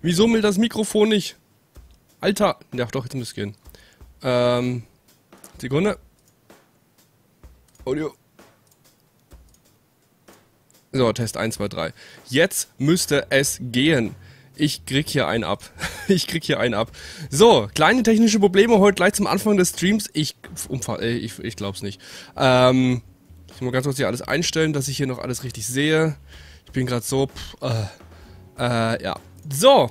Wieso will das Mikrofon nicht? Alter! Ja doch, jetzt muss es gehen. Sekunde. Audio. So, Test 1, 2, 3. Jetzt müsste es gehen. Ich krieg hier einen ab. So, kleine technische Probleme heute gleich zum Anfang des Streams. Ich glaub's nicht. Ich muss ganz kurz hier alles einstellen, dass ich hier noch alles richtig sehe. Ich bin gerade so... ja. So,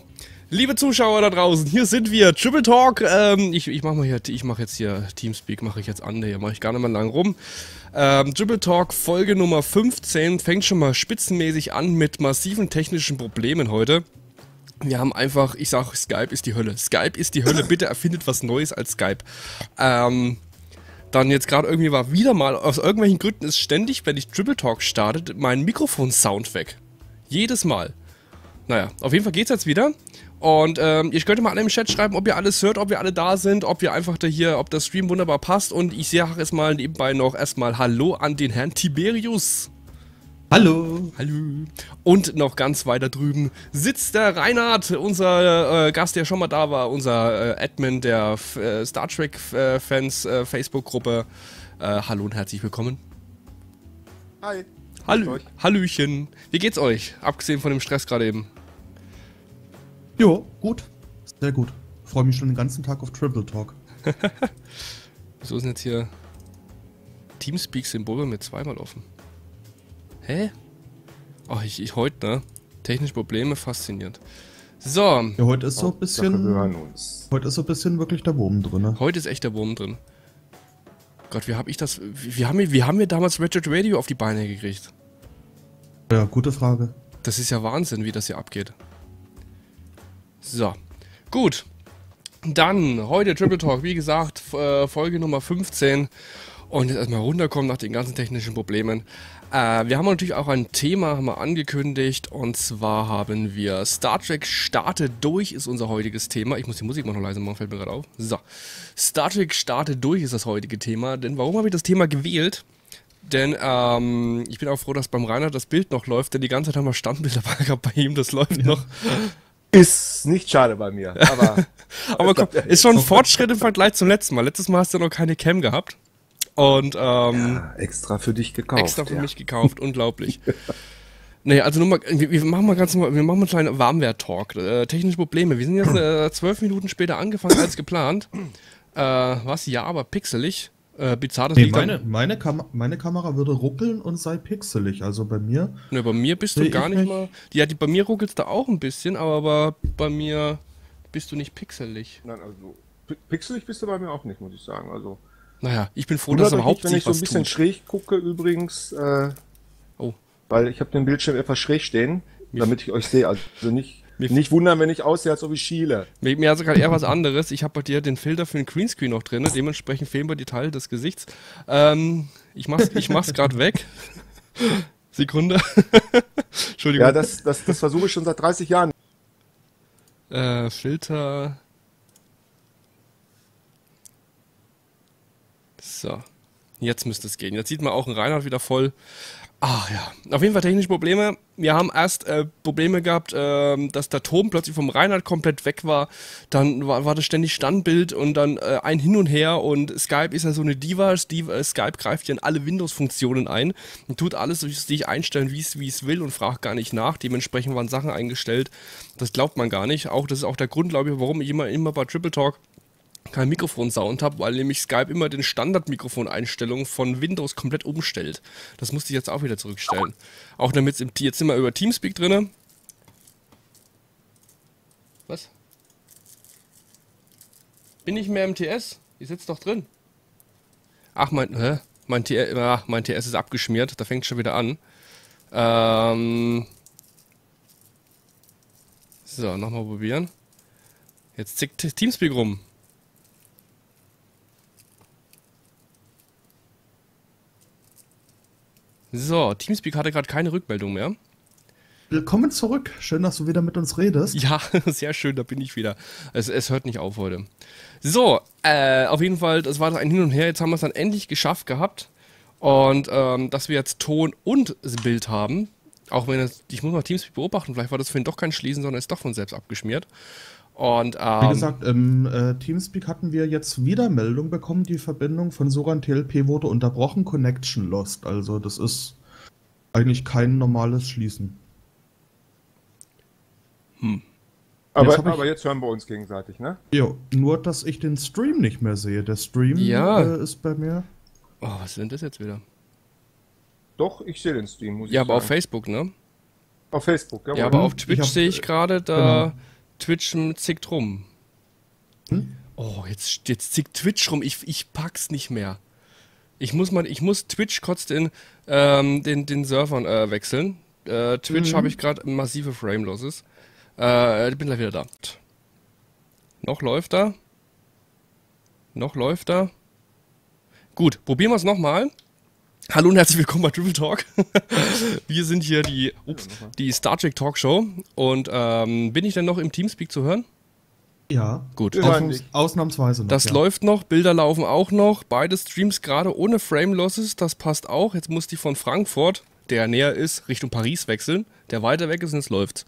liebe Zuschauer da draußen, hier sind wir, Tribble Talk. Ich mache jetzt hier Teamspeak, mache ich jetzt an, hier mache ich gar nicht mal lang rum. Tribble Talk Folge Nummer 15 fängt schon mal spitzenmäßig an mit massiven technischen Problemen heute. Wir haben einfach, ich sage, Skype ist die Hölle. Skype ist die Hölle, bitte erfindet was Neues als Skype. Dann jetzt gerade irgendwie war wieder mal, aus irgendwelchen Gründen ist ständig, wenn ich Tribble Talk startet, mein Mikrofon-Sound weg. Jedes Mal. Naja, auf jeden Fall geht's jetzt wieder. Und ihr könnt mal alle im Chat schreiben, ob ihr alles hört, ob wir alle da sind, ob wir einfach da hier, ob das Stream wunderbar passt. Und ich sage jetzt mal nebenbei noch erstmal Hallo an den Herrn Tiberius. Hallo. Hallo. Und noch ganz weiter drüben sitzt der Reinhard, unser Gast, der schon mal da war, unser Admin der Star Trek Fans Facebook-Gruppe. Hallo und herzlich willkommen. Hi. Hallo. Hallöchen. Wie geht's euch? Abgesehen von dem Stress gerade eben. Jo, gut. Sehr gut. Ich freue mich schon den ganzen Tag auf Tribble Talk. Wieso ist denn jetzt hier Teamspeak-Symbol mit zweimal offen? Hä? Ach, ich heute, ne? Technische Probleme, faszinierend. So. Ja, heute ist so ein bisschen... Wir hören uns. Heute ist so ein bisschen wirklich der Wurm drin, ne? Heute ist echt der Wurm drin. Gott, wie hab ich das... Wie haben wir damals Ratchet Radio auf die Beine gekriegt? Ja, gute Frage. Das ist ja Wahnsinn, wie das hier abgeht. So. Gut. Dann, heute Tribble Talk, wie gesagt, Folge Nummer 15. Und jetzt erstmal runterkommen nach den ganzen technischen Problemen. Wir haben natürlich auch ein Thema haben wir angekündigt, und zwar haben wir Star Trek Starte durch ist unser heutiges Thema. Ich muss die Musik mal noch leise machen, fällt mir gerade auf. So, Star Trek Starte durch ist das heutige Thema, denn warum habe ich das Thema gewählt? Denn ich bin auch froh, dass beim Reinhard das Bild noch läuft, denn die ganze Zeit haben wir Standbilder gehabt bei ihm, das läuft noch. Ist nicht schade bei mir, aber... aber komm, ist schon ein Fortschritt im Vergleich zum letzten Mal. Letztes Mal hast du noch keine Cam gehabt. Und, ja, extra für dich gekauft. Extra für mich gekauft, unglaublich. Nee, also nur mal, wir machen mal einen kleinen Warmwert-Talk. Technische Probleme. Wir sind jetzt 12 Minuten später angefangen als geplant. Was? Ja, aber pixelig. Bizarr, das nee, meine Kamera würde ruckeln und sei pixelig. Also bei mir. Ne, bei mir bist du gar nicht mal. Ja, bei mir ruckelst du auch ein bisschen, aber bei mir bist du nicht pixelig. Nein, also pixelig bist du bei mir auch nicht, muss ich sagen. Also. Naja, ich bin froh, dass überhaupt was tut. Wenn ich so ein bisschen schräg gucke übrigens, weil ich habe den Bildschirm etwas schräg stehen, damit ich euch sehe. Also nicht wundern, wenn ich aussehe, als ob ich schiele. Mir hat sogar eher was anderes. Ich habe bei dir den Filter für den Greenscreen noch drin, dementsprechend fehlen mir die Teile des Gesichts. Ich mach's gerade weg. Sekunde. Entschuldigung. Ja, das versuche ich schon seit 30 Jahren. Filter... So, jetzt müsste es gehen. Jetzt sieht man auch einen Reinhard wieder voll. Ach ja, auf jeden Fall technische Probleme. Wir haben erst Probleme gehabt, dass der Ton plötzlich vom Reinhard komplett weg war. Dann war das ständig Standbild und dann ein Hin und Her. Und Skype ist ja so eine Diva. Skype greift ja in alle Windows-Funktionen ein und tut alles sich einstellen, wie es will und fragt gar nicht nach. Dementsprechend waren Sachen eingestellt. Das glaubt man gar nicht. Auch das ist auch der Grund, glaube ich, warum ich immer bei Tribble Talk kein Mikrofon-Sound habe, weil nämlich Skype immer den Standard-Mikrofon-Einstellungen von Windows komplett umstellt. Das musste ich jetzt auch wieder zurückstellen. Auch damit jetzt sind wir über Teamspeak drin. Was? Bin ich mehr im TS? Ich sitze doch drin. Ach, mein TS ist abgeschmiert. Da fängt schon wieder an. So, nochmal probieren. Jetzt zickt Teamspeak rum. So, Teamspeak hatte gerade keine Rückmeldung mehr. Willkommen zurück. Schön, dass du wieder mit uns redest. Ja, sehr schön, da bin ich wieder. Es hört nicht auf heute. So, auf jeden Fall, das war ein Hin und Her. Jetzt haben wir es dann endlich geschafft gehabt. Und dass wir jetzt Ton und Bild haben, Auch wenn es, ich muss mal Teamspeak beobachten, vielleicht war das für ihn doch kein Schließen, sondern ist doch von selbst abgeschmiert. Und, wie gesagt, im Teamspeak hatten wir jetzt wieder Meldung bekommen, die Verbindung von Soran TLP wurde unterbrochen, Connection lost. Also das ist eigentlich kein normales Schließen. Hm. Aber jetzt hören wir uns gegenseitig, ne? Jo, nur dass ich den Stream nicht mehr sehe. Der Stream ist bei mir... Oh, was sind das jetzt wieder? Doch, ich sehe den Stream, muss ich sagen. Ja, aber auf Facebook, ne? Auf Facebook, ja. Ja, aber auf Twitch sehe ich gerade, da genau. Twitch zickt rum. Hm? Oh, jetzt zickt Twitch rum. Ich pack's nicht mehr. Ich muss Twitch kurz den Servern wechseln. Twitch habe ich gerade massive Frame-Losses. Ich bin gleich wieder da. Noch läuft da. Noch läuft da. Gut, probieren wir es nochmal. Hallo und herzlich willkommen bei Tribble Talk. Wir sind hier die Star Trek Talkshow. Und bin ich denn noch im Teamspeak zu hören? Ja. Gut. Ausnahmsweise noch. Das läuft noch, Bilder laufen auch noch. Beide Streams gerade ohne Frame Losses, das passt auch. Jetzt muss die von Frankfurt, der näher ist, Richtung Paris wechseln. Der weiter weg ist und es läuft.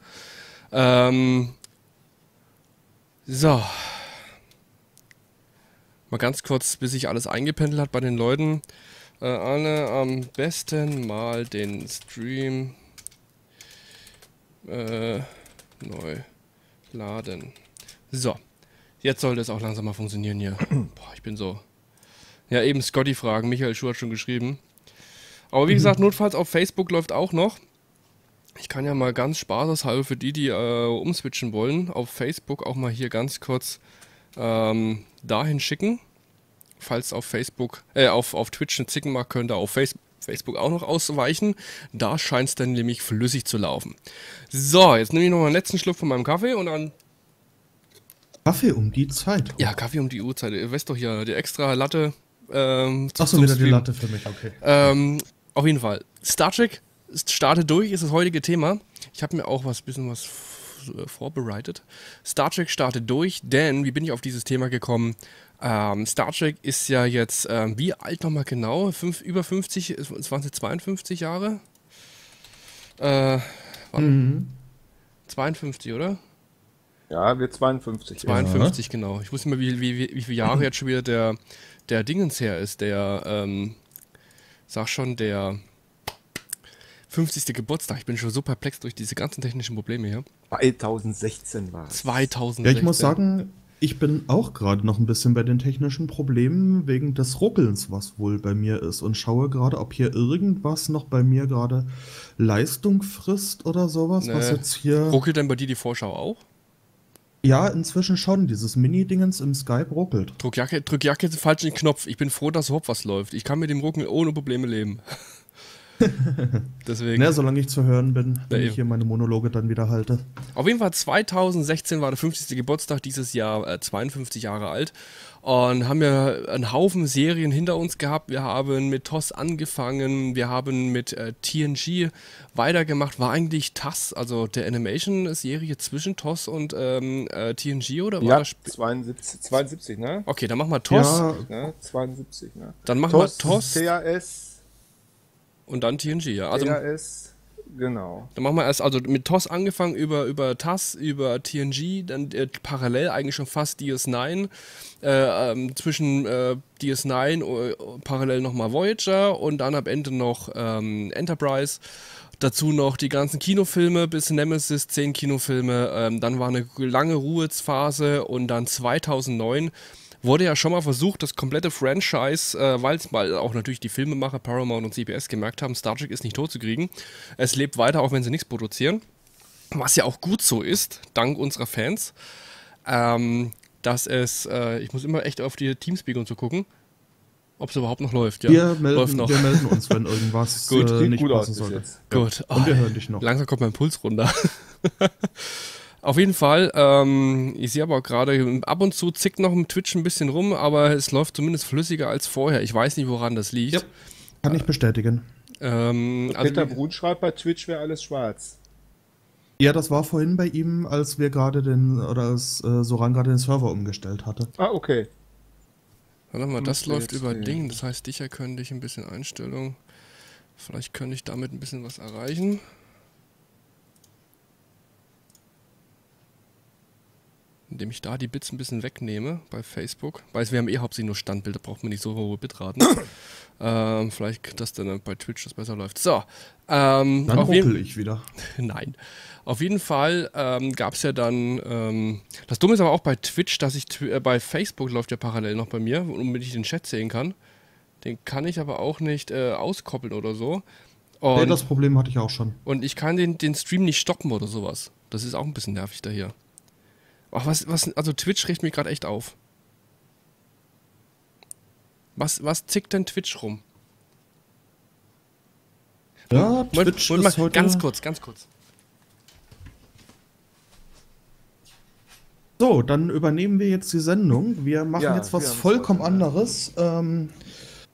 So. Mal ganz kurz, bis sich alles eingependelt hat bei den Leuten. Alle am besten mal den Stream neu laden. So, jetzt sollte es auch langsam mal funktionieren hier. Boah, ich bin so... Ja, eben Scotty fragen, Michael Schuh hat schon geschrieben. Aber wie gesagt, notfalls auf Facebook läuft auch noch. Ich kann ja mal ganz spaßeshalber für die, die umswitchen wollen, auf Facebook auch mal hier ganz kurz dahin schicken. Falls auf Facebook, auf Twitch eine Zicken mag, könnt ihr auf Facebook auch noch ausweichen. Da scheint es dann nämlich flüssig zu laufen. So, jetzt nehme ich noch einen letzten Schluck von meinem Kaffee und dann... Kaffee um die Zeit? Ja, Kaffee um die Uhrzeit. Ihr wisst doch hier, die extra Latte. Achso, wieder die Latte für mich, okay. Auf jeden Fall. Star Trek startet durch, ist das heutige Thema. Ich habe mir auch ein bisschen was vorbereitet. Star Trek startet durch, denn, wie bin ich auf dieses Thema gekommen? Star Trek ist ja jetzt, wie alt nochmal genau? Über 50, es waren jetzt 52 Jahre? 52, oder? Ja, wir 52. 52, ja, genau. Ich wusste nicht mehr, wie viele Jahre jetzt schon wieder der Dingens her ist, der, der 50. Geburtstag. Ich bin schon so perplex durch diese ganzen technischen Probleme hier. 2016 war es. 2016. Ja, ich muss sagen... Ich bin auch gerade noch ein bisschen bei den technischen Problemen wegen des Ruckelns, was wohl bei mir ist, und schaue gerade, ob hier irgendwas noch bei mir gerade Leistung frisst oder sowas, was jetzt hier... Ruckelt denn bei dir die Vorschau auch? Ja, inzwischen schon. Dieses Mini-Dingens im Skype ruckelt. Drück Jacke jetzt falsch den Knopf. Ich bin froh, dass überhaupt was läuft. Ich kann mit dem Ruckeln ohne Probleme leben. Deswegen. Na, solange ich zu hören bin, wenn ich hier meine Monologe dann wieder halte. Auf jeden Fall 2016 war der 50. Geburtstag, dieses Jahr 52 Jahre alt, und haben wir einen Haufen Serien hinter uns gehabt. Wir haben mit TOS angefangen, wir haben mit TNG weitergemacht. War eigentlich TAS, also der Animation-Serie zwischen TOS und TNG, oder war das? 72, ne? Okay, dann machen wir TOS. Ja, ne? 72, ne? Dann machen wir TOS. TAS. Und dann TNG, ja. Also, TAS, genau. Dann machen wir erst, also mit TOS angefangen, über TAS, über TNG, dann parallel eigentlich schon fast DS9, zwischen DS9 parallel nochmal Voyager und dann am Ende noch Enterprise. Dazu noch die ganzen Kinofilme bis Nemesis, 10 Kinofilme, dann war eine lange Ruhephase und dann 2009 wurde ja schon mal versucht, das komplette Franchise, weil es mal auch natürlich die Filmemacher Paramount und CBS gemerkt haben, Star Trek ist nicht tot zu kriegen. Es lebt weiter, auch wenn sie nichts produzieren. Was ja auch gut so ist, dank unserer Fans. Dass es, ich muss immer echt auf die Teamspeak und so gucken, ob es überhaupt noch läuft. Ja, wir melden uns, wenn irgendwas gut, nicht gut passen sollte. Gut. Oh, und wir hören dich noch. Langsam kommt mein Puls runter. Auf jeden Fall, ich sehe aber auch gerade, ab und zu zickt noch im Twitch ein bisschen rum, aber es läuft zumindest flüssiger als vorher. Ich weiß nicht, woran das liegt. Ja, kann ich bestätigen. Peter Brun schreibt, bei Twitch wäre alles schwarz. Ja, das war vorhin bei ihm, als wir gerade als Soran gerade den Server umgestellt hatte. Ah, okay. Warte mal, das läuft über Ding, das heißt, dich erkönnte ich ein bisschen Einstellung. Vielleicht könnte ich damit ein bisschen was erreichen. indem ich da die Bits ein bisschen wegnehme bei Facebook. Weil wir haben eh hauptsächlich nur Standbilder, braucht man nicht so hohe Bitraten. Vielleicht, dass dann bei Twitch das besser läuft. So. Dann rumpel ich wieder. Nein. Auf jeden Fall gab es ja dann... das Dumme ist aber auch bei Twitch, dass ich... bei Facebook läuft ja parallel noch bei mir, damit ich den Chat sehen kann. Den kann ich aber auch nicht auskoppeln oder so. Und, das Problem hatte ich auch schon. Und ich kann den Stream nicht stoppen oder sowas. Das ist auch ein bisschen nervig da hier. Ach, also Twitch regt mich gerade echt auf. Was zickt denn Twitch rum? Ja, Twitch ist heute... Ganz kurz. So, dann übernehmen wir jetzt die Sendung. Wir machen jetzt was vollkommen anderes.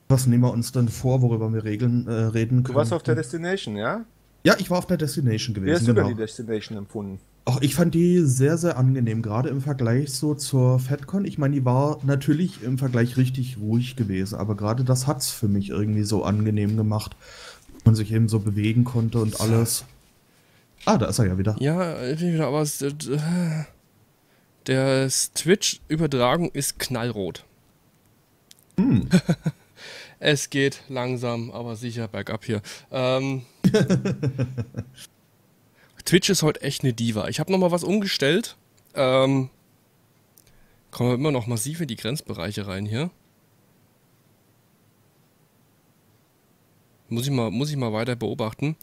Was nehmen wir uns denn vor, worüber wir reden können? Du warst auf der Destination, ja? Ja, ich war auf der Destination gewesen. Wie hast du denn die Destination empfunden? Ach, ich fand die sehr, sehr angenehm, gerade im Vergleich so zur FedCon. Ich meine, die war natürlich im Vergleich richtig ruhig gewesen, aber gerade das hat's für mich irgendwie so angenehm gemacht. Man sich eben so bewegen konnte und alles. Ah, da ist er ja wieder. Ja, ich bin wieder, aber der Twitch-Übertragung ist knallrot. Hm. Es geht langsam, aber sicher bergab hier. Twitch ist heute echt eine Diva. Ich habe nochmal was umgestellt. Kommen wir immer noch massiv in die Grenzbereiche rein hier. Muss ich mal weiter beobachten.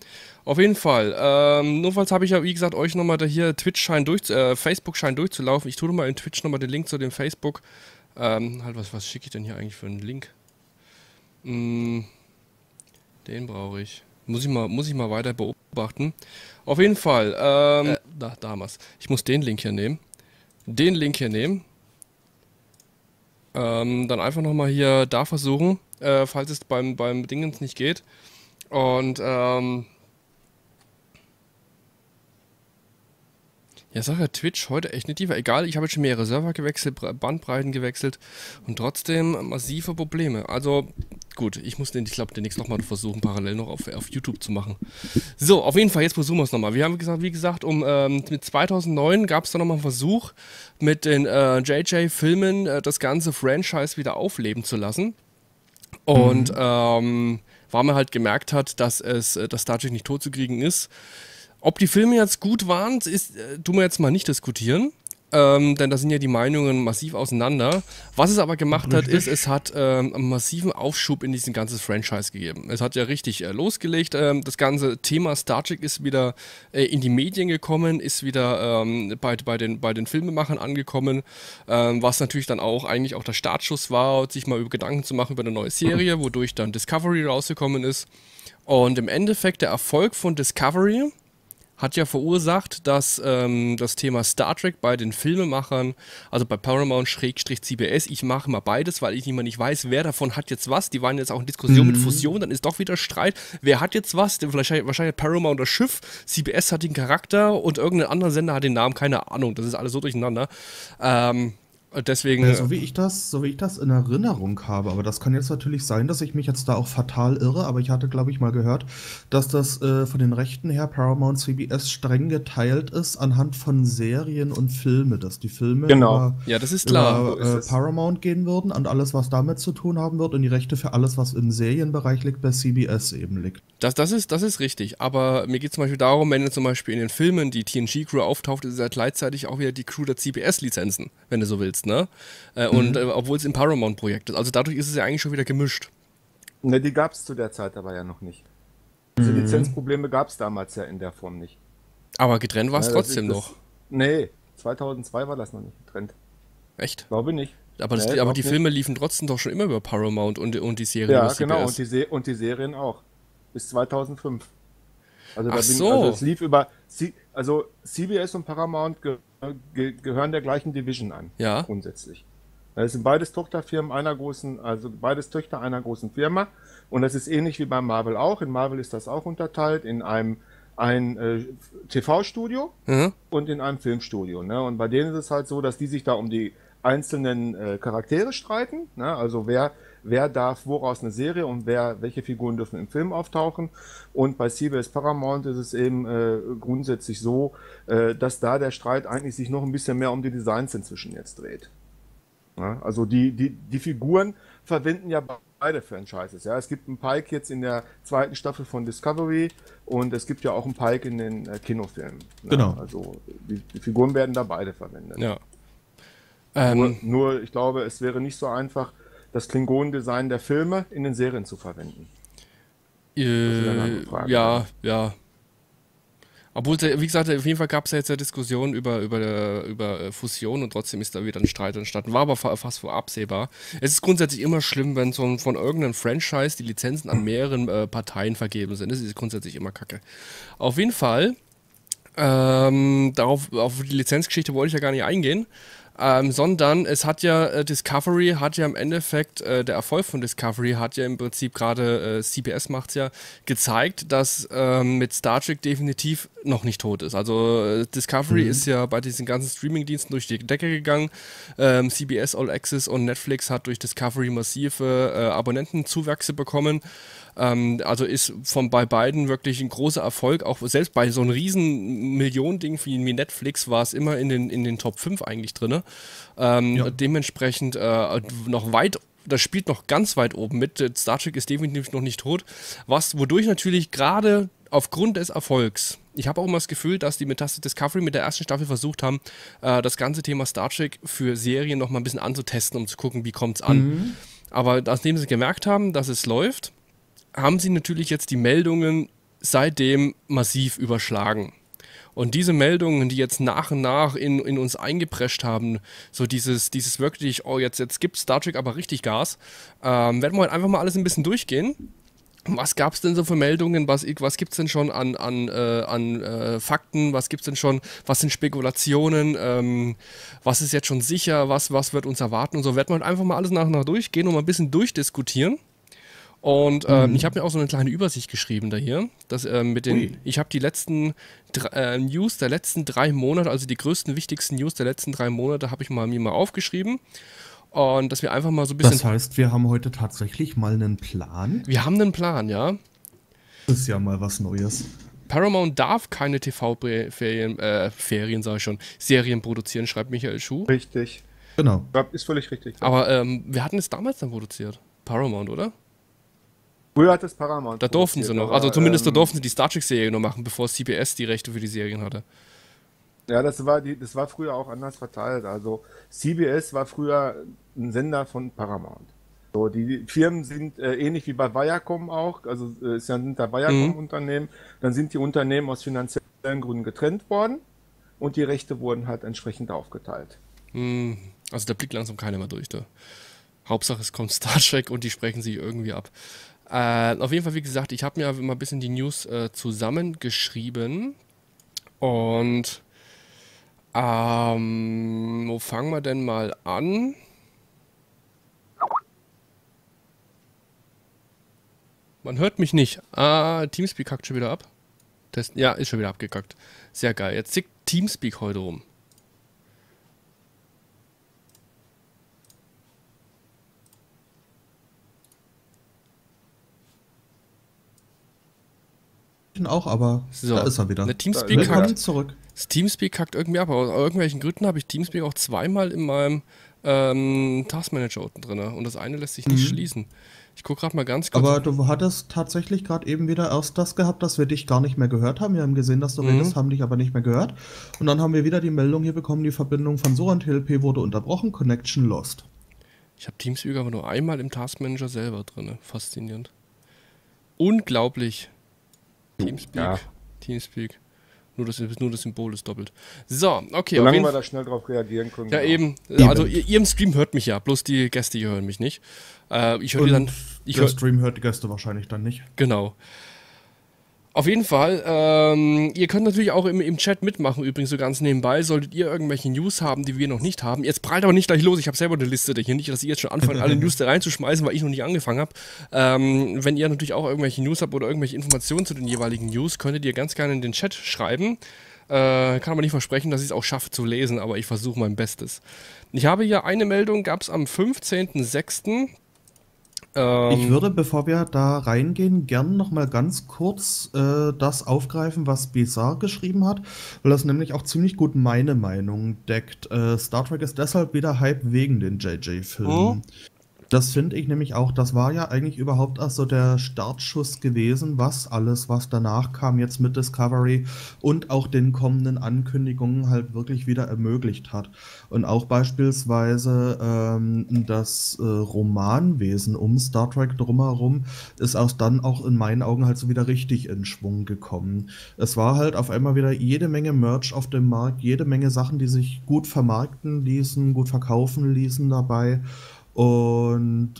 Auf jeden Fall. Notfalls habe ich ja, wie gesagt, euch nochmal da hier Facebook-Schein durchzulaufen. Ich tue nochmal in Twitch nochmal den Link zu dem Facebook. Halt, was schicke ich denn hier eigentlich für einen Link? Den brauche ich. Muss ich mal weiter beobachten. Auf jeden Fall. Damals. Ich muss den Link hier nehmen. Den Link hier nehmen. Dann einfach nochmal hier da versuchen, falls es beim Dingens nicht geht. Und ja, Sache, Twitch heute echt nicht tiefer. Egal, ich habe jetzt schon mehrere Server gewechselt, Bandbreiten gewechselt und trotzdem massive Probleme. Also gut, ich muss demnächst nochmal versuchen, parallel noch auf YouTube zu machen. So, auf jeden Fall, jetzt versuchen wir es nochmal. Wir haben gesagt, wie gesagt, mit 2009 gab es da nochmal einen Versuch, mit den JJ-Filmen das ganze Franchise wieder aufleben zu lassen. Und weil man halt gemerkt hat, dass Star Trek nicht tot zu kriegen ist. Ob die Filme jetzt gut waren, tun wir jetzt mal nicht diskutieren, denn da sind ja die Meinungen massiv auseinander. Was es aber gemacht hat, ist, es hat einen massiven Aufschub in diesen ganzen Franchise gegeben. Es hat ja richtig losgelegt, das ganze Thema Star Trek ist wieder in die Medien gekommen, ist wieder bei den Filmemachern angekommen, was natürlich dann eigentlich auch der Startschuss war, sich mal über Gedanken zu machen über eine neue Serie, wodurch dann Discovery rausgekommen ist. Und im Endeffekt der Erfolg von Discovery hat ja verursacht, dass das Thema Star Trek bei den Filmemachern, also bei Paramount/CBS, ich mache mal beides, weil ich immer nicht weiß, wer davon hat jetzt was. Die waren jetzt auch in Diskussion mit Fusion, dann ist doch wieder Streit. Wer hat jetzt was? Wahrscheinlich hat Paramount das Schiff, CBS hat den Charakter und irgendein anderer Sender hat den Namen, keine Ahnung. Das ist alles so durcheinander. Deswegen, so wie ich das in Erinnerung habe, aber das kann jetzt natürlich sein, dass ich mich jetzt da auch fatal irre, aber ich hatte, glaube ich, mal gehört, dass das von den Rechten her Paramount CBS streng geteilt ist anhand von Serien und Filme, dass die Filme über Paramount gehen würden und alles, was damit zu tun haben wird, und die Rechte für alles, was im Serienbereich liegt, bei CBS eben liegt. Das ist richtig, aber mir geht es zum Beispiel darum, wenn zum Beispiel in den Filmen die TNG-Crew auftaucht, ist es halt gleichzeitig auch wieder die Crew der CBS-Lizenzen, wenn du so willst. Ne? Und obwohl es im Paramount-Projekt ist. Also dadurch ist es ja eigentlich schon wieder gemischt. Ne, die gab es zu der Zeit aber ja noch nicht. Also Lizenzprobleme gab es damals ja in der Form nicht. Aber getrennt war es trotzdem noch. Nee, 2002 war das noch nicht getrennt. Echt? Glaube nicht. Aber, die Filme liefen trotzdem doch schon immer über Paramount und die Serien. Ja, genau, und die Serien auch. Bis 2005. Also, es lief über... Also CBS und Paramount gehören der gleichen Division an, grundsätzlich. Das sind beides Tochterfirmen einer großen, also beides Töchter einer großen Firma, und das ist ähnlich wie bei Marvel auch. In Marvel ist das auch unterteilt in einem TV-Studio und in einem Filmstudio. Ne? Und bei denen ist es halt so, dass die sich da um die einzelnen Charaktere streiten, ne? Also wer darf woraus eine Serie und welche Figuren dürfen im Film auftauchen. Und bei CBS Paramount ist es eben grundsätzlich so, dass da der Streit eigentlich sich noch ein bisschen mehr um die Designs inzwischen jetzt dreht. Ja, also die Figuren verwenden ja beide Franchises. Ja. Es gibt einen Pike jetzt in der zweiten Staffel von Discovery und es gibt ja auch einen Pike in den Kinofilmen. Ne? Genau. Also die Figuren werden da beide verwendet. Ja. Nur ich glaube, es wäre nicht so einfach, das Klingonen-Design der Filme in den Serien zu verwenden. Ja. Obwohl, wie gesagt, auf jeden Fall gab es ja jetzt eine Diskussion über Fusion und trotzdem ist da wieder ein Streit entstanden. War aber fast vorabsehbar. Es ist grundsätzlich immer schlimm, wenn so von irgendeinem Franchise die Lizenzen an mehreren Parteien vergeben sind. Das ist grundsätzlich immer kacke. Auf jeden Fall, auf die Lizenzgeschichte wollte ich ja gar nicht eingehen. Sondern es hat ja, Discovery hat ja im Endeffekt, der Erfolg von Discovery hat ja im Prinzip gerade, CBS macht's ja, gezeigt, dass mit Star Trek definitiv noch nicht tot ist. Also Discovery ist ja bei diesen ganzen Streaming-Diensten durch die Decke gegangen. CBS All Access und Netflix hat durch Discovery massive Abonnentenzuwächse bekommen. Also ist bei beiden wirklich ein großer Erfolg, auch selbst bei so einem riesen Millionen-Ding wie Netflix war es immer in den Top 5 eigentlich drin. Dementsprechend das spielt noch ganz weit oben mit. Star Trek ist definitiv noch nicht tot, wodurch natürlich gerade aufgrund des Erfolgs, ich habe auch immer das Gefühl, dass die mit Discovery mit der ersten Staffel versucht haben, das ganze Thema Star Trek für Serien nochmal ein bisschen anzutesten, um zu gucken, wie kommt es an. Aber nachdem sie gemerkt haben, dass es läuft, haben sie natürlich jetzt die Meldungen seitdem massiv überschlagen. Und diese Meldungen, die jetzt nach und nach in uns eingeprescht haben, so dieses wirklich, oh, jetzt gibt Star Trek aber richtig Gas, werden wir halt einfach mal alles ein bisschen durchgehen. Was gab es denn so für Meldungen, was gibt es denn schon an Fakten, was gibt es denn schon, was sind Spekulationen, was ist jetzt schon sicher, was wird uns erwarten und so, werden wir halt einfach mal alles nach und nach durchgehen und mal ein bisschen durchdiskutieren. Und ich habe mir auch so eine kleine Übersicht geschrieben da hier, dass ich habe die letzten News der letzten 3 Monate, also die größten, wichtigsten News der letzten 3 Monate, habe ich mir mal aufgeschrieben. Und dass wir einfach mal so ein bisschen... Das heißt, wir haben heute tatsächlich mal einen Plan? Wir haben einen Plan, ja. Das ist ja mal was Neues. Paramount darf keine Serien produzieren, schreibt Michael Schuh. Richtig. Genau. Ist völlig richtig. Aber wir hatten es damals dann produziert. Paramount, oder? Früher hat das Paramount. Da durften sie noch. Also zumindest da durften sie die Star Trek-Serie noch machen, bevor CBS die Rechte für die Serien hatte. Ja, das war früher auch anders verteilt. Also CBS war früher ein Sender von Paramount. So, die Firmen sind ähnlich wie bei Viacom auch, also sind da Viacom-Unternehmen, dann sind die Unternehmen aus finanziellen Gründen getrennt worden und die Rechte wurden halt entsprechend aufgeteilt. Also da blickt langsam keiner mehr durch. Da. Hauptsache es kommt Star Trek und die sprechen sich irgendwie ab. Auf jeden Fall, wie gesagt, ich habe mir mal ein bisschen die News zusammengeschrieben und wo fangen wir denn mal an? Man hört mich nicht. Ah, Teamspeak kackt schon wieder ab. Ja, ist schon wieder abgekackt. Sehr geil. Jetzt zickt Teamspeak heute rum. Auch, aber so, da ist er wieder. Willkommen zurück. Das Teamspeak kackt irgendwie ab, aber aus irgendwelchen Gründen habe ich Teamspeak auch zweimal in meinem Taskmanager unten drin und das eine lässt sich nicht schließen. Ich gucke gerade mal ganz kurz. Aber du hattest tatsächlich gerade eben wieder erst das gehabt, dass wir dich gar nicht mehr gehört haben. Wir haben gesehen, dass du redest, haben dich aber nicht mehr gehört. Und dann haben wir wieder die Meldung hier bekommen, die Verbindung von Soran TLP wurde unterbrochen, Connection lost. Ich habe Teamspeak aber nur einmal im Taskmanager selber drin. Faszinierend. Unglaublich. Teamspeak, ja. Teamspeak. Nur das Symbol ist doppelt. So, okay. Solange wir da schnell drauf reagieren können. Ja, eben. Also ihr im Stream hört mich ja, bloß die Gäste hier hören mich nicht. Ich höre die dann... Der Stream hört die Gäste wahrscheinlich dann nicht. Genau. Auf jeden Fall, ihr könnt natürlich auch im Chat mitmachen, übrigens so ganz nebenbei. Solltet ihr irgendwelche News haben, die wir noch nicht haben. Jetzt prallt aber nicht gleich los, ich habe selber eine Liste hier. Nicht, dass ihr jetzt schon anfangt, alle News da reinzuschmeißen, weil ich noch nicht angefangen habe. Wenn ihr natürlich auch irgendwelche News habt oder irgendwelche Informationen zu den jeweiligen News, könntet ihr ganz gerne in den Chat schreiben. Kann aber nicht versprechen, dass ich es auch schaffe zu lesen, aber ich versuche mein Bestes. Ich habe hier eine Meldung, gab es am 15.06. Ich würde, bevor wir da reingehen, gerne nochmal ganz kurz das aufgreifen, was Bizarre geschrieben hat, weil das nämlich auch ziemlich gut meine Meinung deckt. Star Trek ist deshalb wieder Hype wegen den JJ-Filmen. Oh. Das finde ich nämlich auch, das war ja eigentlich überhaupt erst so der Startschuss gewesen, was alles, was danach kam, jetzt mit Discovery und auch den kommenden Ankündigungen halt wirklich wieder ermöglicht hat. Und auch beispielsweise das Romanwesen um Star Trek drumherum ist auch dann auch in meinen Augen halt so wieder richtig in Schwung gekommen. Es war halt auf einmal wieder jede Menge Merch auf dem Markt, jede Menge Sachen, die sich gut vermarkten ließen, gut verkaufen ließen dabei. Und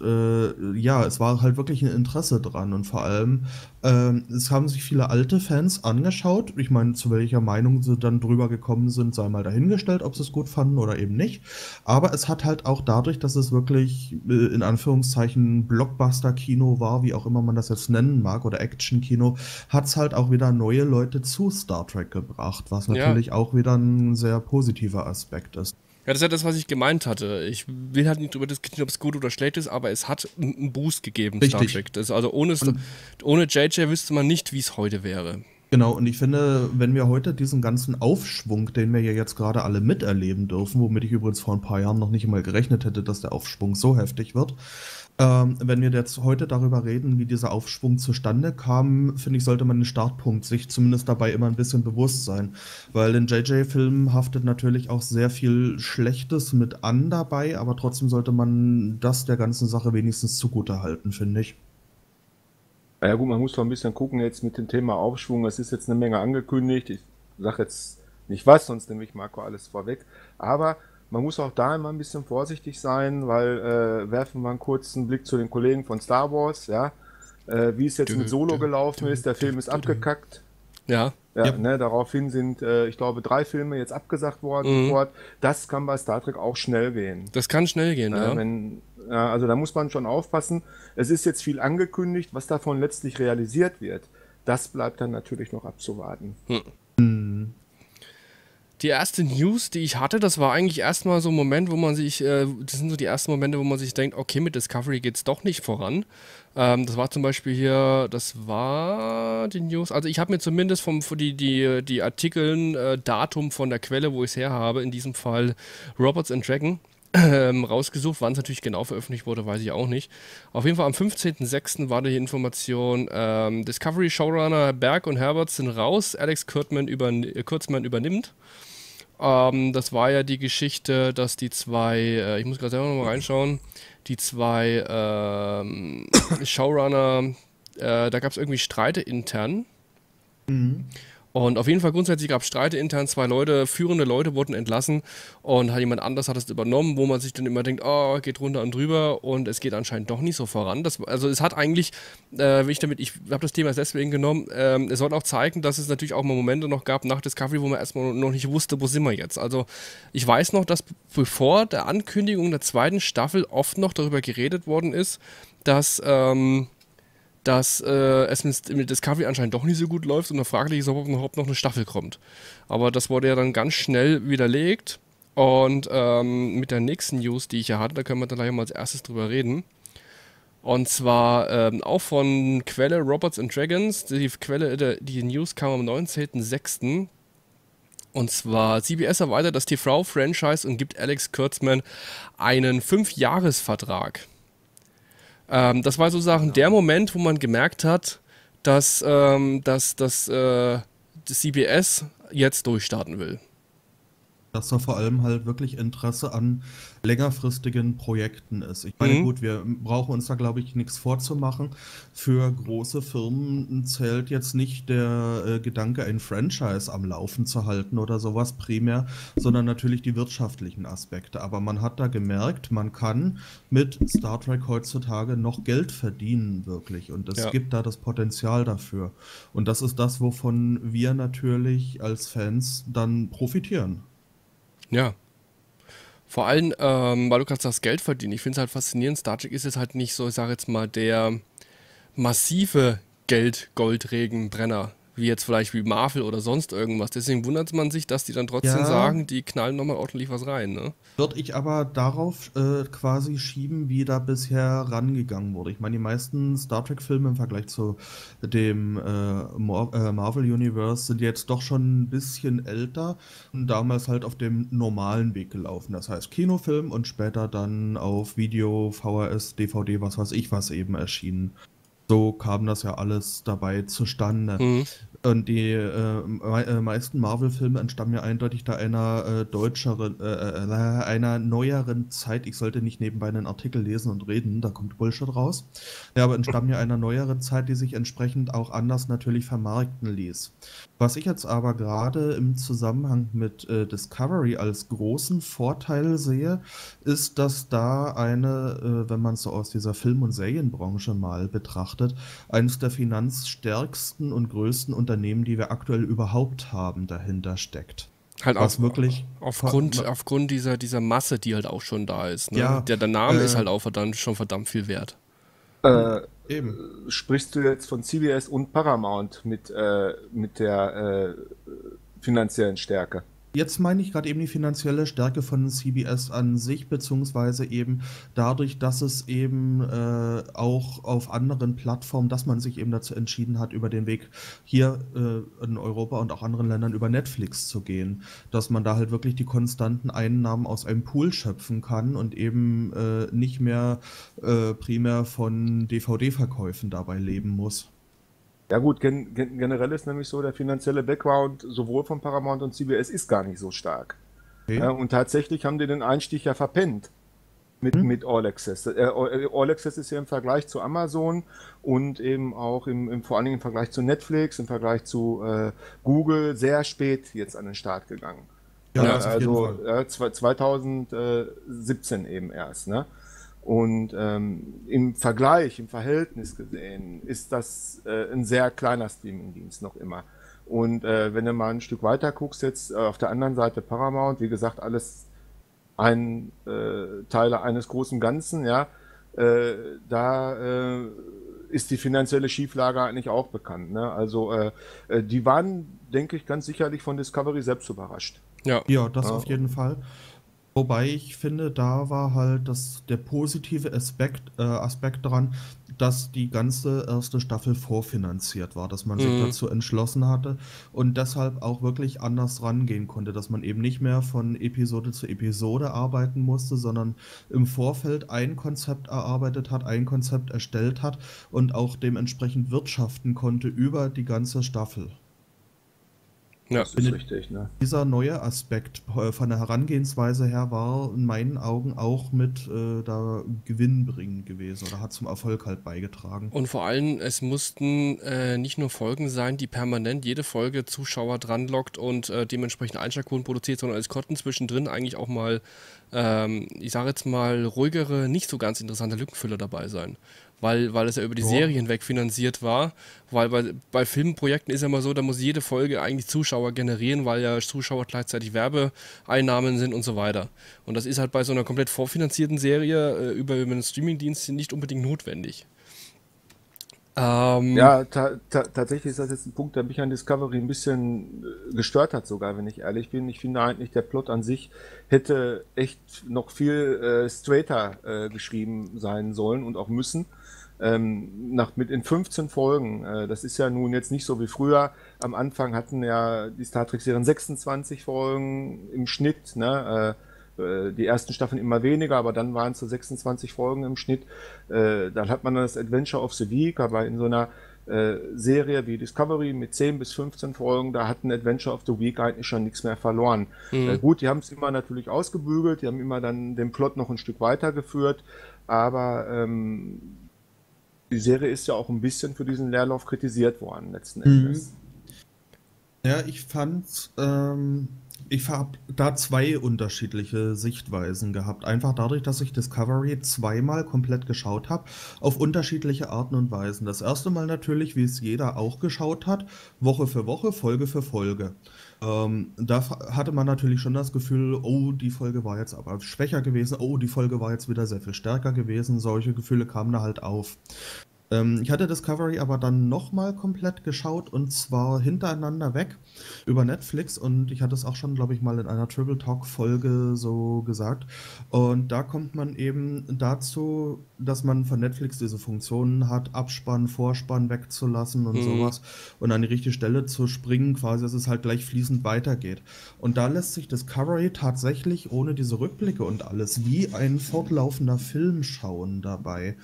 ja, es war halt wirklich ein Interesse dran und vor allem, es haben sich viele alte Fans angeschaut. Ich meine, zu welcher Meinung sie dann drüber gekommen sind, sei mal dahingestellt, ob sie es gut fanden oder eben nicht. Aber es hat halt auch dadurch, dass es wirklich in Anführungszeichen Blockbuster-Kino war, wie auch immer man das jetzt nennen mag, oder Action-Kino, hat es halt auch wieder neue Leute zu Star Trek gebracht, was natürlich ja auch wieder ein sehr positiver Aspekt ist. Ja, das ist ja das, was ich gemeint hatte. Ich will halt nicht darüber diskutieren, ob es gut oder schlecht ist, aber es hat einen Boost gegeben, richtig. Star Trek. Das, also ohne JJ wüsste man nicht, wie es heute wäre. Genau, und ich finde, wenn wir heute diesen ganzen Aufschwung, den wir ja jetzt gerade alle miterleben dürfen, womit ich übrigens vor ein paar Jahren noch nicht mal gerechnet hätte, dass der Aufschwung so heftig wird, wenn wir jetzt heute darüber reden, wie dieser Aufschwung zustande kam, finde ich, sollte man den Startpunkt sich zumindest dabei immer ein bisschen bewusst sein. Weil in JJ-Filmen haftet natürlich auch sehr viel Schlechtes mit an dabei, aber trotzdem sollte man das der ganzen Sache wenigstens zugutehalten, finde ich. Naja gut, man muss doch ein bisschen gucken jetzt mit dem Thema Aufschwung. Es ist jetzt eine Menge angekündigt. Ich sage jetzt nicht was, sonst nehme ich Marco alles vorweg. Aber man muss auch da immer ein bisschen vorsichtig sein, weil werfen wir einen kurzen Blick zu den Kollegen von Star Wars, ja, wie es jetzt mit Solo gelaufen ist, der Film ist abgekackt. Ja. Ja, ne, daraufhin sind, ich glaube, 3 Filme jetzt abgesagt worden. Mhm. Das kann bei Star Trek auch schnell gehen. Das kann schnell gehen, ja. Wenn, also da muss man schon aufpassen. Es ist jetzt viel angekündigt, was davon letztlich realisiert wird. Das bleibt dann natürlich noch abzuwarten. Mhm. Mhm. Die erste News, die ich hatte, das war eigentlich erstmal so ein Moment, wo man sich, das sind so die ersten Momente, wo man sich denkt, okay, mit Discovery geht es doch nicht voran. Das war zum Beispiel hier, das war die News, also ich habe mir zumindest die Artikeln, Datum von der Quelle, wo ich es her habe, in diesem Fall Robots and Dragon, rausgesucht. Wann es natürlich genau veröffentlicht wurde, weiß ich auch nicht. Auf jeden Fall am 15.06. war die Information, Discovery Showrunner Berg und Herbert sind raus, Alex Kurtzman übernimmt. Das war ja die Geschichte, dass die zwei, ich muss gerade selber nochmal reinschauen, die zwei Showrunner, da gab es irgendwie Streite intern. Mhm. Und auf jeden Fall grundsätzlich gab es Streite intern, 2 Leute, führende Leute wurden entlassen und jemand anders hat es übernommen, wo man sich dann immer denkt, oh, geht runter und drüber und es geht anscheinend doch nicht so voran. Das, also es hat eigentlich, ich habe das Thema deswegen genommen, es soll auch zeigen, dass es natürlich auch mal Momente noch gab nach Discovery, wo man erstmal noch nicht wusste, wo sind wir jetzt. Also ich weiß noch, dass bevor der Ankündigung der 2. Staffel oft noch darüber geredet worden ist, dass es mit Discovery anscheinend doch nicht so gut läuft und da fraglich ist, ob überhaupt noch eine Staffel kommt. Aber das wurde ja dann ganz schnell widerlegt und mit der nächsten News, die ich hier hatte, da können wir dann gleich mal als erstes drüber reden. Und zwar auch von Quelle Robots and Dragons, die News kam am 19.06. Und zwar, CBS erweitert das TV-Franchise und gibt Alex Kurtzman einen 5-Jahres-Vertrag. Das war sozusagen der Moment, wo man gemerkt hat, dass, das CBS jetzt durchstarten will. Dass da vor allem halt wirklich Interesse an längerfristigen Projekten ist. Ich meine, gut, wir brauchen uns da, glaube ich, nichts vorzumachen. Für große Firmen zählt jetzt nicht der Gedanke, ein Franchise am Laufen zu halten oder sowas primär, sondern natürlich die wirtschaftlichen Aspekte. Aber man hat da gemerkt, man kann mit Star Trek heutzutage noch Geld verdienen, wirklich. Und es gibt da das Potenzial dafür. Und das ist das, wovon wir natürlich als Fans dann profitieren. Ja, vor allem, weil du kannst das Geld verdienen. Ich finde es halt faszinierend, Star Trek ist jetzt halt nicht so, ich sage jetzt mal, der massive Geld-Goldregen-Brenner, wie jetzt vielleicht wie Marvel oder sonst irgendwas. Deswegen wundert man sich, dass die dann trotzdem sagen, die knallen nochmal ordentlich was rein. Ne? Würde ich aber darauf quasi schieben, wie da bisher rangegangen wurde. Ich meine, die meisten Star Trek-Filme im Vergleich zu dem Marvel-Universe sind jetzt doch schon ein bisschen älter und damals halt auf dem normalen Weg gelaufen. Das heißt Kinofilm und später dann auf Video, VHS, DVD, was weiß ich was eben erschienen. So kam das ja alles dabei zustande. Mhm. Und die meisten Marvel-Filme entstammen ja eindeutig da einer deutscheren, einer neueren Zeit. Ich sollte nicht nebenbei einen Artikel lesen und reden, da kommt Bullshit raus. Ja, aber entstammen ja einer neueren Zeit, die sich entsprechend auch anders natürlich vermarkten ließ. Was ich jetzt aber gerade im Zusammenhang mit Discovery als großen Vorteil sehe, ist, dass da eine, wenn man es so aus dieser Film- und Serienbranche mal betrachtet, eines der finanzstärksten und größten Unternehmen, die wir aktuell überhaupt haben, dahinter steckt. Halt was auf, wirklich aufgrund dieser Masse, die halt auch schon da ist. Ne? Ja, der Name ist halt auch schon verdammt viel wert. Eben. Sprichst du jetzt von CBS und Paramount mit der finanziellen Stärke? Jetzt meine ich gerade eben die finanzielle Stärke von CBS an sich, beziehungsweise eben dadurch, dass es eben auch auf anderen Plattformen, dass man sich eben dazu entschieden hat, über den Weg hier in Europa und auch anderen Ländern über Netflix zu gehen, dass man da halt wirklich die konstanten Einnahmen aus einem Pool schöpfen kann und eben nicht mehr primär von DVD-Verkäufen dabei leben muss. Ja gut, generell ist nämlich so, der finanzielle Background sowohl von Paramount und CBS ist gar nicht so stark. Okay. Ja, und tatsächlich haben die den Einstieg ja verpennt mit All Access. All Access ist ja im Vergleich zu Amazon und eben auch vor allen Dingen im Vergleich zu Netflix, im Vergleich zu Google sehr spät jetzt an den Start gegangen. Ja, ja, also 2017 eben erst, ne? Und im Verhältnis gesehen, ist das ein sehr kleiner Streamingdienst noch immer. Und wenn du mal ein Stück weiter guckst, jetzt auf der anderen Seite Paramount, wie gesagt, alles Teile eines großen Ganzen, ja, da ist die finanzielle Schieflage eigentlich auch bekannt. Ne? Also die waren, denke ich, ganz sicherlich von Discovery selbst überrascht. Ja, ja, das auf jeden Fall. Wobei ich finde, da war halt der positive Aspekt dran, dass die ganze erste Staffel vorfinanziert war, dass man sich dazu entschlossen hatte und deshalb auch wirklich anders rangehen konnte, dass man eben nicht mehr von Episode zu Episode arbeiten musste, sondern im Vorfeld ein Konzept erarbeitet hat, ein Konzept erstellt hat und auch dementsprechend wirtschaften konnte über die ganze Staffel. Ja, das ist richtig, ne? Dieser neue Aspekt von der Herangehensweise her war in meinen Augen auch mit da gewinnbringend gewesen oder hat zum Erfolg halt beigetragen. Und vor allem, es mussten nicht nur Folgen sein, die permanent jede Folge Zuschauer dran lockt und dementsprechend Einschaltquoten produziert, sondern es konnten zwischendrin eigentlich auch mal, ich sage jetzt mal, ruhigere, nicht so ganz interessante Lückenfüller dabei sein. Weil es ja über die Serien hinweg finanziert war, weil bei Filmprojekten ist ja immer so, da muss jede Folge eigentlich Zuschauer generieren, weil ja Zuschauer gleichzeitig Werbeeinnahmen sind und so weiter. Und das ist halt bei so einer komplett vorfinanzierten Serie über einen Streamingdienst nicht unbedingt notwendig. Ja, tatsächlich ist das jetzt ein Punkt, der mich an Discovery ein bisschen gestört hat sogar, wenn ich ehrlich bin. Ich finde eigentlich, der Plot an sich hätte echt noch viel straighter geschrieben sein sollen und auch müssen. In 15 Folgen, das ist ja nun jetzt nicht so wie früher, am Anfang hatten ja die Star Trek-Serien 26 Folgen im Schnitt, ne? Die ersten Staffeln immer weniger, aber dann waren es so 26 Folgen im Schnitt. Dann hat man das Adventure of the Week, aber in so einer Serie wie Discovery mit 10 bis 15 Folgen, da hat ein Adventure of the Week eigentlich schon nichts mehr verloren. Gut, die haben es immer natürlich ausgebügelt, die haben immer dann den Plot noch ein Stück weitergeführt, aber die Serie ist ja auch ein bisschen für diesen Leerlauf kritisiert worden letzten Endes. Ja, ich fand's... Ich habe da zwei unterschiedliche Sichtweisen gehabt. Einfach dadurch, dass ich Discovery zweimal komplett geschaut habe, auf unterschiedliche Arten und Weisen. Das erste Mal natürlich, wie es jeder auch geschaut hat, Woche für Woche, Folge für Folge. Da hatte man natürlich schon das Gefühl, oh, die Folge war jetzt aber schwächer gewesen, oh, die Folge war jetzt wieder sehr viel stärker gewesen. Solche Gefühle kamen da halt auf. Ich hatte Discovery aber dann nochmal komplett geschaut, und zwar hintereinander weg über Netflix, und ich hatte es auch schon, glaube ich, mal in einer Tribble Talk Folge so gesagt. Und da kommt man eben dazu, dass man von Netflix diese Funktionen hat, Abspann, Vorspann wegzulassen und sowas und an die richtige Stelle zu springen, quasi, dass es halt gleich fließend weitergeht. Und da lässt sich Discovery tatsächlich ohne diese Rückblicke und alles wie ein fortlaufender Film schauen dabei.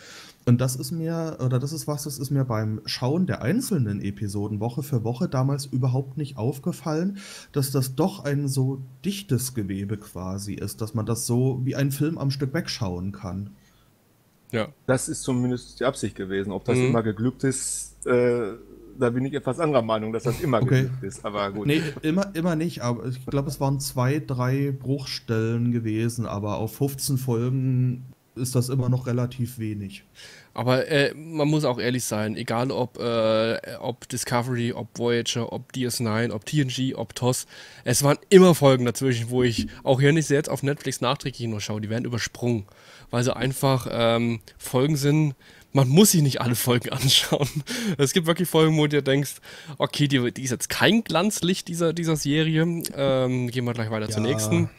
Und das ist mir, oder das ist was, das ist mir beim Schauen der einzelnen Episoden Woche für Woche damals überhaupt nicht aufgefallen, dass das doch ein so dichtes Gewebe quasi ist, dass man das so wie einen Film am Stück wegschauen kann. Ja. Das ist zumindest die Absicht gewesen. Ob das immer geglückt ist, da bin ich etwas anderer Meinung, dass das immer geglückt ist, aber gut. Nee, immer nicht, aber ich glaube, es waren 2, 3 Bruchstellen gewesen, aber auf 15 Folgen ist das immer noch relativ wenig. Aber man muss auch ehrlich sein, egal ob Discovery, ob Voyager, ob DS9, ob TNG, ob TOS, es waren immer Folgen dazwischen, wo ich, auch hier nicht jetzt auf Netflix nachträglich nur schaue, die werden übersprungen, weil sie einfach Folgen sind, man muss sich nicht alle Folgen anschauen. Es gibt wirklich Folgen, wo du dir denkst, okay, die ist jetzt kein Glanzlicht dieser Serie, gehen wir gleich weiter zur nächsten.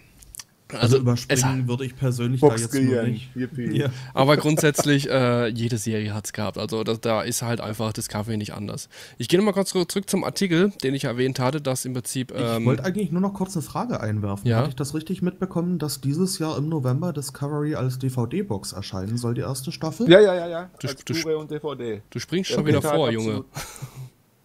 Also überspringen würde ich persönlich da jetzt nur nicht. Ja. Aber grundsätzlich, jede Serie hat es gehabt. Also da ist halt einfach Discovery nicht anders. Ich gehe nochmal kurz zurück zum Artikel, den ich erwähnt hatte, dass im Prinzip... ich wollte eigentlich nur noch kurz eine Frage einwerfen. Ja? Hatte ich das richtig mitbekommen, dass dieses Jahr im November Discovery als DVD-Box erscheinen soll, die erste Staffel? Ja. Blu-ray und DVD. Du springst schon wieder vor, Junge.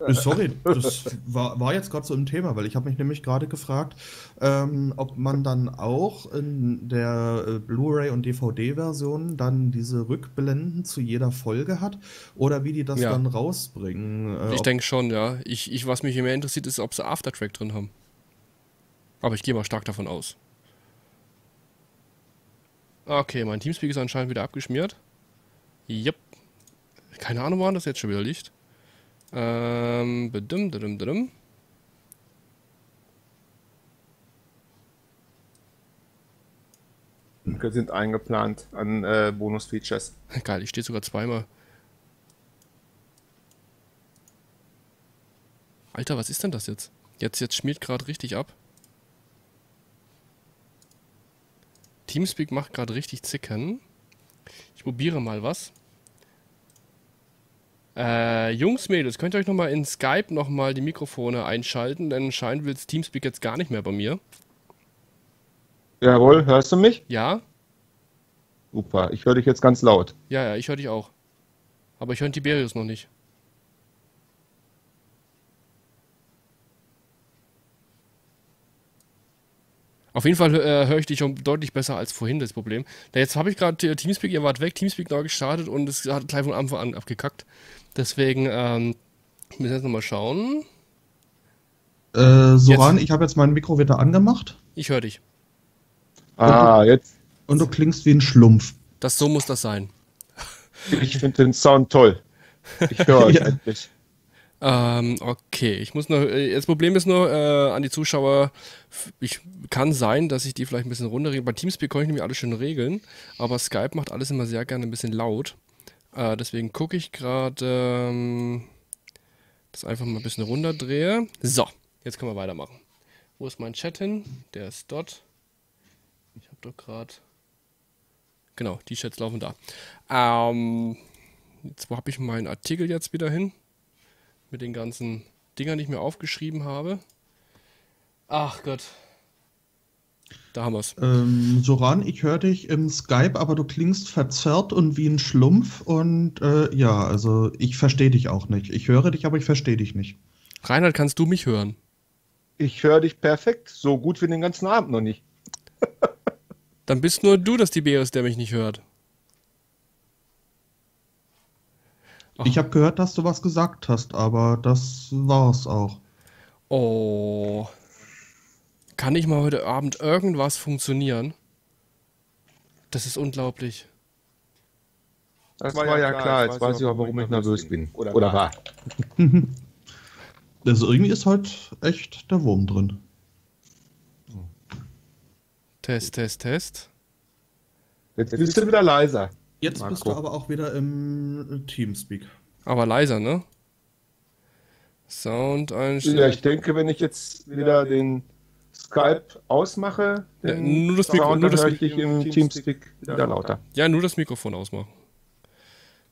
Sorry, das war jetzt gerade so im Thema, weil ich habe mich nämlich gerade gefragt, ob man dann auch in der Blu-ray- und DVD-Version dann diese Rückblenden zu jeder Folge hat oder wie die das dann rausbringen. Ich denke schon, ja. Was mich mehr interessiert, ist, ob sie Aftertrack drin haben. Aber ich gehe mal stark davon aus. Okay, mein Teamspeak ist anscheinend wieder abgeschmiert. Jep. Keine Ahnung, woran das jetzt schon wieder liegt. Wir sind eingeplant an Bonus-Features. Geil, ich stehe sogar zweimal. Alter, was ist denn das jetzt? Jetzt schmiert gerade richtig ab. Teamspeak macht gerade richtig Zicken. Ich probiere mal was. Jungs, Mädels, könnt ihr euch nochmal in Skype die Mikrofone einschalten, denn anscheinend will Teamspeak jetzt gar nicht mehr bei mir. Jawohl, hörst du mich? Ja. Super, ich höre dich jetzt ganz laut. Ja, ich höre dich auch. Aber ich höre Tiberius noch nicht. Auf jeden Fall höre ich dich schon deutlich besser als vorhin, das Problem. Da jetzt habe ich gerade Teamspeak, ihr wart weg, Teamspeak neu gestartet und es hat gleich von Anfang an abgekackt. Deswegen müssen wir jetzt nochmal schauen. Soran, ich habe jetzt mein Mikro wieder angemacht. Ich höre dich. Jetzt. Und du klingst wie ein Schlumpf. So muss das sein. Ich finde den Sound toll. Ich höre euch endlich. Okay, ich muss noch. Das Problem ist nur an die Zuschauer. Kann sein, dass ich die vielleicht ein bisschen runterregle. Bei Teamspeak konnte ich nämlich alles schön regeln, aber Skype macht alles immer sehr gerne ein bisschen laut. Deswegen gucke ich gerade, das einfach mal ein bisschen runterdrehe. So, jetzt können wir weitermachen. Wo ist mein Chat hin? Der ist dort. Ich habe doch gerade. Genau, die Chats laufen da. Jetzt habe ich meinen Artikel jetzt wieder hin. Mit den ganzen Dingern, die ich mir aufgeschrieben habe. Ach Gott. Da haben wir es. Soran, ich höre dich im Skype, aber du klingst verzerrt und wie ein Schlumpf. Und ja, also ich verstehe dich auch nicht. Ich höre dich, aber ich verstehe dich nicht. Reinhard, kannst du mich hören? Ich höre dich perfekt. So gut wie den ganzen Abend noch nicht. Dann bist nur du das Tiberius, der mich nicht hört. Ach. Ich habe gehört, dass du was gesagt hast, aber das war's auch. Oh. Kann ich mal heute Abend irgendwas funktionieren? Das ist unglaublich. Das war ja klar. Jetzt weiß ich auch, warum ich nervös bin. Oder war. Also irgendwie ist heute echt der Wurm drin. Test. Jetzt bist du wieder leiser. Jetzt Marco. Bist du aber auch wieder im Teamspeak. Aber leiser, ne? Sound einstellen. Ja, ich denke, wenn ich jetzt wieder den Skype ausmache, ja, nur das Mikrofon, nur das ich im Teamspeak wieder lauter. Ja, nur das Mikrofon ausmachen.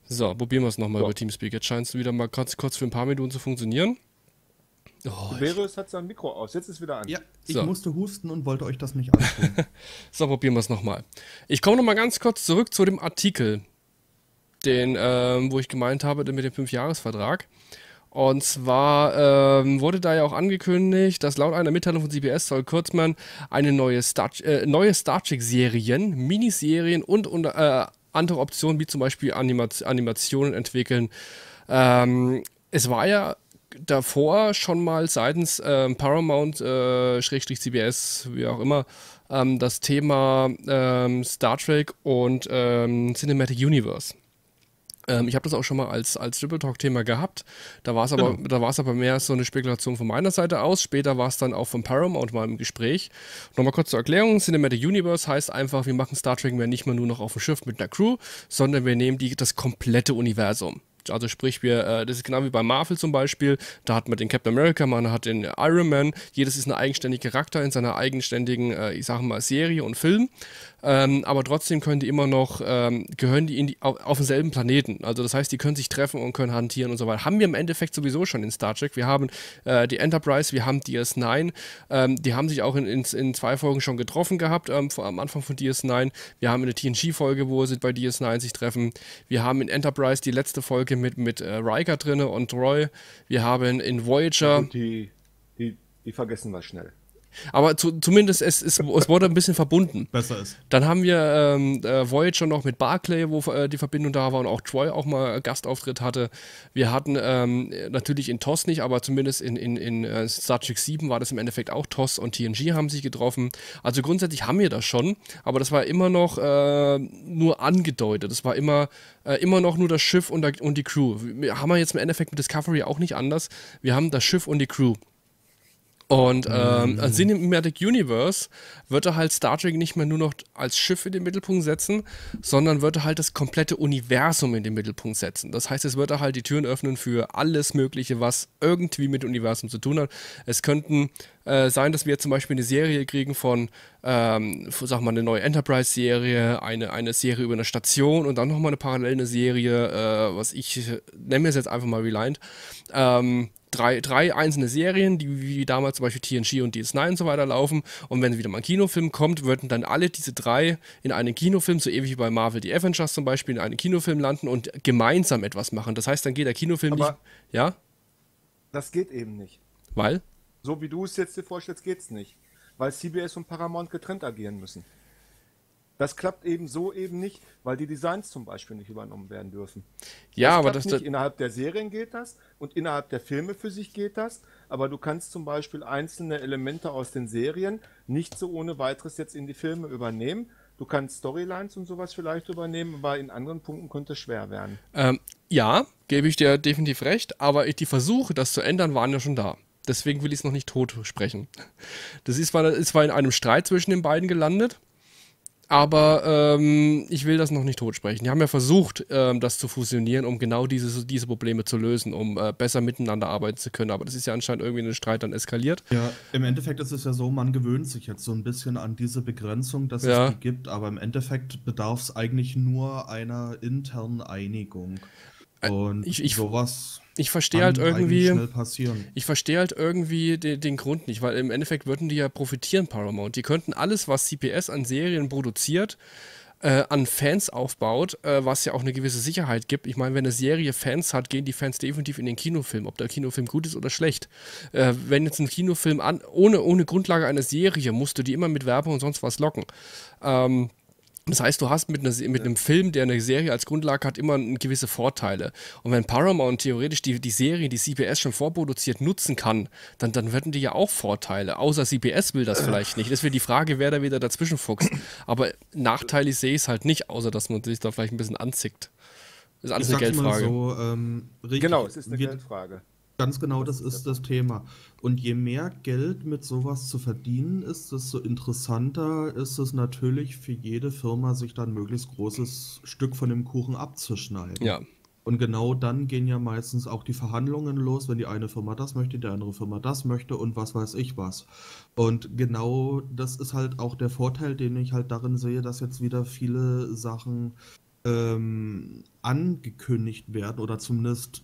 So, probieren wir es nochmal über Teamspeak. Jetzt scheint es wieder mal ganz kurz für ein paar Minuten zu funktionieren. Oh, Tiberius hat sein Mikro aus, jetzt ist wieder an. Ja, ich musste husten und wollte euch das nicht antun. So, probieren wir es nochmal. Ich komme nochmal ganz kurz zurück zu dem Artikel, den, wo ich gemeint habe, mit dem 5-Jahres-Vertrag. Und zwar wurde da ja auch angekündigt, dass laut einer Mitteilung von CBS soll Kurtzman eine neue Star Trek-Serien, Miniserien und andere Optionen, wie zum Beispiel Animationen entwickeln. Es war ja davor schon mal seitens Paramount, /CBS, wie auch immer, das Thema Star Trek und Cinematic Universe. Ich habe das auch schon mal als Tribble Talk Thema gehabt, da war es aber, da war es mehr so eine Spekulation von meiner Seite aus, später war es dann auch von Paramount mal im Gespräch. Nochmal kurz zur Erklärung, Cinematic Universe heißt einfach, wir machen Star Trek mehr nicht mehr nur noch auf dem Schiff mit einer Crew, sondern wir nehmen das komplette Universum. Also sprich, das ist genau wie bei Marvel zum Beispiel, da hat man den Captain America, man hat den Iron Man, jedes ist ein eigenständiger Charakter in seiner eigenständigen, ich sage mal, Serie und Film, aber trotzdem können die immer noch, gehören die, auf denselben Planeten, also das heißt, die können sich treffen und können hantieren und so weiter. Haben wir im Endeffekt sowieso schon in Star Trek, wir haben die Enterprise, wir haben DS9, die haben sich auch in 2 Folgen schon getroffen gehabt, am Anfang von DS9, wir haben eine TNG-Folge, wo sie bei DS9 sich treffen, wir haben in Enterprise die letzte Folge mit Riker drin und Troy. Wir haben in Voyager... Ja, die vergessen wir schnell. Aber zumindest, es wurde ein bisschen verbunden. Besser ist. Dann haben wir Voyager noch mit Barclay, wo die Verbindung da war und auch Troy auch mal Gastauftritt hatte. Wir hatten natürlich in TOS nicht, aber zumindest in Star Trek 7 war das im Endeffekt auch TOS und TNG haben sich getroffen. Also grundsätzlich haben wir das schon, aber das war immer noch nur angedeutet. Das war immer noch nur das Schiff und die Crew. Haben wir jetzt im Endeffekt mit Discovery auch nicht anders. Wir haben das Schiff und die Crew. Und Cinematic Universe wird er halt Star Trek nicht mehr nur noch als Schiff in den Mittelpunkt setzen, sondern wird er halt das komplette Universum in den Mittelpunkt setzen. Das heißt, es wird er halt die Türen öffnen für alles Mögliche, was irgendwie mit Universum zu tun hat. Es könnten sein, dass wir jetzt zum Beispiel eine Serie kriegen von, sag mal, eine neue Enterprise-Serie, eine Serie über eine Station und dann nochmal eine parallele Serie, nennen wir es jetzt einfach mal Reliant, drei einzelne Serien, die wie damals zum Beispiel TNG und DS9 und so weiter laufen. Und wenn wieder mal ein Kinofilm kommt, würden dann alle diese 3 in einen Kinofilm, so ewig wie bei Marvel die Avengers zum Beispiel, in einen Kinofilm landen und gemeinsam etwas machen. Das heißt, dann geht der Kinofilm aber nicht... Ja? Das geht eben nicht. Weil? So wie du es jetzt dir vorstellst, geht's nicht. Weil CBS und Paramount getrennt agieren müssen. Das klappt eben so eben nicht, weil die Designs zum Beispiel nicht übernommen werden dürfen. Ja, das aber das nicht. Innerhalb der Serien geht das und innerhalb der Filme für sich geht das, aber du kannst zum Beispiel einzelne Elemente aus den Serien nicht so ohne weiteres jetzt in die Filme übernehmen. Du kannst Storylines und sowas vielleicht übernehmen, aber in anderen Punkten könnte es schwer werden. Ja, gebe ich dir definitiv recht, aber die Versuche, das zu ändern, waren ja schon da. Deswegen will ich es noch nicht tot sprechen. Das ist zwar in einem Streit zwischen den beiden gelandet, aber ich will das noch nicht totsprechen. Die haben ja versucht, das zu fusionieren, um genau diese Probleme zu lösen, um besser miteinander arbeiten zu können. Aber das ist ja anscheinend irgendwie ein Streit dann eskaliert. Ja, im Endeffekt ist es ja so, man gewöhnt sich jetzt so ein bisschen an diese Begrenzung, dass es die gibt. Aber im Endeffekt bedarf es eigentlich nur einer internen Einigung. Und sowas... Ich verstehe halt irgendwie, den Grund nicht, weil im Endeffekt würden die ja profitieren, Paramount. Die könnten alles, was CBS an Serien produziert, an Fans aufbaut, was ja auch eine gewisse Sicherheit gibt. Ich meine, wenn eine Serie Fans hat, gehen die Fans definitiv in den Kinofilm, ob der Kinofilm gut ist oder schlecht. Wenn jetzt ein Kinofilm ohne Grundlage einer Serie, musst du die immer mit Werbung und sonst was locken. Das heißt, du hast mit einem Film, der eine Serie als Grundlage hat, immer gewisse Vorteile. Und wenn Paramount theoretisch die Serie, die CBS schon vorproduziert, nutzen kann, dann werden die ja auch Vorteile. Außer CBS will das vielleicht nicht. Das wäre die Frage, wer da wieder dazwischen fuchst. Aber nachteilig sehe ich es halt nicht, außer dass man sich da vielleicht ein bisschen anzickt. Das ist alles eine Geldfrage. So, genau, es ist eine Geldfrage. Ganz genau, das ist das Thema. Und je mehr Geld mit sowas zu verdienen ist, desto interessanter ist es natürlich für jede Firma, sich dann ein möglichst großes Stück von dem Kuchen abzuschneiden. Ja, Und genau dann gehen ja meistens auch die Verhandlungen los, wenn die eine Firma das möchte, die andere Firma das möchte und was weiß ich was. Und genau das ist halt auch der Vorteil, den ich halt darin sehe, dass jetzt wieder viele Sachen angekündigt werden oder zumindest,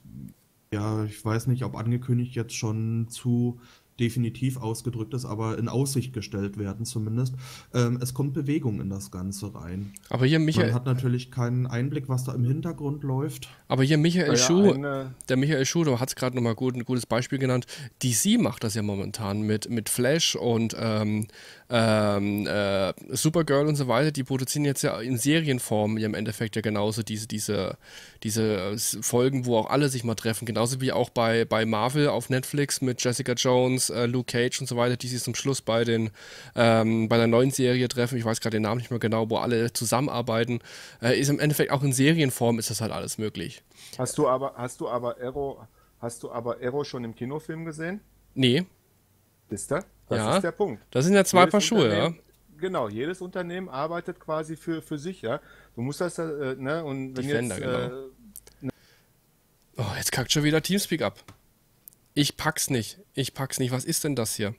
ja, ich weiß nicht, ob angekündigt jetzt schon zu definitiv ausgedrückt ist, aber in Aussicht gestellt werden zumindest. Es kommt Bewegung in das Ganze rein. Aber hier Michael... Man hat natürlich keinen Einblick, was da im Hintergrund läuft. Aber hier Michael Schuh, der Michael Schuh, der hat es gerade nochmal gut, ein gutes Beispiel genannt. DC macht das ja momentan mit Flash und Supergirl und so weiter. Die produzieren jetzt ja in Serienform ja im Endeffekt ja genauso diese Folgen, wo auch alle sich mal treffen. Genauso wie auch bei Marvel auf Netflix mit Jessica Jones, Luke Cage und so weiter, die sich zum Schluss bei der neuen Serie treffen, ich weiß gerade den Namen nicht mehr genau, wo alle zusammenarbeiten, ist im Endeffekt auch in Serienform ist das halt alles möglich. Hast du aber Arrow schon im Kinofilm gesehen? Nee. Ist das? Das ist der Punkt. Das sind ja zwei Paar Schuhe, ja. Genau, jedes Unternehmen arbeitet quasi für sich, ja. Du musst das, ne, und wenn Defender, jetzt... Genau. Ne. Oh, jetzt kackt schon wieder Teamspeak ab. Ich pack's nicht. Was ist denn das hier?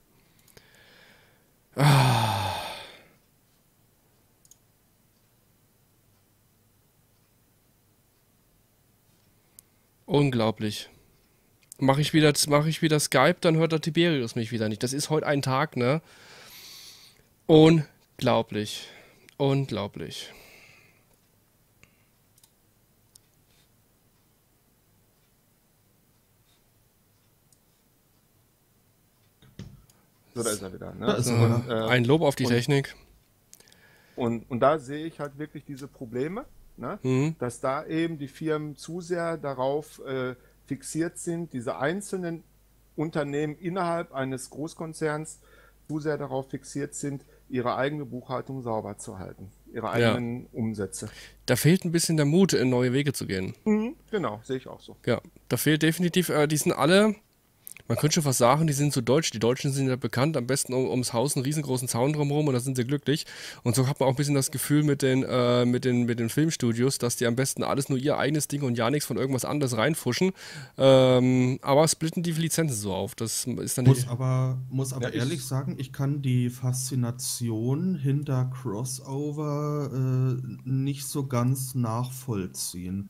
Ah. Unglaublich. Mach ich wieder Skype, dann hört der Tiberius mich wieder nicht. Das ist heute ein Tag, ne? Unglaublich. Unglaublich. So, da ist er wieder. Ne? Ein Lob auf die Technik. Und da sehe ich halt wirklich diese Probleme, ne? Dass da eben die Firmen zu sehr darauf fixiert sind, diese einzelnen Unternehmen innerhalb eines Großkonzerns zu sehr darauf fixiert sind, ihre eigene Buchhaltung sauber zu halten, ihre eigenen Umsätze. Da fehlt ein bisschen der Mut, in neue Wege zu gehen. Genau, sehe ich auch so. Ja, da fehlt definitiv, die sind alle... Man könnte schon fast sagen, die sind so deutsch. Die Deutschen sind ja bekannt, am besten ums Haus einen riesengroßen Zaun drumherum und da sind sie glücklich. Und so hat man auch ein bisschen das Gefühl mit den Filmstudios, dass die am besten alles nur ihr eigenes Ding und ja nichts von irgendwas anderes reinfuschen. Aber splitten die Lizenzen so auf. Das ist dann muss aber ehrlich sagen, ich kann die Faszination hinter Crossover nicht so ganz nachvollziehen.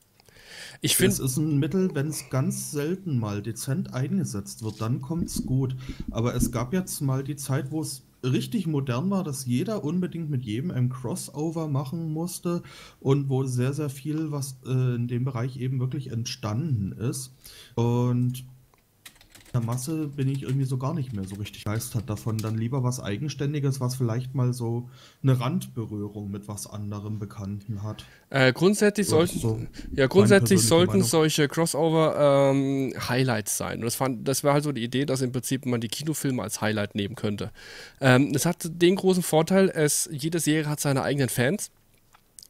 Ich finde, es ist ein Mittel, wenn es ganz selten mal dezent eingesetzt wird, dann kommt es gut. Aber es gab jetzt mal die Zeit, wo es richtig modern war, dass jeder unbedingt mit jedem ein Crossover machen musste und wo sehr, sehr viel, was in dem Bereich eben wirklich entstanden ist. Und in der Masse bin ich irgendwie so gar nicht mehr so richtig begeistert davon. Dann lieber was Eigenständiges, was vielleicht mal so eine Randberührung mit was anderem Bekannten hat. Grundsätzlich sollten solche Crossover Highlights sein. Und das war halt so die Idee, dass im Prinzip man die Kinofilme als Highlight nehmen könnte. Es hat den großen Vorteil, jede Serie hat seine eigenen Fans.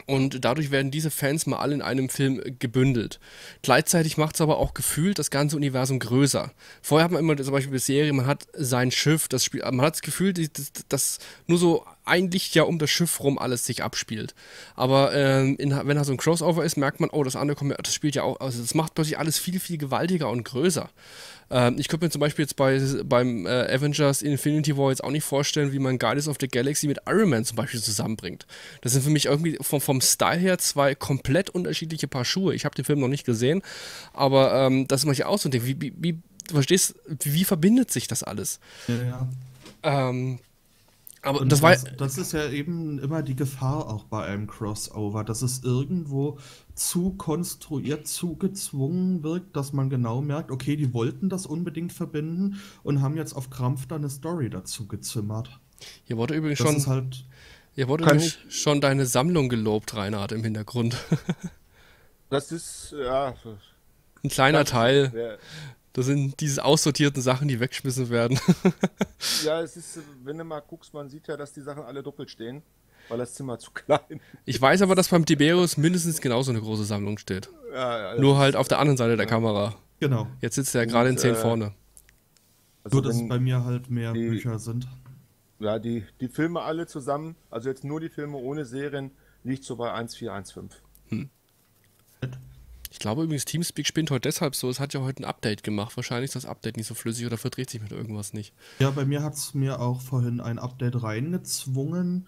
Und dadurch werden diese Fans mal alle in einem Film gebündelt. Gleichzeitig macht es aber auch gefühlt das ganze Universum größer. Vorher hat man immer zum Beispiel eine Serie, man hat sein Schiff, das Spiel, man hat das Gefühl, dass nur so ein Lichtjahr um das Schiff rum alles sich abspielt. Aber wenn da so ein Crossover ist, merkt man, oh, das andere kommt, das spielt ja auch, also das macht plötzlich alles viel, viel gewaltiger und größer. Ich könnte mir zum Beispiel jetzt beim Avengers Infinity War jetzt auch nicht vorstellen, wie man Guardians of the Galaxy mit Iron Man zum Beispiel zusammenbringt. Das sind für mich irgendwie vom Style her zwei komplett unterschiedliche Paar Schuhe. Ich habe den Film noch nicht gesehen, aber das ist manchmal auch so ein Ding. Du verstehst, wie verbindet sich das alles? Ja, ja. Aber das ist ja eben immer die Gefahr auch bei einem Crossover, dass es irgendwo zu konstruiert, zu gezwungen wirkt, dass man genau merkt, okay, die wollten das unbedingt verbinden und haben jetzt auf Krampf da eine Story dazu gezimmert. Hier wurde übrigens schon deine Sammlung gelobt, Reinhard, im Hintergrund. Das ist, ja... Ein kleiner Teil. Ja. Das sind diese aussortierten Sachen, die weggeschmissen werden. Ja, es ist, wenn du mal guckst, man sieht ja, dass die Sachen alle doppelt stehen, weil das Zimmer zu klein. Ich weiß aber, dass beim Tiberius mindestens genauso eine große Sammlung steht. Ja, ja, nur halt auf der anderen Seite der Kamera. Genau. Jetzt sitzt er gerade in 10 vorne. Also nur, dass bei mir halt mehr Bücher sind. Ja, die Filme alle zusammen, also jetzt nur die Filme ohne Serien, liegt so bei 1,4, 1,5. Hm. glaube übrigens, Teamspeak spinnt heute deshalb so. Es hat ja heute ein Update gemacht. Wahrscheinlich ist das Update nicht so flüssig oder verdreht sich mit irgendwas nicht. Ja, bei mir hat es mir auch vorhin ein Update reingezwungen,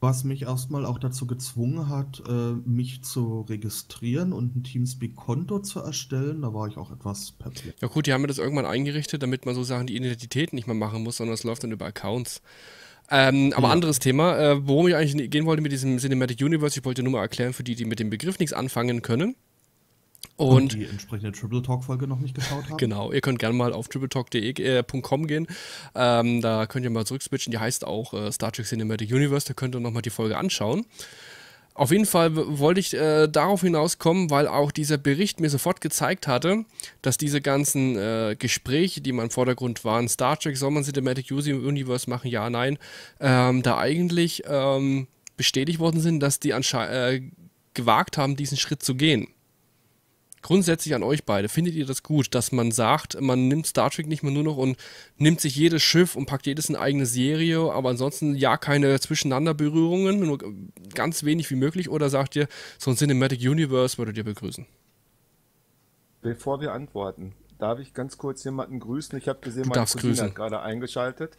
was mich erstmal auch dazu gezwungen hat, mich zu registrieren und ein Teamspeak-Konto zu erstellen. Da war ich auch etwas perplex. Ja gut, die haben mir das irgendwann eingerichtet, damit man so Sachen, die Identität nicht mehr machen muss, sondern es läuft dann über Accounts. Aber anderes Thema, worum ich eigentlich gehen wollte mit diesem Cinematic Universe, ich wollte nur mal erklären für die, die mit dem Begriff nichts anfangen können. Und die entsprechende Tribble Talk-Folge noch nicht geschaut haben. Genau, ihr könnt gerne mal auf TribbleTalk.com gehen. Da könnt ihr mal zurückswitchen. Die heißt auch Star Trek Cinematic Universe. Da könnt ihr nochmal die Folge anschauen. Auf jeden Fall wollte ich darauf hinauskommen, weil auch dieser Bericht mir sofort gezeigt hatte, dass diese ganzen Gespräche, die mal im Vordergrund waren, Star Trek, soll man Cinematic Universe machen, ja, nein, da eigentlich bestätigt worden sind, dass die gewagt haben, diesen Schritt zu gehen. Grundsätzlich an euch beide, findet ihr das gut, dass man sagt, man nimmt Star Trek nicht mehr nur noch und nimmt sich jedes Schiff und packt jedes in eine eigene Serie, aber ansonsten ja keine Zwischeneinanderberührungen, nur ganz wenig wie möglich, oder sagt ihr, so ein Cinematic Universe würdet ihr begrüßen? Bevor wir antworten, darf ich ganz kurz jemanden grüßen? Ich habe gesehen, meine Cousine hat gerade eingeschaltet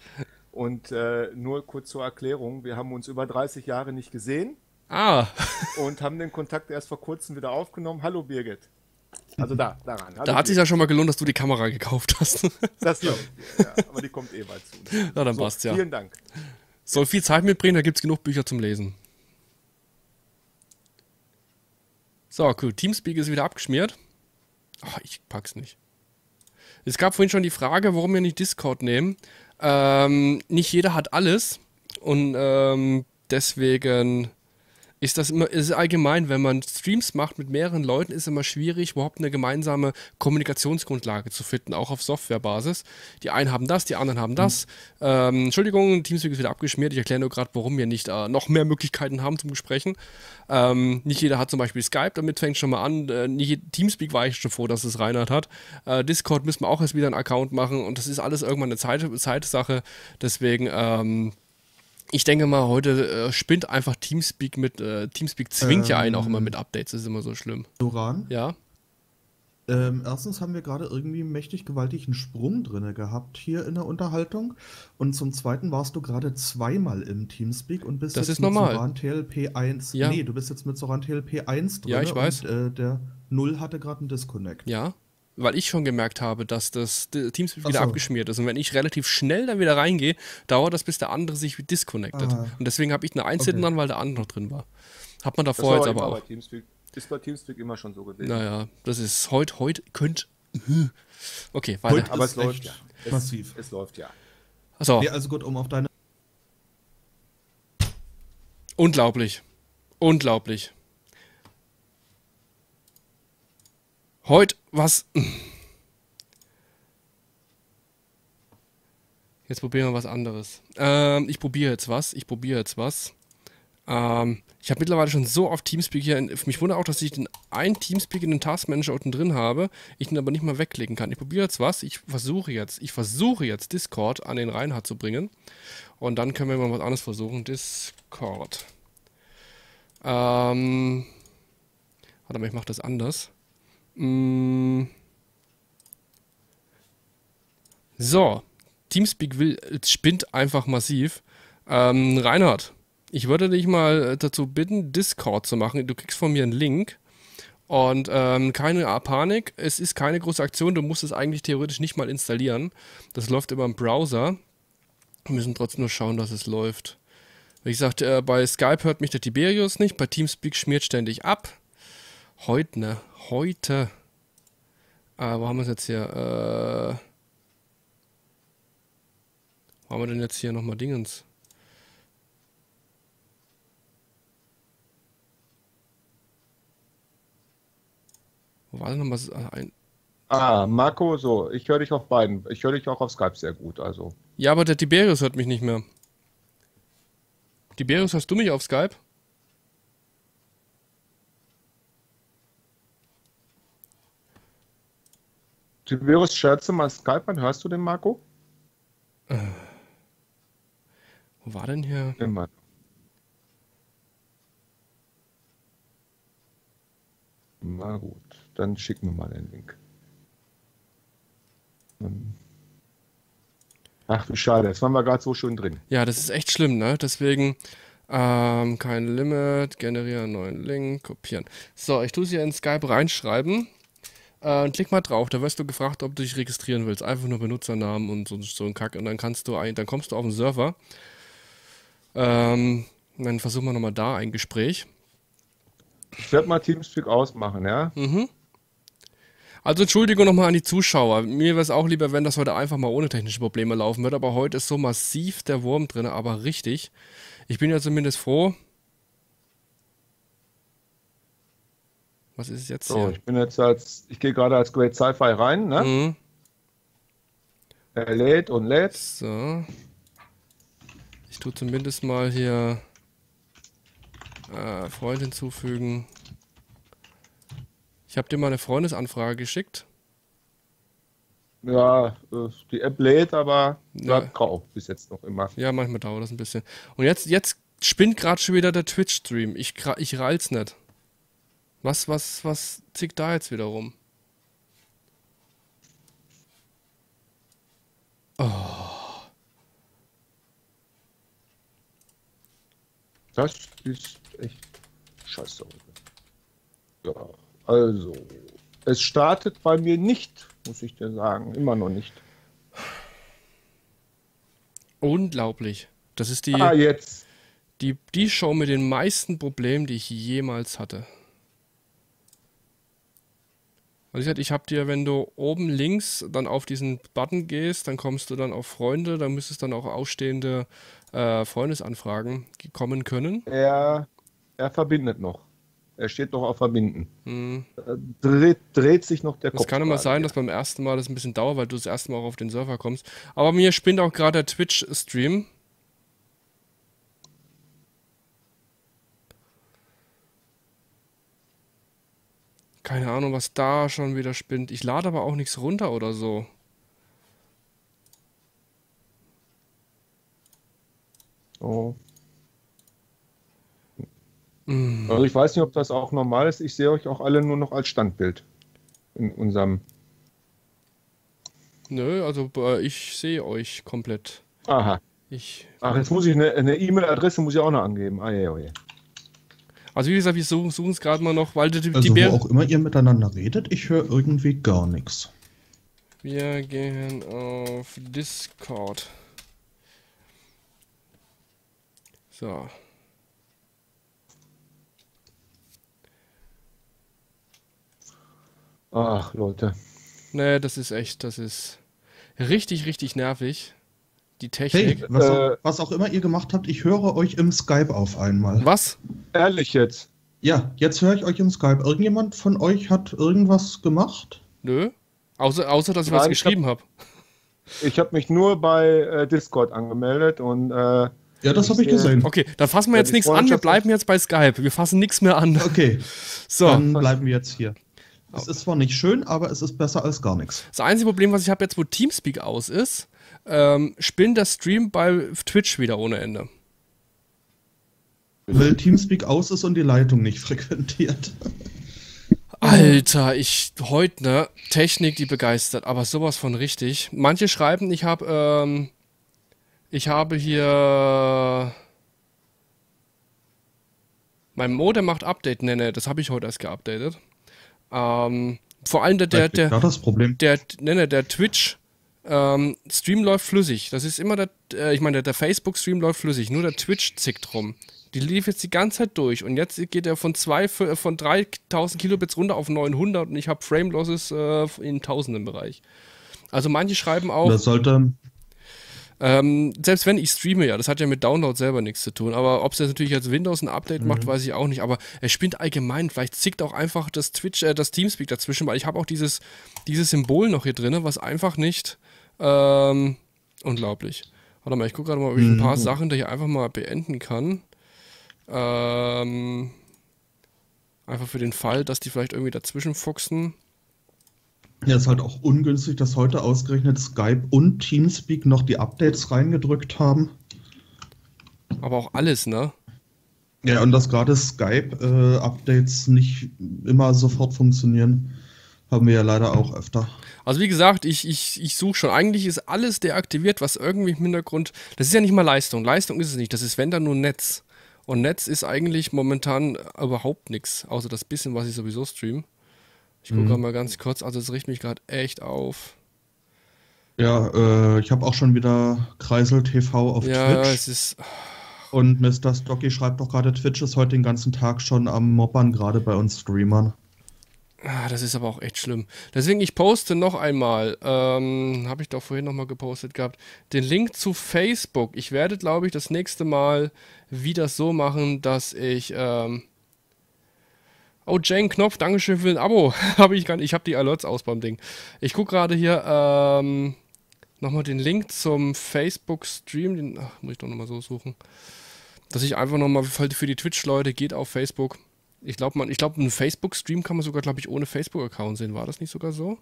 und nur kurz zur Erklärung, wir haben uns über 30 Jahre nicht gesehen und haben den Kontakt erst vor kurzem wieder aufgenommen. Hallo Birgit. Also daran. Hallo, da hat sich ja schon mal gelohnt, dass du die Kamera gekauft hast. Das ja, aber die kommt eh bald zu. Na dann so, passt ja. Vielen Dank. Soll viel Zeit mitbringen, da gibt es genug Bücher zum Lesen. So, cool. Teamspeak ist wieder abgeschmiert. Ach, ich pack's nicht. Es gab vorhin schon die Frage, warum wir nicht Discord nehmen. Nicht jeder hat alles und deswegen... Ist allgemein, wenn man Streams macht mit mehreren Leuten, ist es immer schwierig, überhaupt eine gemeinsame Kommunikationsgrundlage zu finden, auch auf Softwarebasis. Die einen haben das, die anderen haben das. Entschuldigung, Teamspeak ist wieder abgeschmiert. Ich erkläre nur gerade, warum wir nicht noch mehr Möglichkeiten haben zum Gesprächen. Nicht jeder hat zum Beispiel Skype, damit fängt schon mal an. Teamspeak war ich schon froh, dass es Reinhard hat. Discord müssen wir auch erst wieder einen Account machen und das ist alles irgendwann eine Zeitsache. Deswegen... ich denke mal, heute spinnt einfach Teamspeak mit, Teamspeak zwingt ja einen auch immer mit Updates, das ist immer so schlimm. Soran? Ja? Erstens haben wir gerade irgendwie mächtig gewaltigen Sprung drin gehabt hier in der Unterhaltung und zum Zweiten warst du gerade zweimal im Teamspeak und bist das jetzt ist mit normal. Soran TLP 1, ja. Nee, du bist jetzt mit Soran TLP 1 drin, ja, ich weiß. Und der 0 hatte gerade einen Disconnect. Ja. Weil ich schon gemerkt habe, dass das Teamspeak wieder abgeschmiert ist. Und wenn ich relativ schnell dann wieder reingehe, dauert das, bis der andere sich disconnectet. Und deswegen habe ich eine 1 hinten dran, weil der andere noch drin war. Hat man davor jetzt aber auch. Ist bei Teamspeak immer schon so gewesen. Naja, das ist heute könnt. Okay, weiter. Heute, aber es läuft ja. Massiv. Es läuft ja. Also. Nee, also gut, um auf deine. Unglaublich. Unglaublich. Heute was. Jetzt probieren wir was anderes. Ich probiere jetzt was. Ich habe mittlerweile schon so oft Teamspeak hier. Mich wundert auch, dass ich den einen Teamspeak in den Taskmanager unten drin habe, ich den aber nicht mal wegklicken kann. Ich probiere jetzt was. Ich versuche jetzt Discord an den Reinhard zu bringen. Und dann können wir mal was anderes versuchen. Discord. Warte mal, ich mache das anders. So, Teamspeak spinnt einfach massiv. Reinhard, ich würde dich mal dazu bitten, Discord zu machen. Du kriegst von mir einen Link und keine Panik, es ist keine große Aktion, du musst es eigentlich theoretisch nicht mal installieren. Das läuft über den Browser. Wir müssen trotzdem nur schauen, dass es läuft. Wie gesagt, bei Skype hört mich der Tiberius nicht, bei Teamspeak schmiert ständig ab. Heute, ne? Heute. Wo haben wir es jetzt hier? Wo haben wir denn jetzt hier nochmal Dingens? Wo war denn nochmal ein... Marco, so. Ich höre dich auf beiden. Ich höre dich auch auf Skype sehr gut, also. Ja, aber der Tiberius hört mich nicht mehr. Tiberius, hörst du mich auf Skype? Tiberius, scherze mal Skype an. Hörst du den Marco? Wo war denn hier? Immer. Marco. Na gut, dann schick mir mal den Link. Ach du Schade, jetzt waren wir gerade so schön drin. Ja, das ist echt schlimm, ne? Deswegen kein Limit, generieren einen neuen Link, kopieren. So, ich tue es hier in Skype reinschreiben. Klick mal drauf, da wirst du gefragt, ob du dich registrieren willst. Einfach nur Benutzernamen und so ein Kack. Und dann kannst du, dann kommst du auf den Server. Dann versuchen wir nochmal da ein Gespräch. Ich werde mal Teamspeak ausmachen, ja? Mhm. Also Entschuldigung nochmal an die Zuschauer. Mir wäre es auch lieber, wenn das heute einfach mal ohne technische Probleme laufen würde. Aber heute ist so massiv der Wurm drin, aber richtig. Ich bin ja zumindest froh. Was ist jetzt so, hier? Ich bin jetzt ich gehe gerade als Great Sci-Fi rein, ne? Mhm. Er lädt und lädt. So. Ich tue zumindest mal hier Freund hinzufügen. Ich habe dir mal eine Freundesanfrage geschickt. Ja, die App lädt, aber bleibt grau bis jetzt noch immer. Ja, manchmal dauert das ein bisschen. Und jetzt spinnt gerade schon wieder der Twitch-Stream. Ich rall's nicht. Was zickt da jetzt wieder rum? Oh. Das ist echt scheiße. Ja, also, es startet bei mir nicht, muss ich dir sagen. Immer noch nicht. Unglaublich. Das ist die, jetzt. Die Show mit den meisten Problemen, die ich jemals hatte. Also ich habe dir, wenn du oben links dann auf diesen Button gehst, dann kommst du dann auf Freunde, dann müsstest du dann auch ausstehende Freundesanfragen kommen können. Er verbindet noch. Er steht noch auf Verbinden. Hm. Dreht sich noch der Kopf. Es kann immer sein, dass beim ersten Mal das ein bisschen dauert, weil du das erste Mal auch auf den Server kommst. Aber mir spinnt auch gerade der Twitch-Stream. Keine Ahnung, was da schon wieder spinnt. Ich lade aber auch nichts runter oder so. Oh. Mm. Also ich weiß nicht, ob das auch normal ist. Ich sehe euch auch alle nur noch als Standbild. In unserem... Nö, also ich sehe euch komplett. Aha. Ach, jetzt muss ich eine E-Mail-Adresse muss ich auch noch angeben. Ah, ja, ja. Also wie gesagt, wir suchen es gerade mal noch, weil die wo auch immer ihr miteinander redet, ich höre irgendwie gar nichts. Wir gehen auf Discord. So. Ach, Leute. Nee, das ist echt, das ist richtig, richtig nervig. Die Technik. Hey, was auch immer ihr gemacht habt, ich höre euch im Skype auf einmal. Was? Ehrlich jetzt? Ja, jetzt höre ich euch im Skype. Irgendjemand von euch hat irgendwas gemacht? Nö. Außer dass ich was geschrieben habe. Ich habe mich nur bei Discord angemeldet und... ja, das habe ich gesehen. Okay, dann fassen wir jetzt nichts an, wir bleiben jetzt bei Skype. Wir fassen nichts mehr an. Okay, so. Dann bleiben wir jetzt hier. Oh. Es ist zwar nicht schön, aber es ist besser als gar nichts. Das einzige Problem, was ich habe jetzt, wo Teamspeak aus ist, spinnt der Stream bei Twitch wieder ohne Ende. Weil Teamspeak aus ist und die Leitung nicht frequentiert. Alter, heute, ne? Technik, die begeistert, aber sowas von richtig. Manche schreiben, ich habe hier... Mein Modem macht Update. Ne, das habe ich heute erst geupdatet. Vor allem der Twitch... Stream läuft flüssig. Das ist immer der Facebook-Stream läuft flüssig, nur der Twitch zickt rum. Die lief jetzt die ganze Zeit durch und jetzt geht er von 3000 Kilobits runter auf 900 und ich habe Frame-Losses im Tausenden-Bereich. Also manche schreiben auch... Das sollte... selbst wenn ich streame, ja, das hat ja mit Download selber nichts zu tun, aber ob es jetzt natürlich als Windows ein Update macht, weiß ich auch nicht, aber es spinnt allgemein, vielleicht zickt auch einfach das Teamspeak dazwischen, weil ich habe auch dieses Symbol noch hier drin, was einfach nicht... unglaublich. Warte mal, ich gucke gerade mal, ob ich ein paar Sachen da hier einfach mal beenden kann. Einfach für den Fall, dass die vielleicht irgendwie dazwischen fuchsen. Ja, ist halt auch ungünstig, dass heute ausgerechnet Skype und Teamspeak noch die Updates reingedrückt haben. Aber auch alles, ne? Ja, und dass gerade Skype-Updates nicht immer sofort funktionieren, haben wir ja leider auch öfter. Also wie gesagt, ich suche schon. Eigentlich ist alles deaktiviert, was irgendwie im Hintergrund... Das ist ja nicht mal Leistung. Leistung ist es nicht. Das ist, wenn, dann nur Netz. Und Netz ist eigentlich momentan überhaupt nichts, außer das bisschen, was ich sowieso streame. Ich gucke mal ganz kurz. Also es riecht mich gerade echt auf. Ja, ich habe auch schon wieder Kreisel TV auf Twitch. Ja, es ist... Und Mr. Stocky schreibt doch gerade, Twitch ist heute den ganzen Tag schon am Moppern, gerade bei uns Streamern. Ah, das ist aber auch echt schlimm. Deswegen, ich poste noch einmal, habe ich doch vorhin nochmal gepostet gehabt, den Link zu Facebook. Ich werde, glaube ich, das nächste Mal wieder so machen, dass ich, oh, Jane Knopf, Dankeschön für ein Abo. Habe ich gar nicht, ich habe die Alerts aus beim Ding. Ich gucke gerade hier, nochmal den Link zum Facebook-Stream, den, ach, muss ich doch nochmal so suchen. Dass ich einfach nochmal, für die Twitch-Leute, geht auf Facebook. Ich glaube, einen Facebook-Stream kann man sogar, glaube ich, ohne Facebook-Account sehen. War das nicht sogar so?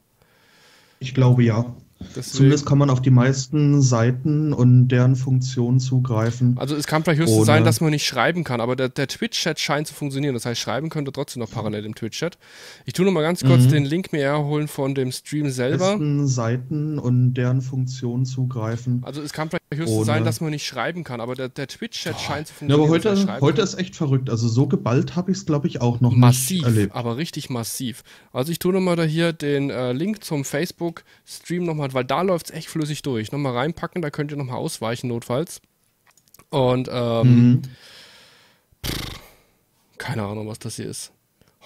Ich glaube, ja. Deswegen. Zumindest kann man auf die meisten Seiten und deren Funktionen zugreifen. Also es kann vielleicht höchstens sein, dass man nicht schreiben kann, aber der Twitch-Chat scheint zu funktionieren. Das heißt, schreiben könnte trotzdem noch parallel im Twitch-Chat. Ich tue nochmal ganz kurz den Link mir herholen von dem Stream selber. Seiten und deren Funktionen zugreifen. Also es kann vielleicht höchstens sein, dass man nicht schreiben kann, aber der Twitch-Chat scheint zu funktionieren. Ja, aber heute ist echt verrückt. Also so geballt habe ich es, glaube ich, auch noch nicht erlebt. Aber richtig massiv. Also ich tue nochmal da hier den Link zum Facebook-Stream nochmal, weil da läuft es echt flüssig durch. Nochmal reinpacken, da könnt ihr nochmal ausweichen notfalls. Und keine Ahnung, was das hier ist.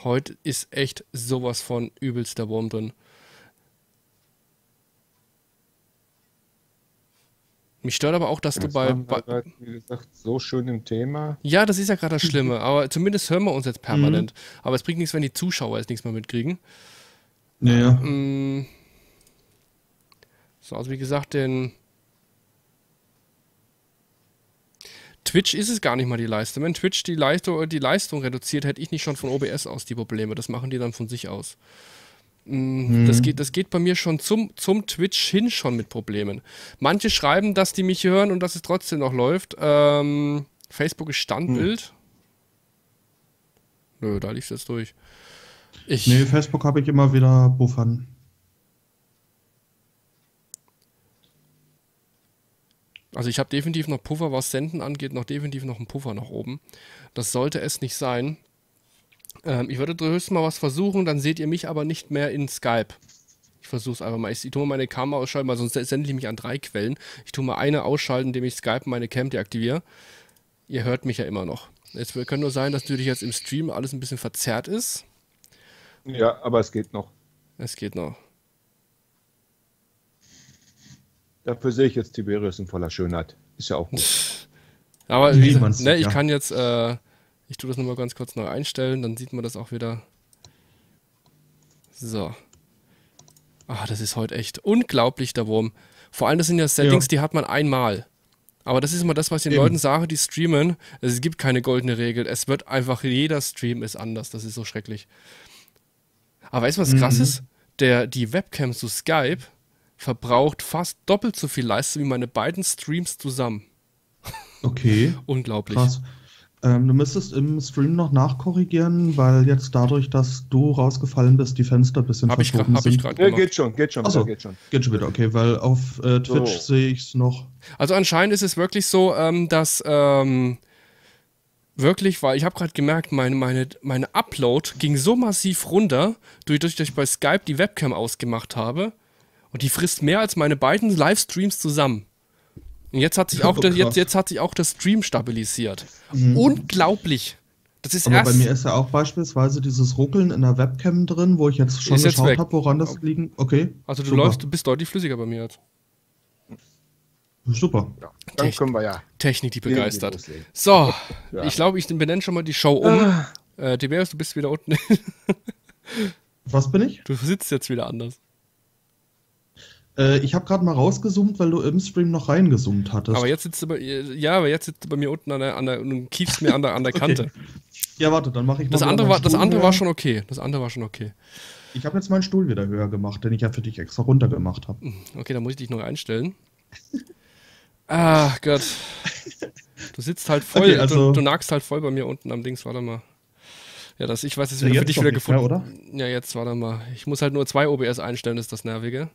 Heute ist echt sowas von übelster Wurm drin. Mich stört aber auch, dass du bei wie gesagt, so schön im Thema. Ja, das ist ja gerade das Schlimme, aber zumindest hören wir uns jetzt permanent. Aber es bringt nichts, wenn die Zuschauer jetzt nichts mehr mitkriegen. Naja. So, also wie gesagt, den Twitch ist es gar nicht mal die Leistung. Wenn Twitch die Leistung reduziert, hätte ich nicht schon von OBS aus die Probleme. Das machen die dann von sich aus. Das geht bei mir schon zum Twitch hin schon mit Problemen. Manche schreiben, dass die mich hören und dass es trotzdem noch läuft. Facebook ist Standbild. Nö, da lief es jetzt durch. Nee, Facebook habe ich immer wieder buffern. Also ich habe definitiv noch Puffer, was Senden angeht, noch definitiv noch einen Puffer nach oben. Das sollte es nicht sein. Ich würde höchstens mal was versuchen, dann seht ihr mich aber nicht mehr in Skype. Ich versuche es einfach mal. Ich tue meine Kamera ausschalten, weil sonst sende ich mich an 3 Quellen. Ich tue mal eine ausschalten, indem ich Skype meine Cam deaktiviere. Ihr hört mich ja immer noch. Es kann nur sein, dass natürlich jetzt im Stream alles ein bisschen verzerrt ist. Ja, aber es geht noch. Es geht noch. Dafür sehe ich jetzt Tiberius in voller Schönheit. Ist ja auch gut. Aber wie gesagt, ne, ich kann jetzt, ich tue das nochmal ganz kurz neu einstellen, dann sieht man das auch wieder. So. Ah, das ist heute echt unglaublich, der Wurm. Vor allem, das sind ja Settings, die hat man einmal. Aber das ist immer das, was ich den Leuten sage, die streamen. Es gibt keine goldene Regel. Es wird einfach, jeder Stream ist anders. Das ist so schrecklich. Aber weißt du, was krass ist? Die Webcam zu Skype verbraucht fast doppelt so viel Leistung wie meine beiden Streams zusammen. Okay. Unglaublich. Krass. Du müsstest im Stream noch nachkorrigieren, weil jetzt dadurch, dass du rausgefallen bist, die Fenster ein bisschen verschoben sind. Hab ich gerade gemacht. Geht schon. Achso, geht schon wieder, okay, weil auf Twitch sehe ich es noch. Also anscheinend ist es wirklich so, dass wirklich, weil ich habe gerade gemerkt, meine Upload ging so massiv runter, durch dass ich bei Skype die Webcam ausgemacht habe. Und die frisst mehr als meine beiden Livestreams zusammen. Und jetzt hat sich auch der Stream stabilisiert. Unglaublich. Das ist aber bei mir ist ja auch beispielsweise dieses Ruckeln in der Webcam drin, wo ich jetzt schon geschaut habe, woran das liegen. Okay. Also du bist deutlich flüssiger bei mir jetzt. Super. Ja, dann können wir Technik, die begeistert. So, ich glaube, ich benenne schon mal die Show um. Tiberius, du bist wieder unten. Was bin ich? Du sitzt jetzt wieder anders. Ich habe gerade mal rausgezoomt, weil du im Stream noch reingezoomt hattest. Aber jetzt sitzt du bei, mir unten an der und kiefst mir an der Kante. Okay. Ja, warte, dann mache ich mal Das andere war schon okay. Ich habe jetzt meinen Stuhl wieder höher gemacht, den ich ja für dich extra runter gemacht habe. Okay, dann muss ich dich neu einstellen. Ach Gott. Du sitzt halt voll, okay, also du nagst halt voll bei mir unten am Dings, warte mal. Ja, das, ich weiß, das ist ja für dich wieder gefunden. Mehr, oder? Ja, jetzt, warte mal. Ich muss halt nur 2 OBS einstellen, ist das Nervige.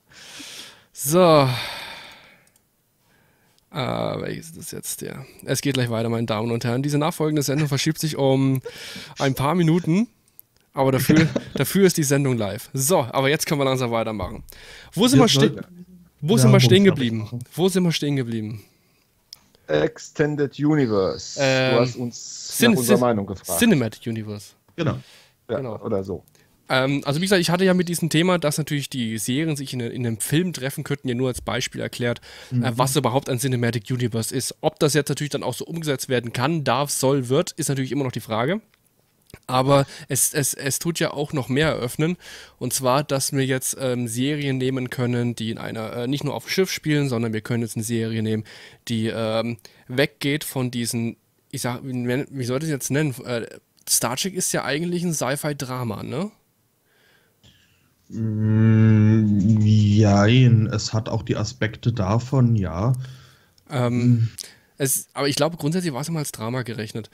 So. Welches ist das jetzt? Ja. Es geht gleich weiter, meine Damen und Herren. Diese nachfolgende Sendung verschiebt sich um ein paar Minuten, aber dafür ist die Sendung live. So, aber jetzt können wir langsam weitermachen. Wo sind wir stehen geblieben? Extended Universe. Du hast uns nach unserer Meinung gefragt. Cinematic Universe. Genau. Ja, genau. Oder so. Also wie gesagt, ich hatte ja mit diesem Thema, dass natürlich die Serien sich in einem Film treffen könnten, ja nur als Beispiel erklärt, was überhaupt ein Cinematic Universe ist. Ob das jetzt natürlich dann auch so umgesetzt werden kann, darf, soll, wird, ist natürlich immer noch die Frage. Aber es tut ja auch noch mehr eröffnen. Und zwar, dass wir jetzt Serien nehmen können, die in einer nicht nur auf dem Schiff spielen, sondern wir können jetzt eine Serie nehmen, die weggeht von diesen, ich sag, wie soll ich das jetzt nennen? Star Trek ist ja eigentlich ein Sci-Fi-Drama, ne? Ja, es hat auch die Aspekte davon, ja. Aber ich glaube, grundsätzlich war es immer als Drama gerechnet.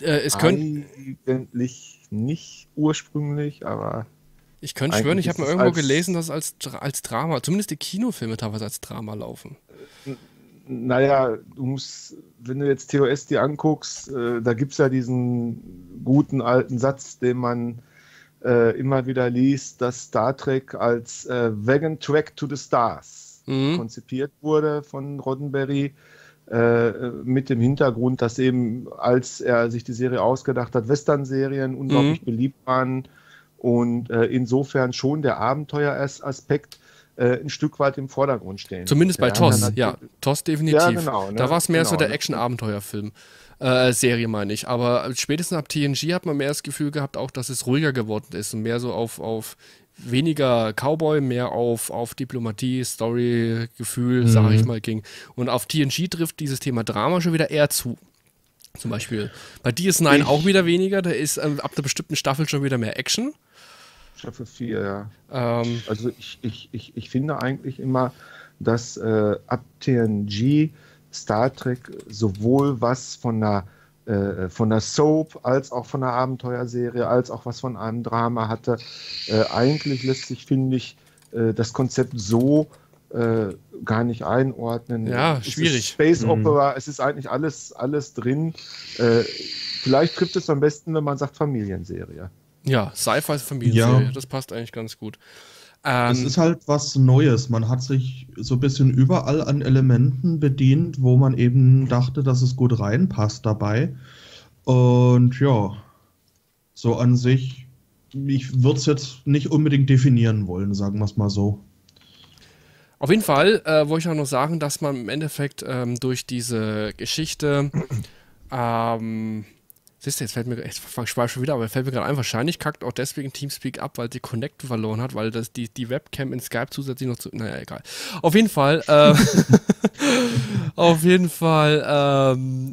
Es könnte eigentlich nicht ursprünglich, aber ich könnte schwören, ich habe mal irgendwo gelesen, dass es als Drama, zumindest die Kinofilme teilweise als Drama laufen. Naja, du musst, wenn du jetzt TOS dir anguckst, da gibt es ja diesen guten alten Satz, den man immer wieder liest, dass Star Trek als Wagon Track to the Stars konzipiert wurde von Roddenberry. Mit dem Hintergrund, dass eben, als er sich die Serie ausgedacht hat, Western-Serien unglaublich beliebt waren und insofern schon der Abenteueraspekt ein Stück weit im Vordergrund stehen. Zumindest bei TOS, ja, TOS definitiv. Ja, genau, ne? Da war es mehr so der Action-Abenteuerfilm. Serie meine ich, aber spätestens ab TNG hat man mehr das Gefühl gehabt, auch dass es ruhiger geworden ist und mehr so auf weniger Cowboy, mehr auf Diplomatie, Story, Gefühl, sage ich mal, ging. Und auf TNG trifft dieses Thema Drama schon wieder eher zu. Zum Beispiel bei DS9 auch wieder weniger, da ist ab einer bestimmten Staffel schon wieder mehr Action. Staffel 4, ja. Also ich finde eigentlich immer, dass ab TNG Star Trek sowohl was von der Soap als auch von der Abenteuerserie, als auch was von einem Drama hatte. Eigentlich lässt sich, finde ich, das Konzept so gar nicht einordnen. Ja, schwierig. Es ist Space Opera, es ist eigentlich alles drin. Vielleicht trifft es am besten, wenn man sagt Familienserie. Ja, Sci-Fi ist Familienserie, ja. Das passt eigentlich ganz gut. Es ist halt was Neues. Man hat sich so ein bisschen überall an Elementen bedient, wo man eben dachte, dass es gut reinpasst dabei. Und ja, so an sich, ich würde es jetzt nicht unbedingt definieren wollen, sagen wir es mal so. Auf jeden Fall wollte ich auch noch sagen, dass man im Endeffekt durch diese Geschichte siehst du, jetzt fällt mir, fällt mir gerade ein, wahrscheinlich kackt auch deswegen Teamspeak ab, weil sie Connect verloren hat, weil das die Webcam in Skype zusätzlich noch zu, naja, egal. Auf jeden Fall, man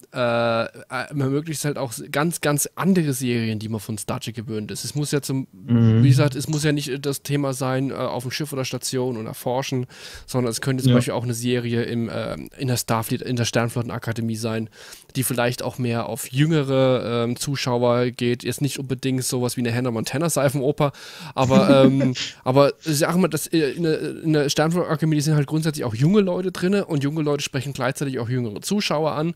ermöglicht halt auch ganz, ganz andere Serien, die man von Star Trek gewöhnt ist. Es muss ja wie gesagt, es muss ja nicht das Thema sein, auf dem Schiff oder Station und erforschen, sondern es könnte zum Beispiel auch eine Serie in der Sternflottenakademie sein, die vielleicht auch mehr auf jüngere Zuschauer geht, jetzt nicht unbedingt sowas wie eine Hannah Montana Seifenoper, aber aber sag mal, in der Sternflottenakademie sind halt grundsätzlich auch junge Leute drin und junge Leute sprechen gleichzeitig auch jüngere Zuschauer an.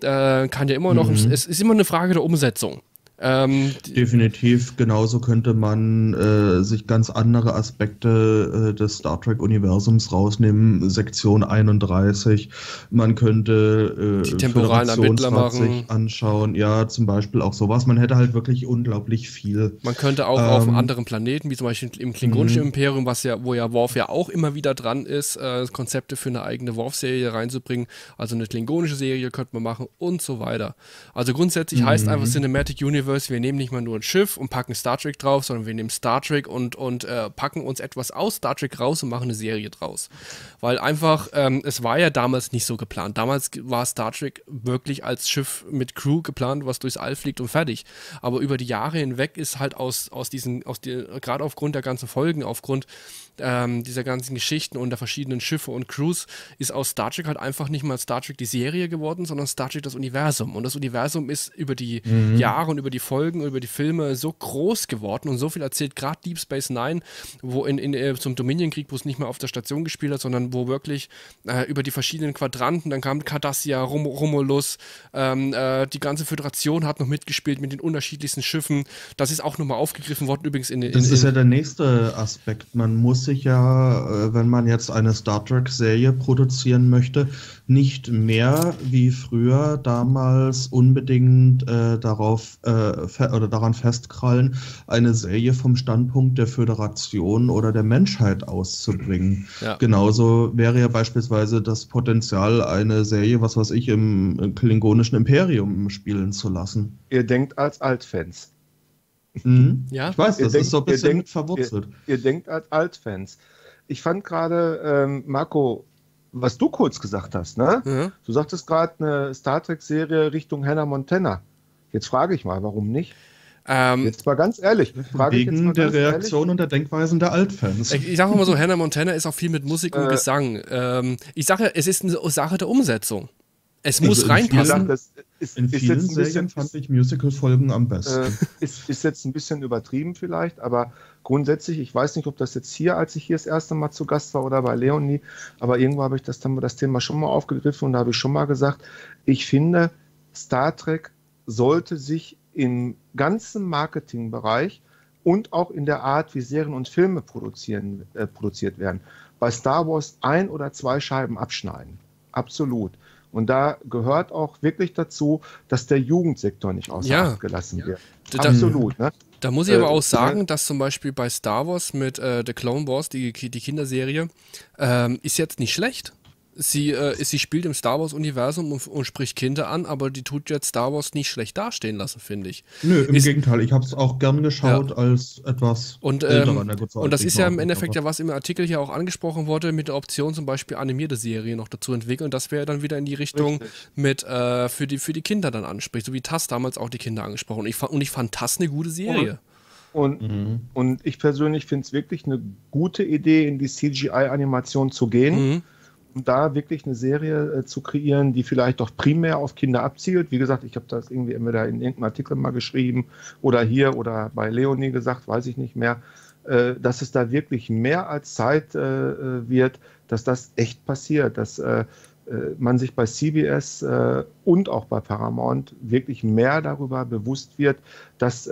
Kann ja immer noch, es ist immer eine Frage der Umsetzung. Definitiv, genauso könnte man sich ganz andere Aspekte des Star Trek Universums rausnehmen, Sektion 31, man könnte die temporalen Ermittler anschauen, ja, zum Beispiel auch sowas, man hätte halt wirklich unglaublich viel. Man könnte auch auf einem anderen Planeten, wie zum Beispiel im Klingonischen Imperium, wo ja Worf ja auch immer wieder dran ist, Konzepte für eine eigene Worf-Serie reinzubringen, also eine klingonische Serie könnte man machen und so weiter. Also grundsätzlich heißt einfach Cinematic Universe Universe, wir nehmen nicht mal nur ein Schiff und packen Star Trek drauf, sondern wir nehmen Star Trek und packen uns etwas aus Star Trek raus und machen eine Serie draus. Weil einfach, es war ja damals nicht so geplant. Damals war Star Trek wirklich als Schiff mit Crew geplant, was durchs All fliegt und fertig. Aber über die Jahre hinweg ist halt gerade aufgrund der ganzen Folgen, aufgrund dieser ganzen Geschichten und der verschiedenen Schiffe und Crews, ist aus Star Trek halt einfach nicht mal Star Trek die Serie geworden, sondern Star Trek das Universum. Und das Universum ist über die Jahre und über die Folgen und über die Filme so groß geworden und so viel erzählt, gerade Deep Space Nine, wo zum Dominion-Krieg, wo es nicht mehr auf der Station gespielt hat, sondern wo wirklich über die verschiedenen Quadranten, dann kam Cardassia, Romulus, die ganze Föderation hat noch mitgespielt mit den unterschiedlichsten Schiffen. Das ist auch nochmal aufgegriffen worden, übrigens in den... Das ist ja der nächste Aspekt. Man muss sich ja, wenn man jetzt eine Star Trek-Serie produzieren möchte, nicht mehr wie früher damals unbedingt daran festkrallen, eine Serie vom Standpunkt der Föderation oder der Menschheit auszubringen. Ja. Genauso wäre ja beispielsweise das Potenzial, eine Serie, was weiß ich, im klingonischen Imperium spielen zu lassen. Ihr denkt als Altfans. Mhm. Ja? Ich weiß, das ist so ein bisschen verwurzelt. Ihr denkt als Altfans. Ich fand gerade, Marco, was du kurz gesagt hast, ne? Mhm. Du sagtest gerade eine Star Trek-Serie Richtung Hannah Montana. Jetzt frage ich mal, warum nicht? Jetzt mal ganz ehrlich. Wegen der Reaktion und der Denkweisen der Altfans. Ich sage mal so, Hannah Montana ist auch viel mit Musik und Gesang. Ich sage, es ist eine Sache der Umsetzung. Es muss reinpassen. In vielen Serien fand ich Musical-Folgen am besten. Ist jetzt ein bisschen übertrieben vielleicht, aber grundsätzlich, ich weiß nicht, ob das jetzt hier, als ich hier das erste Mal zu Gast war oder bei Leonie, aber irgendwo habe ich das Thema schon mal aufgegriffen und da habe ich schon mal gesagt, ich finde, Star Trek sollte sich im ganzen Marketingbereich und auch in der Art, wie Serien und Filme produziert werden, bei Star Wars 1 oder 2 Scheiben abschneiden. Absolut. Und da gehört auch wirklich dazu, dass der Jugendsektor nicht außer Acht gelassen wird. Absolut. Ne? Da muss ich aber auch sagen, dass zum Beispiel bei Star Wars mit The Clone Wars, die Kinderserie, ist jetzt nicht schlecht. Sie spielt im Star Wars-Universum und spricht Kinder an, aber die tut jetzt Star Wars nicht schlecht dastehen lassen, finde ich. Nö, im Gegenteil. Ich habe es auch gern geschaut als etwas älterer. Und das ist ja im Endeffekt was im Artikel hier auch angesprochen wurde, mit der Option zum Beispiel animierte Serien noch dazu entwickeln. Und das wäre dann wieder in die Richtung mit für die Kinder dann anspricht, so wie TAS damals auch die Kinder angesprochen. Und ich fand TAS eine gute Serie. Und ich persönlich finde es wirklich eine gute Idee, in die CGI-Animation zu gehen. Und da wirklich eine Serie zu kreieren, die vielleicht doch primär auf Kinder abzielt. Wie gesagt, ich habe das irgendwie entweder in irgendeinem Artikel mal geschrieben oder hier oder bei Leonie gesagt, weiß ich nicht mehr, dass es da wirklich mehr als Zeit wird, dass das echt passiert, dass man sich bei CBS und auch bei Paramount wirklich mehr darüber bewusst wird, dass,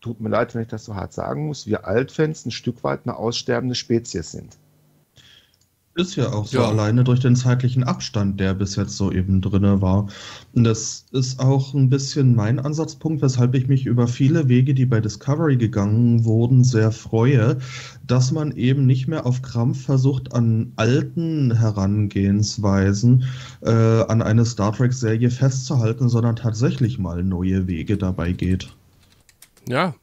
tut mir leid, wenn ich das so hart sagen muss, wir Altfans ein Stück weit eine aussterbende Spezies sind. Ist ja auch so, alleine durch den zeitlichen Abstand, der bis jetzt so eben drin war. Und das ist auch ein bisschen mein Ansatzpunkt, weshalb ich mich über viele Wege, die bei Discovery gegangen wurden, sehr freue, dass man eben nicht mehr auf Krampf versucht, an alten Herangehensweisen an eine Star Trek-Serie festzuhalten, sondern tatsächlich mal neue Wege dabei geht. Ja.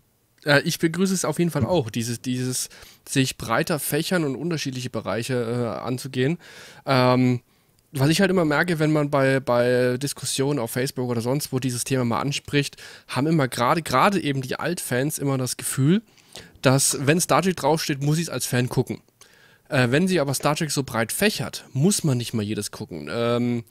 Ich begrüße es auf jeden Fall auch, dieses sich breiter fächern und unterschiedliche Bereiche anzugehen. Was ich halt immer merke, wenn man bei Diskussionen auf Facebook oder sonst wo dieses Thema mal anspricht, haben immer gerade eben die Altfans immer das Gefühl, dass wenn Star Trek draufsteht, muss ich es als Fan gucken. Wenn sie aber Star Trek so breit fächert, muss man nicht mal jedes gucken.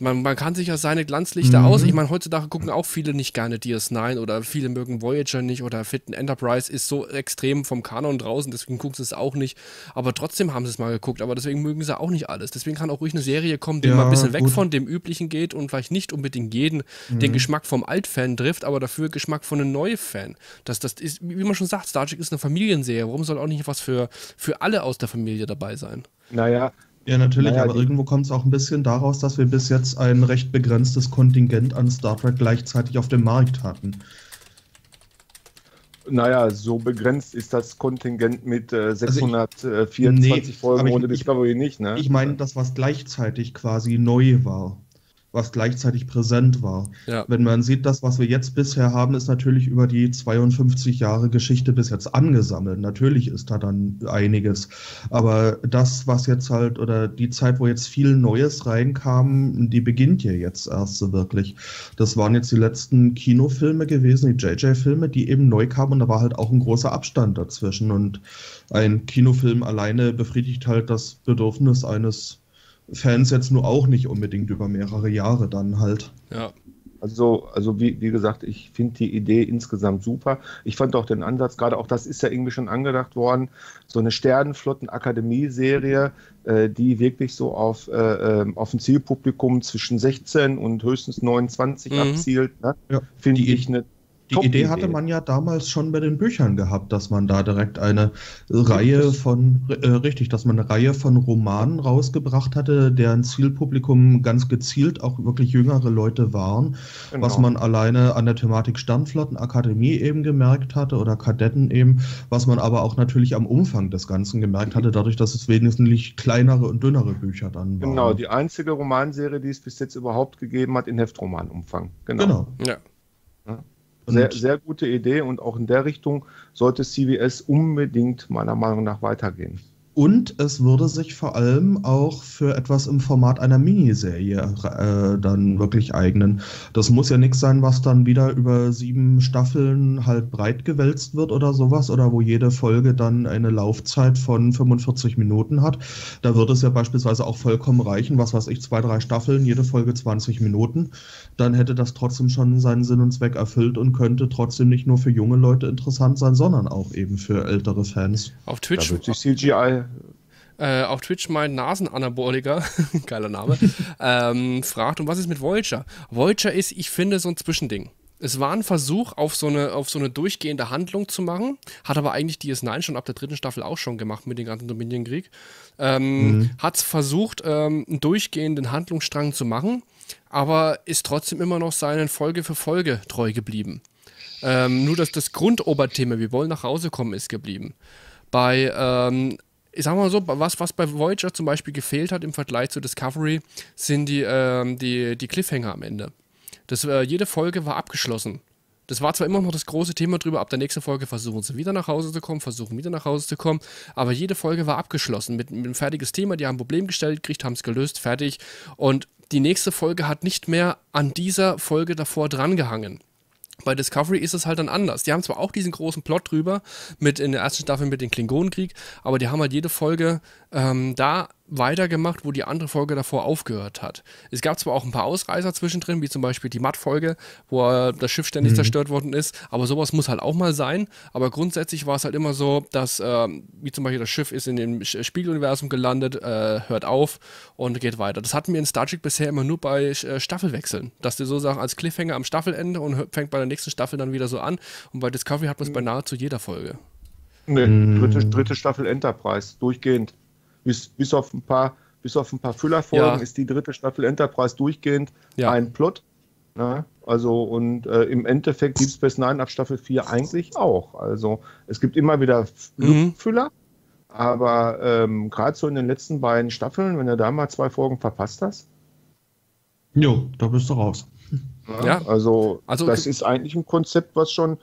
Man kann sich ja seine Glanzlichter aus. Ich meine, heutzutage gucken auch viele nicht gerne DS9 oder viele mögen Voyager nicht oder Fitten Enterprise ist so extrem vom Kanon draußen, deswegen gucken sie es auch nicht. Aber trotzdem haben sie es mal geguckt, aber deswegen mögen sie auch nicht alles. Deswegen kann auch ruhig eine Serie kommen, die mal ein bisschen weg von dem Üblichen geht und vielleicht nicht unbedingt jeden den Geschmack vom Altfan trifft, aber dafür Geschmack von einem Neufan. Das ist, wie man schon sagt, Star Trek ist eine Familienserie. Warum soll auch nicht was für alle aus der Familie dabei sein? Naja, ja, natürlich, aber irgendwo kommt es auch ein bisschen daraus, dass wir bis jetzt ein recht begrenztes Kontingent an Star Trek gleichzeitig auf dem Markt hatten. Naja, so begrenzt ist das Kontingent mit 624 Folgen ohne Discovery nicht, ne? Ich meine das, was gleichzeitig quasi neu war. was gleichzeitig präsent war. Ja. Wenn man sieht, das, was wir jetzt bisher haben, ist natürlich über die 52 Jahre Geschichte bis jetzt angesammelt. Natürlich ist da dann einiges. Aber das, was jetzt halt, oder die Zeit, wo jetzt viel Neues reinkam, die beginnt ja jetzt erst so wirklich. Das waren jetzt die letzten Kinofilme gewesen, die JJ-Filme, die eben neu kamen, und da war halt auch ein großer Abstand dazwischen. Und ein Kinofilm alleine befriedigt halt das Bedürfnis eines Fans jetzt nur auch nicht unbedingt über mehrere Jahre dann halt. Ja. Also wie gesagt, ich finde die Idee insgesamt super. Ich fand auch den Ansatz, gerade auch das ist ja irgendwie schon angedacht worden, so eine Sternflottenakademie-Serie, die wirklich so auf ein Zielpublikum zwischen 16 und höchstens 29 abzielt. Ne? Ja. Finde ich eine Die Idee hatte man ja damals schon bei den Büchern gehabt, dass man da direkt eine Reihe von, dass man eine Reihe von Romanen rausgebracht hatte, deren Zielpublikum ganz gezielt auch wirklich jüngere Leute waren, genau. Was man alleine an der Thematik Sternflottenakademie eben gemerkt hatte oder Kadetten eben, was man aber auch natürlich am Umfang des Ganzen gemerkt hatte, dadurch, dass es wesentlich kleinere und dünnere Bücher dann waren. Genau, die einzige Romanserie, die es bis jetzt überhaupt gegeben hat in Heftromanumfang. Genau. Ja. Ja. Sehr, sehr gute Idee, und auch in der Richtung sollte CBS unbedingt meiner Meinung nach weitergehen. Und es würde sich vor allem auch für etwas im Format einer Miniserie dann wirklich eignen. Das muss ja nichts sein, was dann wieder über 7 Staffeln halt breit gewälzt wird oder sowas, oder wo jede Folge dann eine Laufzeit von 45 Minuten hat. Da würde es ja beispielsweise auch vollkommen reichen, was weiß ich, 2, 3 Staffeln, jede Folge 20 Minuten. Dann hätte das trotzdem schon seinen Sinn und Zweck erfüllt und könnte trotzdem nicht nur für junge Leute interessant sein, sondern auch eben für ältere Fans. Auf Twitch wird sich CGI auf Twitch mein Nasenanaboliker, geiler Name, fragt, und was ist mit Voyager? Voyager ist, ich finde, so ein Zwischending. Es war ein Versuch, auf so eine durchgehende Handlung zu machen, hat aber eigentlich DS9 schon ab der 3. Staffel auch schon gemacht mit dem ganzen Dominion-Krieg. Hat es versucht, einen durchgehenden Handlungsstrang zu machen, aber ist trotzdem immer noch seinen Folge für Folge treu geblieben. Nur, dass das Grundoberthema, wir wollen nach Hause kommen, ist geblieben. Bei ich sag mal so, was bei Voyager zum Beispiel gefehlt hat im Vergleich zu Discovery, sind die Cliffhanger am Ende. Jede Folge war abgeschlossen. Das war zwar immer noch das große Thema drüber, ab der nächsten Folge versuchen sie wieder nach Hause zu kommen, aber jede Folge war abgeschlossen mit einem fertiges Thema, die haben ein Problem gestellt, gekriegt, haben es gelöst, fertig. Und die nächste Folge hat nicht mehr an dieser Folge davor drangehangen. Bei Discovery ist es halt dann anders. Die haben zwar auch diesen großen Plot drüber, mit in der ersten Staffel mit dem Klingonenkrieg, aber die haben halt jede Folge da weitergemacht, wo die andere Folge davor aufgehört hat. Es gab zwar auch ein paar Ausreißer zwischendrin, wie zum Beispiel die Matt-Folge, wo das Schiff ständig zerstört worden ist, aber sowas muss halt auch mal sein. Aber grundsätzlich war es halt immer so, dass, wie zum Beispiel das Schiff ist in dem Spiegeluniversum gelandet, hört auf und geht weiter. Das hatten wir in Star Trek bisher immer nur bei Staffelwechseln, dass du so sagst, als Cliffhanger am Staffelende und fängt bei der nächsten Staffel dann wieder so an, und bei Discovery hat man es bei nahezu jeder Folge. Nee, dritte Staffel Enterprise, durchgehend. Bis auf ein paar Füllerfolgen ist die 3. Staffel Enterprise durchgehend ein Plot. Ne? Also, und im Endeffekt Deep Space Nine ab Staffel 4 eigentlich auch. Also es gibt immer wieder Lückenfüller, aber gerade so in den letzten beiden Staffeln, wenn du da mal 2 Folgen verpasst hast. Jo, da bist du raus. Ja. Also das ist eigentlich ein Konzept, was schon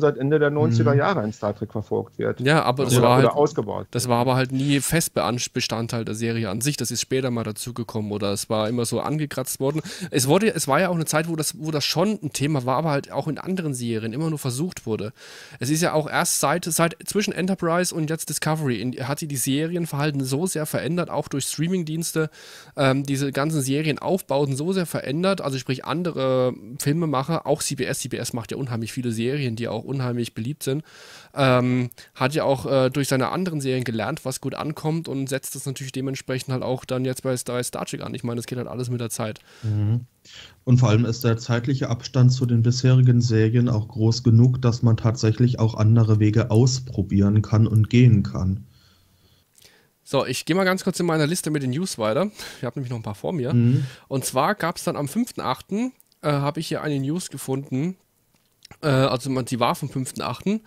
seit Ende der 90er Jahre in Star Trek verfolgt wird. Ja, aber das war halt, ausgebaut. Das war aber halt nie fest Bestandteil der Serie an sich. Das ist später mal dazugekommen, oder es war immer so angekratzt worden. Es war ja auch eine Zeit, wo das schon ein Thema war, aber halt auch in anderen Serien immer nur versucht wurde. Es ist ja auch erst seit zwischen Enterprise und jetzt Discovery hat sich die Serienverhalten so sehr verändert, auch durch Streamingdienste. Diese ganzen Serienaufbauten so sehr verändert, also sprich andere Filmemacher, auch CBS. CBS macht ja unheimlich viele Serien, die auch unheimlich beliebt sind. Hat ja auch durch seine anderen Serien gelernt, was gut ankommt, und setzt das natürlich dementsprechend halt auch dann jetzt bei Star Trek an. Ich meine, das geht halt alles mit der Zeit. Und vor allem ist der zeitliche Abstand zu den bisherigen Serien auch groß genug, dass man tatsächlich auch andere Wege ausprobieren kann und gehen kann. So, ich gehe mal ganz kurz in meiner Liste mit den News weiter. Ich habe nämlich noch ein paar vor mir. Und zwar gab es dann am 5.8. habe ich hier eine News gefunden, Also sie war vom 5.8.,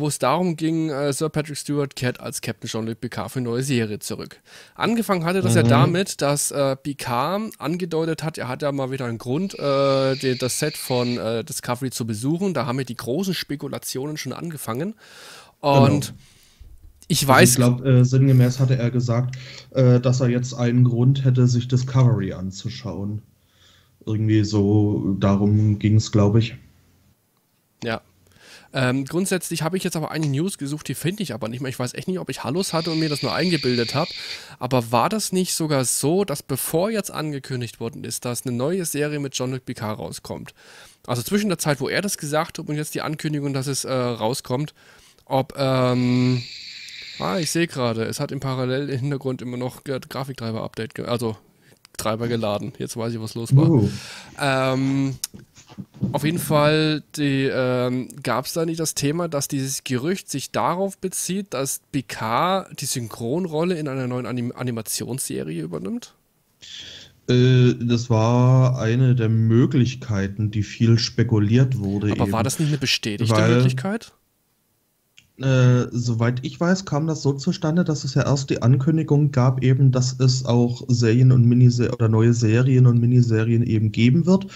wo es darum ging, Sir Patrick Stewart kehrt als Captain Jean-Luc Picard für eine neue Serie zurück. Angefangen hatte das ja damit, dass Picard angedeutet hat, er hat ja mal wieder einen Grund, das Set von Discovery zu besuchen. Da haben ja die großen Spekulationen schon angefangen. Und genau. Ich weiß, also ich glaube, sinngemäß hatte er gesagt, dass er jetzt einen Grund hätte, sich Discovery anzuschauen. Irgendwie so, darum ging es, glaube ich. Ja. Grundsätzlich habe ich jetzt aber eine News gesucht, die finde ich aber nicht mehr. Ich weiß echt nicht, ob ich Hallos hatte und mir das nur eingebildet habe. Aber war das nicht sogar so, dass bevor jetzt angekündigt worden ist, dass eine neue Serie mit Jean-Luc Picard rauskommt? Also zwischen der Zeit, wo er das gesagt hat und jetzt die Ankündigung, dass es rauskommt, ob, ich sehe gerade, es hat im parallelen Hintergrund immer noch Grafiktreiber-Update, also Treiber geladen. Jetzt weiß ich, was los war. Auf jeden Fall gab es da nicht das Thema, dass dieses Gerücht sich darauf bezieht, dass Picard die Synchronrolle in einer neuen Animationsserie übernimmt? Das war eine der Möglichkeiten, die viel spekuliert wurde. Aber eben. War das nicht eine bestätigte Möglichkeit? Soweit ich weiß, kam das so zustande, dass es ja erst die Ankündigung gab, eben, dass es auch Serien und neue Serien und Miniserien eben geben wird.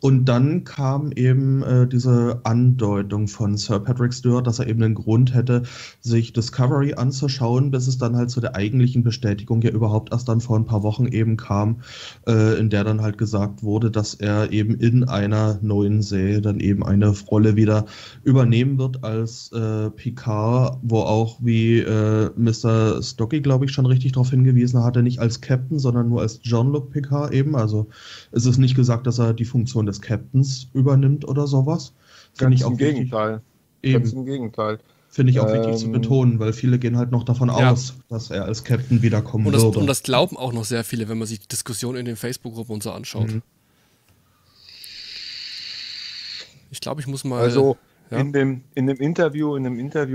Und dann kam eben diese Andeutung von Sir Patrick Stewart, dass er eben einen Grund hätte, sich Discovery anzuschauen, bis es dann halt zu der eigentlichen Bestätigung ja überhaupt erst dann vor ein paar Wochen eben kam, in der dann halt gesagt wurde, dass er eben in einer neuen Serie dann eben eine Rolle wieder übernehmen wird als Picard, wo auch, wie Mr. Stocky, glaube ich, schon richtig darauf hingewiesen hatte, nicht als Captain, sondern nur als Jean-Luc Picard eben. Also es ist nicht gesagt, dass er die Funktion des Captains übernimmt oder sowas. Ganz im Gegenteil. Finde ich auch wichtig zu betonen, weil viele gehen halt noch davon aus, dass er als Captain wiederkommen würde. Und das glauben auch noch sehr viele, wenn man sich die Diskussion in den Facebook-Gruppen und so anschaut. Ich glaube, ich muss mal... Also in dem Interview,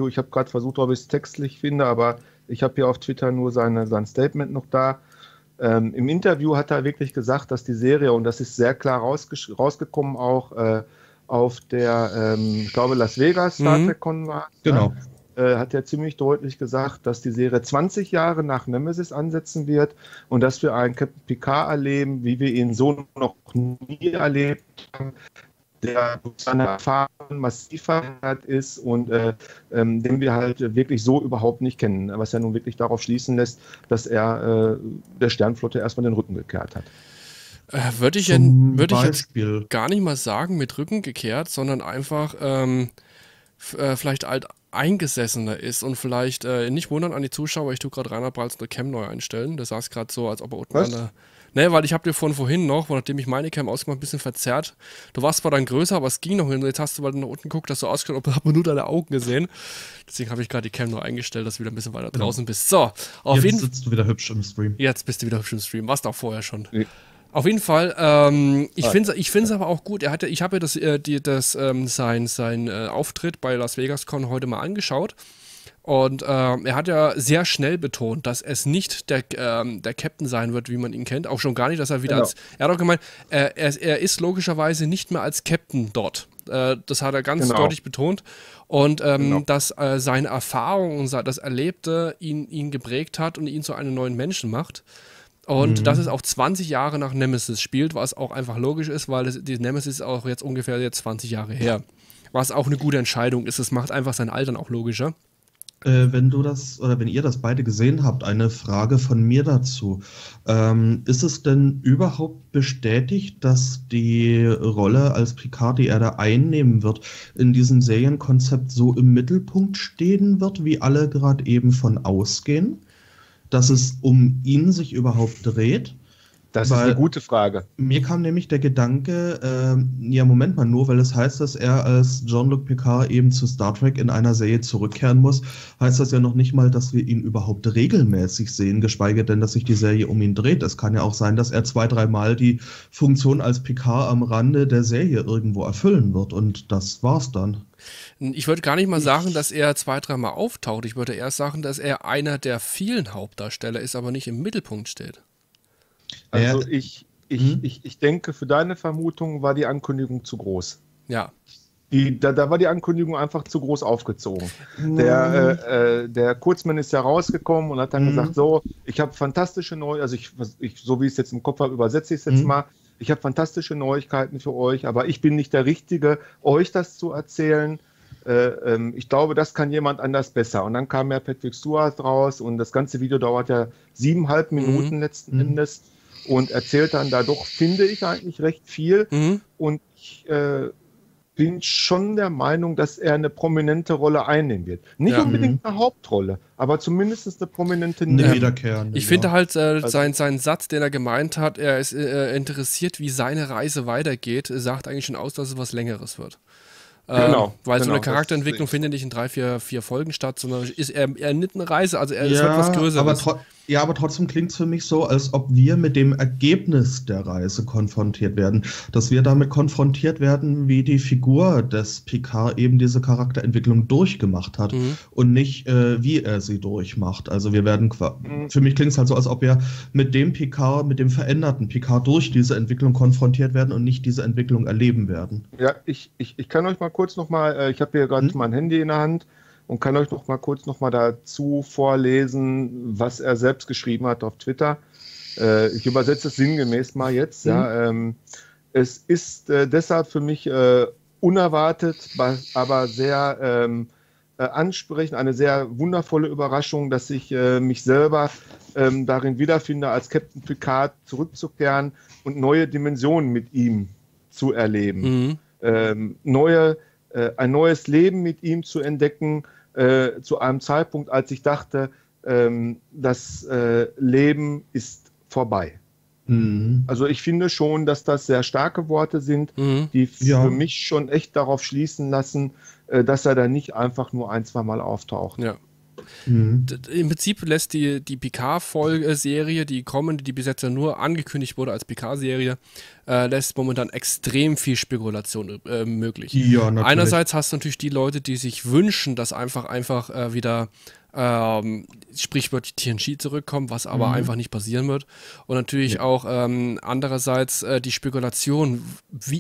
ich habe gerade versucht, ob ich es textlich finde, aber ich habe hier auf Twitter nur sein Statement noch da. Im Interview hat er wirklich gesagt, dass die Serie, und das ist sehr klar rausgekommen, auch auf der, ich glaube, Las Vegas Star Trek Con war. Genau. Hat er ziemlich deutlich gesagt, dass die Serie 20 Jahre nach Nemesis ansetzen wird und dass wir einen Captain Picard erleben, wie wir ihn so noch nie erlebt haben, der durch seine Erfahrung massiv verändert ist und den wir halt wirklich so überhaupt nicht kennen, was ja nun wirklich darauf schließen lässt, dass er der Sternflotte erstmal den Rücken gekehrt hat. Würde ich jetzt gar nicht mal sagen mit Rücken gekehrt, sondern einfach vielleicht alt eingesessener ist und vielleicht nicht wundern an die Zuschauer, ich tue gerade Reinhard Balz eine Cam neu einstellen, das sah es gerade so, als ob er unten an der... Ne, weil ich habe dir vorhin noch, nachdem ich meine Cam ausgemacht, ein bisschen verzerrt. Du warst zwar dann größer, aber es ging noch hin. Jetzt hast du, weil du nach unten guckst, dass du ausgeschaut, ob man nur deine Augen gesehen. Deswegen habe ich gerade die Cam noch eingestellt, dass du wieder ein bisschen weiter draußen bist. So, auf jeden Fall. Jetzt sitzt du wieder hübsch im Stream. Jetzt bist du wieder hübsch im Stream. Warst du auch vorher schon. Nee. Auf jeden Fall, ich find's aber auch gut. Ich habe ja seinen Auftritt bei Las Vegas Con heute mal angeschaut. Und er hat ja sehr schnell betont, dass es nicht der Captain sein wird, wie man ihn kennt. Auch schon gar nicht, dass er wieder als... Er hat auch gemeint, er ist logischerweise nicht mehr als Captain dort. Das hat er ganz deutlich betont. Und dass seine Erfahrung und das Erlebte ihn geprägt hat und ihn zu einem neuen Menschen macht. Und dass es auch 20 Jahre nach Nemesis spielt, was auch einfach logisch ist, weil die Nemesis auch jetzt ungefähr 20 Jahre her. Was auch eine gute Entscheidung ist. Es macht einfach sein Altern auch logischer. Wenn ihr das beide gesehen habt, eine Frage von mir dazu. Ist es denn überhaupt bestätigt, dass die Rolle als Picard, die er da einnehmen wird, in diesem Serienkonzept so im Mittelpunkt stehen wird, wie alle gerade eben von ausgehen? Dass es um ihn sich überhaupt dreht? Das ist eine gute Frage. Mir kam nämlich der Gedanke, Moment mal, nur weil es heißt, dass er als Jean-Luc Picard eben zu Star Trek in einer Serie zurückkehren muss, heißt das ja noch nicht mal, dass wir ihn überhaupt regelmäßig sehen, geschweige denn, dass sich die Serie um ihn dreht. Es kann ja auch sein, dass er 2-3 Mal die Funktion als Picard am Rande der Serie irgendwo erfüllen wird und das war's dann. Ich würde gar nicht mal sagen, dass er 2-3 Mal auftaucht. Ich würde eher sagen, dass er einer der vielen Hauptdarsteller ist, aber nicht im Mittelpunkt steht. Also ich denke, für deine Vermutung war die Ankündigung zu groß. Ja. Da war die Ankündigung einfach zu groß aufgezogen. Der Kurtzman ist ja rausgekommen und hat dann gesagt, so, ich habe fantastische Neuigkeiten, also so wie ich es jetzt im Kopf habe, übersetze ich es jetzt mal, ich habe fantastische Neuigkeiten für euch, aber ich bin nicht der Richtige, euch das zu erzählen. Ich glaube, das kann jemand anders besser. Und dann kam ja Patrick Stewart raus und das ganze Video dauert ja 7,5 Minuten letzten Endes und erzählt dann da doch, finde ich, eigentlich recht viel. Und ich bin schon der Meinung, dass er eine prominente Rolle einnehmen wird. Nicht unbedingt eine Hauptrolle, aber zumindest eine prominente wiederkehrende. Ich finde halt seinen Satz, den er gemeint hat, er ist interessiert, wie seine Reise weitergeht, sagt eigentlich schon aus, dass es was Längeres wird. Genau. Weil so eine Charakterentwicklung findet nicht in 3, 4 Folgen statt, sondern ist eher nicht eine Reise, also er ist halt was Größeres. Aber trotzdem klingt es für mich so, als ob wir mit dem Ergebnis der Reise konfrontiert werden. Dass wir damit konfrontiert werden, wie die Figur des Picard eben diese Charakterentwicklung durchgemacht hat und nicht, wie er sie durchmacht. Also wir werden, für mich klingt es halt so, als ob wir mit dem Picard, mit dem veränderten Picard durch diese Entwicklung konfrontiert werden und nicht diese Entwicklung erleben werden. Ja, ich kann euch mal kurz nochmal, ich habe hier gerade mein Handy in der Hand, und kann euch noch mal kurz dazu vorlesen, was er selbst geschrieben hat auf Twitter. Ich übersetze es sinngemäß mal jetzt. Ja. Es ist deshalb für mich unerwartet, aber sehr ansprechend, eine sehr wundervolle Überraschung, dass ich mich selber darin wiederfinde, als Captain Picard zurückzukehren und neue Dimensionen mit ihm zu erleben. Ein neues Leben mit ihm zu entdecken, zu einem Zeitpunkt, als ich dachte, das Leben ist vorbei. Also ich finde schon, dass das sehr starke Worte sind, die für mich schon echt darauf schließen lassen, dass er da nicht einfach nur ein, zweimal auftaucht. Ja. Im Prinzip lässt die Picard-Serie, die kommende, die bis jetzt ja nur angekündigt wurde als Picard-Serie, lässt momentan extrem viel Spekulation möglich. Ja, einerseits hast du natürlich die Leute, die sich wünschen, dass einfach wieder sprichwörtlich TNG zurückkommt, was aber einfach nicht passieren wird. Und natürlich auch andererseits die Spekulation,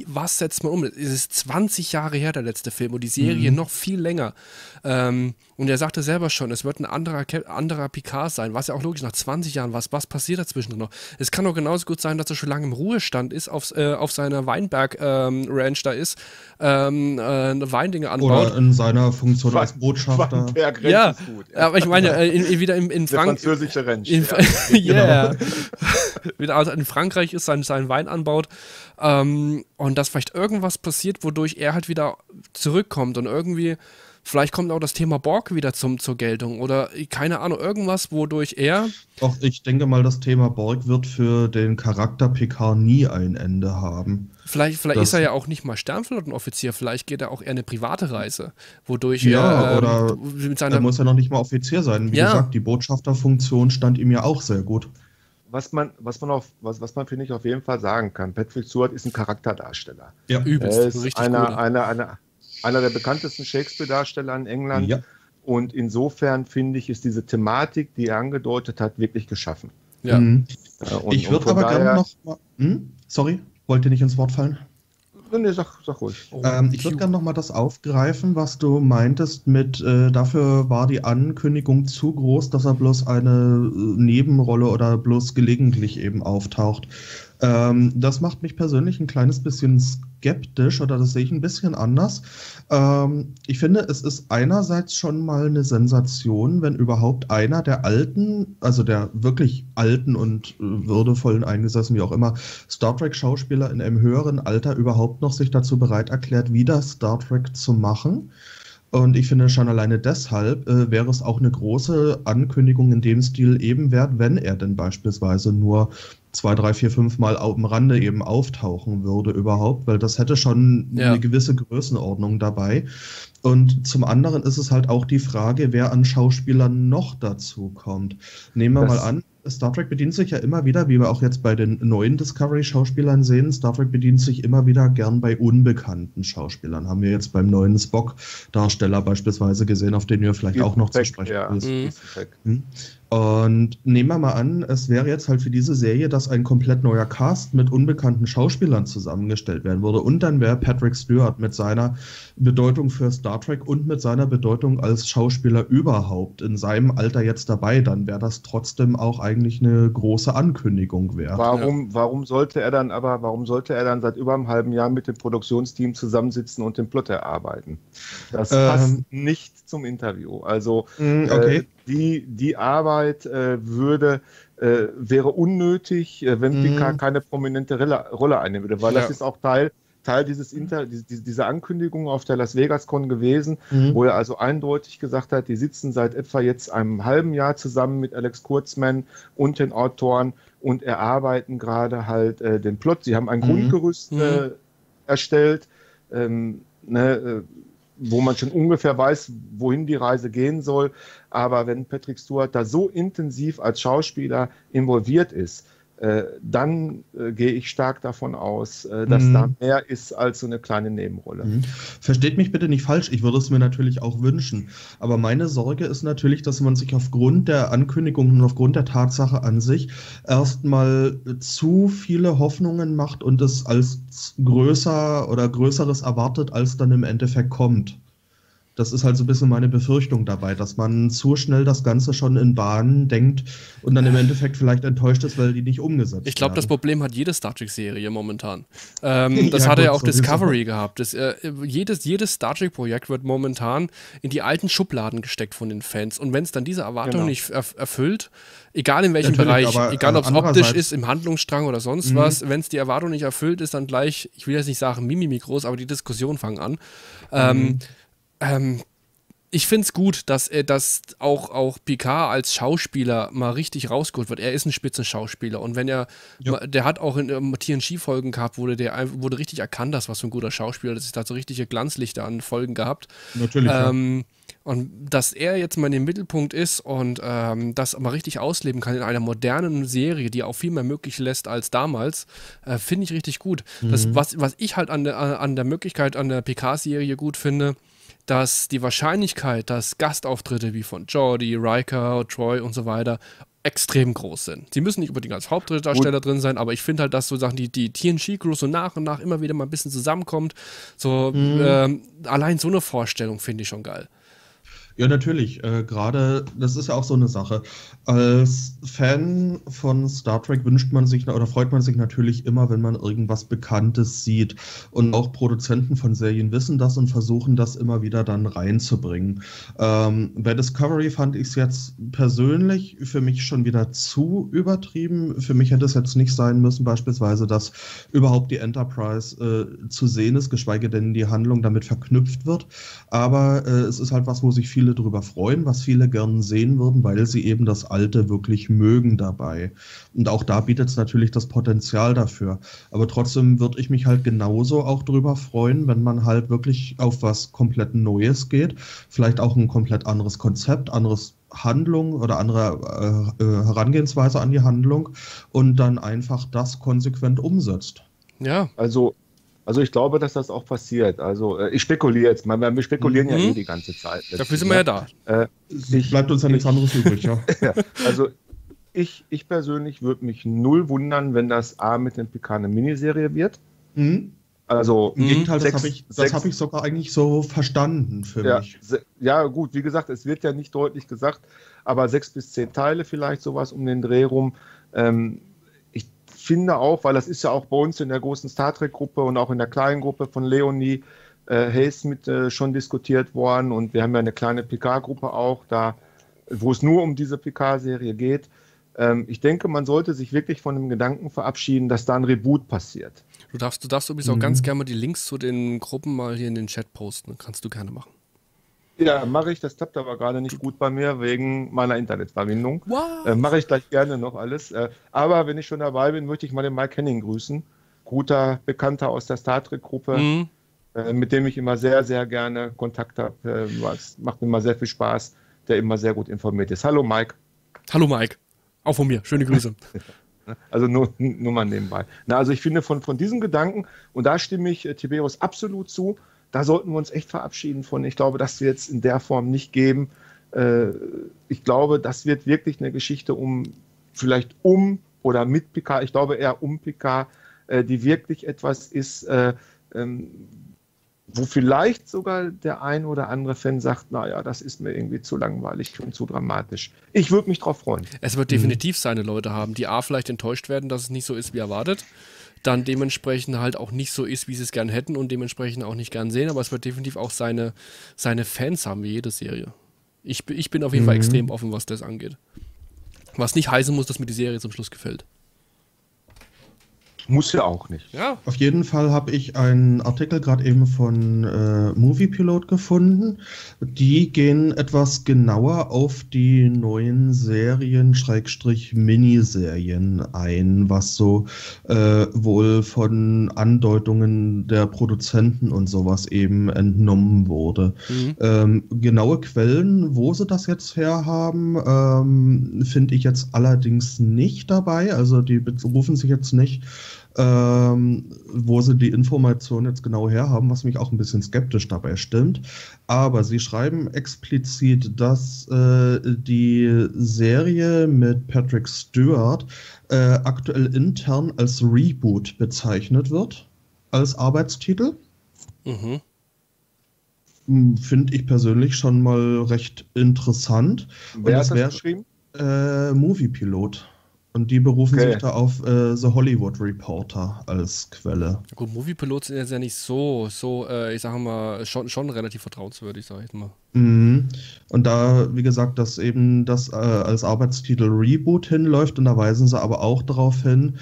was setzt man um? Es ist 20 Jahre her, der letzte Film, und die Serie noch viel länger. Und er sagte selber schon, es wird ein anderer Picard sein, was ja auch logisch, nach 20 Jahren, was passiert dazwischen noch? Es kann auch genauso gut sein, dass er schon lange im Ruhestand ist, auf seiner Weinberg-Ranch da ist, eine Weindinge anbaut. Oder in seiner Funktion als Botschafter. Ja, ist gut. Ja. Aber ich meine, wieder in Frankreich. Französische Ranch. Wieder also in Frankreich ist, seinen Wein anbaut. Und dass vielleicht irgendwas passiert, wodurch er halt wieder zurückkommt. Und irgendwie, vielleicht kommt auch das Thema Borg wieder zur Geltung. Oder keine Ahnung, irgendwas, wodurch er. Doch, ich denke mal, das Thema Borg wird für den Charakter Picard nie ein Ende haben. Vielleicht ist er ja auch nicht mal Sternflottenoffizier, vielleicht geht er auch eher eine private Reise, wodurch er oder mit seiner... Er muss ja noch nicht mal Offizier sein. Wie gesagt, die Botschafterfunktion stand ihm ja auch sehr gut. Was man finde ich, auf jeden Fall sagen kann, Patrick Stewart ist ein Charakterdarsteller. Ja, übelst. Er ist einer der bekanntesten Shakespeare-Darsteller in England. Ja. Und insofern, finde ich, ist diese Thematik, die er angedeutet hat, wirklich geschaffen. Ja. Ich würde aber gerne noch mal... Sorry? Wollt ihr nicht ins Wort fallen? Nee, sag ruhig. Ich würde gerne nochmal das aufgreifen, was du meintest mit, dafür war die Ankündigung zu groß, dass er bloß eine Nebenrolle oder bloß gelegentlich eben auftaucht. Das macht mich persönlich ein kleines bisschen skeptisch, oder das sehe ich ein bisschen anders. Ich finde, es ist einerseits schon mal eine Sensation, wenn überhaupt einer der alten, also der wirklich alten und würdevollen, eingesessen, wie auch immer, Star Trek-Schauspieler in einem höheren Alter überhaupt noch sich dazu bereit erklärt, wieder Star Trek zu machen. Und ich finde schon alleine deshalb wäre es auch eine große Ankündigung in dem Stil eben wert, wenn er denn beispielsweise nur 2, 3, 4, 5 Mal am Rande eben auftauchen würde überhaupt, weil das hätte schon eine gewisse Größenordnung dabei. Und zum anderen ist es halt auch die Frage, wer an Schauspielern noch dazu kommt. Nehmen wir mal an, Star Trek bedient sich ja immer wieder, wie wir auch jetzt bei den neuen Discovery-Schauspielern sehen, Star Trek bedient sich immer wieder gern bei unbekannten Schauspielern. Haben wir jetzt beim neuen Spock-Darsteller beispielsweise gesehen, auf den wir vielleicht auch noch zu sprechen müssen. Und nehmen wir mal an, es wäre jetzt halt für diese Serie, dass ein komplett neuer Cast mit unbekannten Schauspielern zusammengestellt werden würde. Und dann wäre Patrick Stewart mit seiner Bedeutung für Star Trek und mit seiner Bedeutung als Schauspieler überhaupt in seinem Alter jetzt dabei. Dann wäre das trotzdem auch eigentlich eine große Ankündigung wert. Warum sollte er dann seit über einem halben Jahr mit dem Produktionsteam zusammensitzen und den Plot erarbeiten? Das passt nicht zum Interview. Also okay. Die Arbeit wäre unnötig, wenn Picard keine prominente Rolle einnehmen würde, weil das ist auch Teil dieser Ankündigung auf der Las Vegas-Con gewesen, wo er also eindeutig gesagt hat, die sitzen seit etwa jetzt einem halben Jahr zusammen mit Alex Kurtzman und den Autoren und erarbeiten gerade halt den Plot. Sie haben ein Grundgerüst erstellt, wo man schon ungefähr weiß, wohin die Reise gehen soll. Aber wenn Patrick Stewart da so intensiv als Schauspieler involviert ist, dann gehe ich stark davon aus, dass da mehr ist als so eine kleine Nebenrolle. Versteht mich bitte nicht falsch, ich würde es mir natürlich auch wünschen. Aber meine Sorge ist natürlich, dass man sich aufgrund der Ankündigungen und aufgrund der Tatsache an sich erstmal zu viele Hoffnungen macht und es als größer oder Größeres erwartet, als dann im Endeffekt kommt. Das ist halt so ein bisschen meine Befürchtung dabei, dass man zu schnell das Ganze schon in Bahnen denkt und dann im Endeffekt vielleicht enttäuscht ist, weil die nicht umgesetzt werden. Ich glaube, das Problem hat jede Star Trek-Serie momentan. Das hatte ja auch Discovery gehabt. Jedes Star Trek-Projekt wird momentan in die alten Schubladen gesteckt von den Fans. Und wenn es dann diese Erwartung nicht erfüllt, egal in welchem Bereich, aber, egal ob es optisch ist, im Handlungsstrang oder sonst was, wenn es die Erwartung nicht erfüllt ist, dann gleich, ich will jetzt nicht sagen Mimimi groß, aber die Diskussionen fangen an. Ich finde es gut, dass auch Picard als Schauspieler mal richtig rausgeholt wird. Er ist ein Spitzenschauspieler. Und wenn er, der hat auch in TNG-Folgen gehabt, wurde richtig erkannt, dass was für ein guter Schauspieler das ist. Da hat so richtige Glanzlichter an Folgen gehabt. Natürlich. Und dass er jetzt mal in dem Mittelpunkt ist und das mal richtig ausleben kann in einer modernen Serie, die auch viel mehr möglich lässt als damals, finde ich richtig gut. Das, was ich halt an der Möglichkeit, an der Picard-Serie gut finde, dass die Wahrscheinlichkeit, dass Gastauftritte wie von Geordi, Riker, Troy und so weiter extrem groß sind. Sie müssen nicht unbedingt als Hauptdarsteller drin sein, aber ich finde halt, dass so Sachen, die TNG-Crew so nach und nach immer wieder mal ein bisschen zusammenkommt, so allein so eine Vorstellung finde ich schon geil. Ja, natürlich. Gerade, das ist ja auch so eine Sache. Als Fan von Star Trek wünscht man sich oder freut man sich natürlich immer, wenn man irgendwas Bekanntes sieht. Und auch Produzenten von Serien wissen das und versuchen das immer wieder dann reinzubringen. Bei Discovery fand ich es jetzt persönlich für mich schon wieder zu übertrieben. Für mich hätte es jetzt nicht sein müssen, beispielsweise, dass überhaupt die Enterprise zu sehen ist, geschweige denn die Handlung damit verknüpft wird. Aber es ist halt was, wo sich viele darüber freuen, was viele gerne sehen würden, weil sie eben das Alte wirklich mögen dabei. Und auch da bietet es natürlich das Potenzial dafür. Aber trotzdem würde ich mich halt genauso auch darüber freuen, wenn man halt wirklich auf was komplett Neues geht, vielleicht auch ein komplett anderes Konzept, anderes Handlung oder andere Herangehensweise an die Handlung und dann einfach das konsequent umsetzt. Ja, also ich glaube, dass das auch passiert. Also ich spekuliere jetzt mal, wir spekulieren ja eh die ganze Zeit. Dafür sind wir ja da. Bleibt uns ja nichts anderes übrig. Ja. Ja, also ich persönlich würde mich null wundern, wenn das mit dem Picard eine Miniserie wird. Also im Gegenteil, das hab ich sogar eigentlich so verstanden für mich. Ja gut, wie gesagt, es wird ja nicht deutlich gesagt, aber 6 bis 10 Teile vielleicht, sowas um den Dreh rum. Finde auch, weil das ist ja auch bei uns in der großen Star Trek-Gruppe und auch in der kleinen Gruppe von Leonie Hayes mit schon diskutiert worden. Und wir haben ja eine kleine Picard-Gruppe auch, da, wo es nur um diese Picard-Serie geht. Ich denke, man sollte sich wirklich von dem Gedanken verabschieden, dass da ein Reboot passiert. Du darfst übrigens auch ganz gerne mal die Links zu den Gruppen mal hier in den Chat posten. Kannst du gerne machen. Ja, mache ich. Das klappt aber gerade nicht gut bei mir wegen meiner Internetverbindung. Mache ich gleich gerne noch alles. Aber wenn ich schon dabei bin, möchte ich mal den Mike Henning grüßen. Guter Bekannter aus der Star Trek-Gruppe, mit dem ich immer sehr, sehr gerne Kontakt habe. Es macht mir immer sehr viel Spaß, der immer sehr gut informiert ist. Hallo Mike. Hallo Mike. Auch von mir. Schöne Grüße. Also nur mal nebenbei. Na, also ich finde von diesem Gedanken, und da stimme ich Tiberius absolut zu, da sollten wir uns echt verabschieden von. Ich glaube, dass wir jetzt in der Form nicht geben. Ich glaube, das wird wirklich eine Geschichte um oder mit Picard, ich glaube eher um Picard, die wirklich etwas ist, wo vielleicht sogar der ein oder andere Fan sagt, naja, das ist mir irgendwie zu langweilig und zu dramatisch. Ich würde mich drauf freuen. Es wird definitiv seine Leute haben, die A, vielleicht enttäuscht werden, dass es nicht so ist, wie erwartet, dann dementsprechend halt auch nicht so ist, wie sie es gern hätten und dementsprechend auch nicht gern sehen, aber es wird definitiv auch seine Fans haben, wie jede Serie. Ich bin auf jeden Fall extrem offen, was das angeht. Was nicht heißen muss, dass mir die Serie zum Schluss gefällt. Muss ja auch nicht. Ja. Auf jeden Fall habe ich einen Artikel gerade eben von Movie Pilot gefunden. Die gehen etwas genauer auf die neuen Serien, Miniserien ein, was so wohl von Andeutungen der Produzenten und sowas eben entnommen wurde. Genaue Quellen, wo sie das jetzt herhaben, finde ich jetzt allerdings nicht dabei. Also die berufen sich jetzt nicht, wo sie die Informationen jetzt genau herhaben, was mich auch ein bisschen skeptisch dabei stimmt. Aber sie schreiben explizit, dass die Serie mit Patrick Stewart aktuell intern als Reboot bezeichnet wird, als Arbeitstitel. Finde ich persönlich schon mal recht interessant. Wer hat das geschrieben? Movie Pilot. Und die berufen sich da auf The Hollywood Reporter als Quelle. Gut, Moviepilot sind jetzt ja nicht so, ich sag mal, schon relativ vertrauenswürdig, sag ich mal. Und da, wie gesagt, dass eben das als Arbeitstitel Reboot hinläuft, und da weisen sie aber auch darauf hin,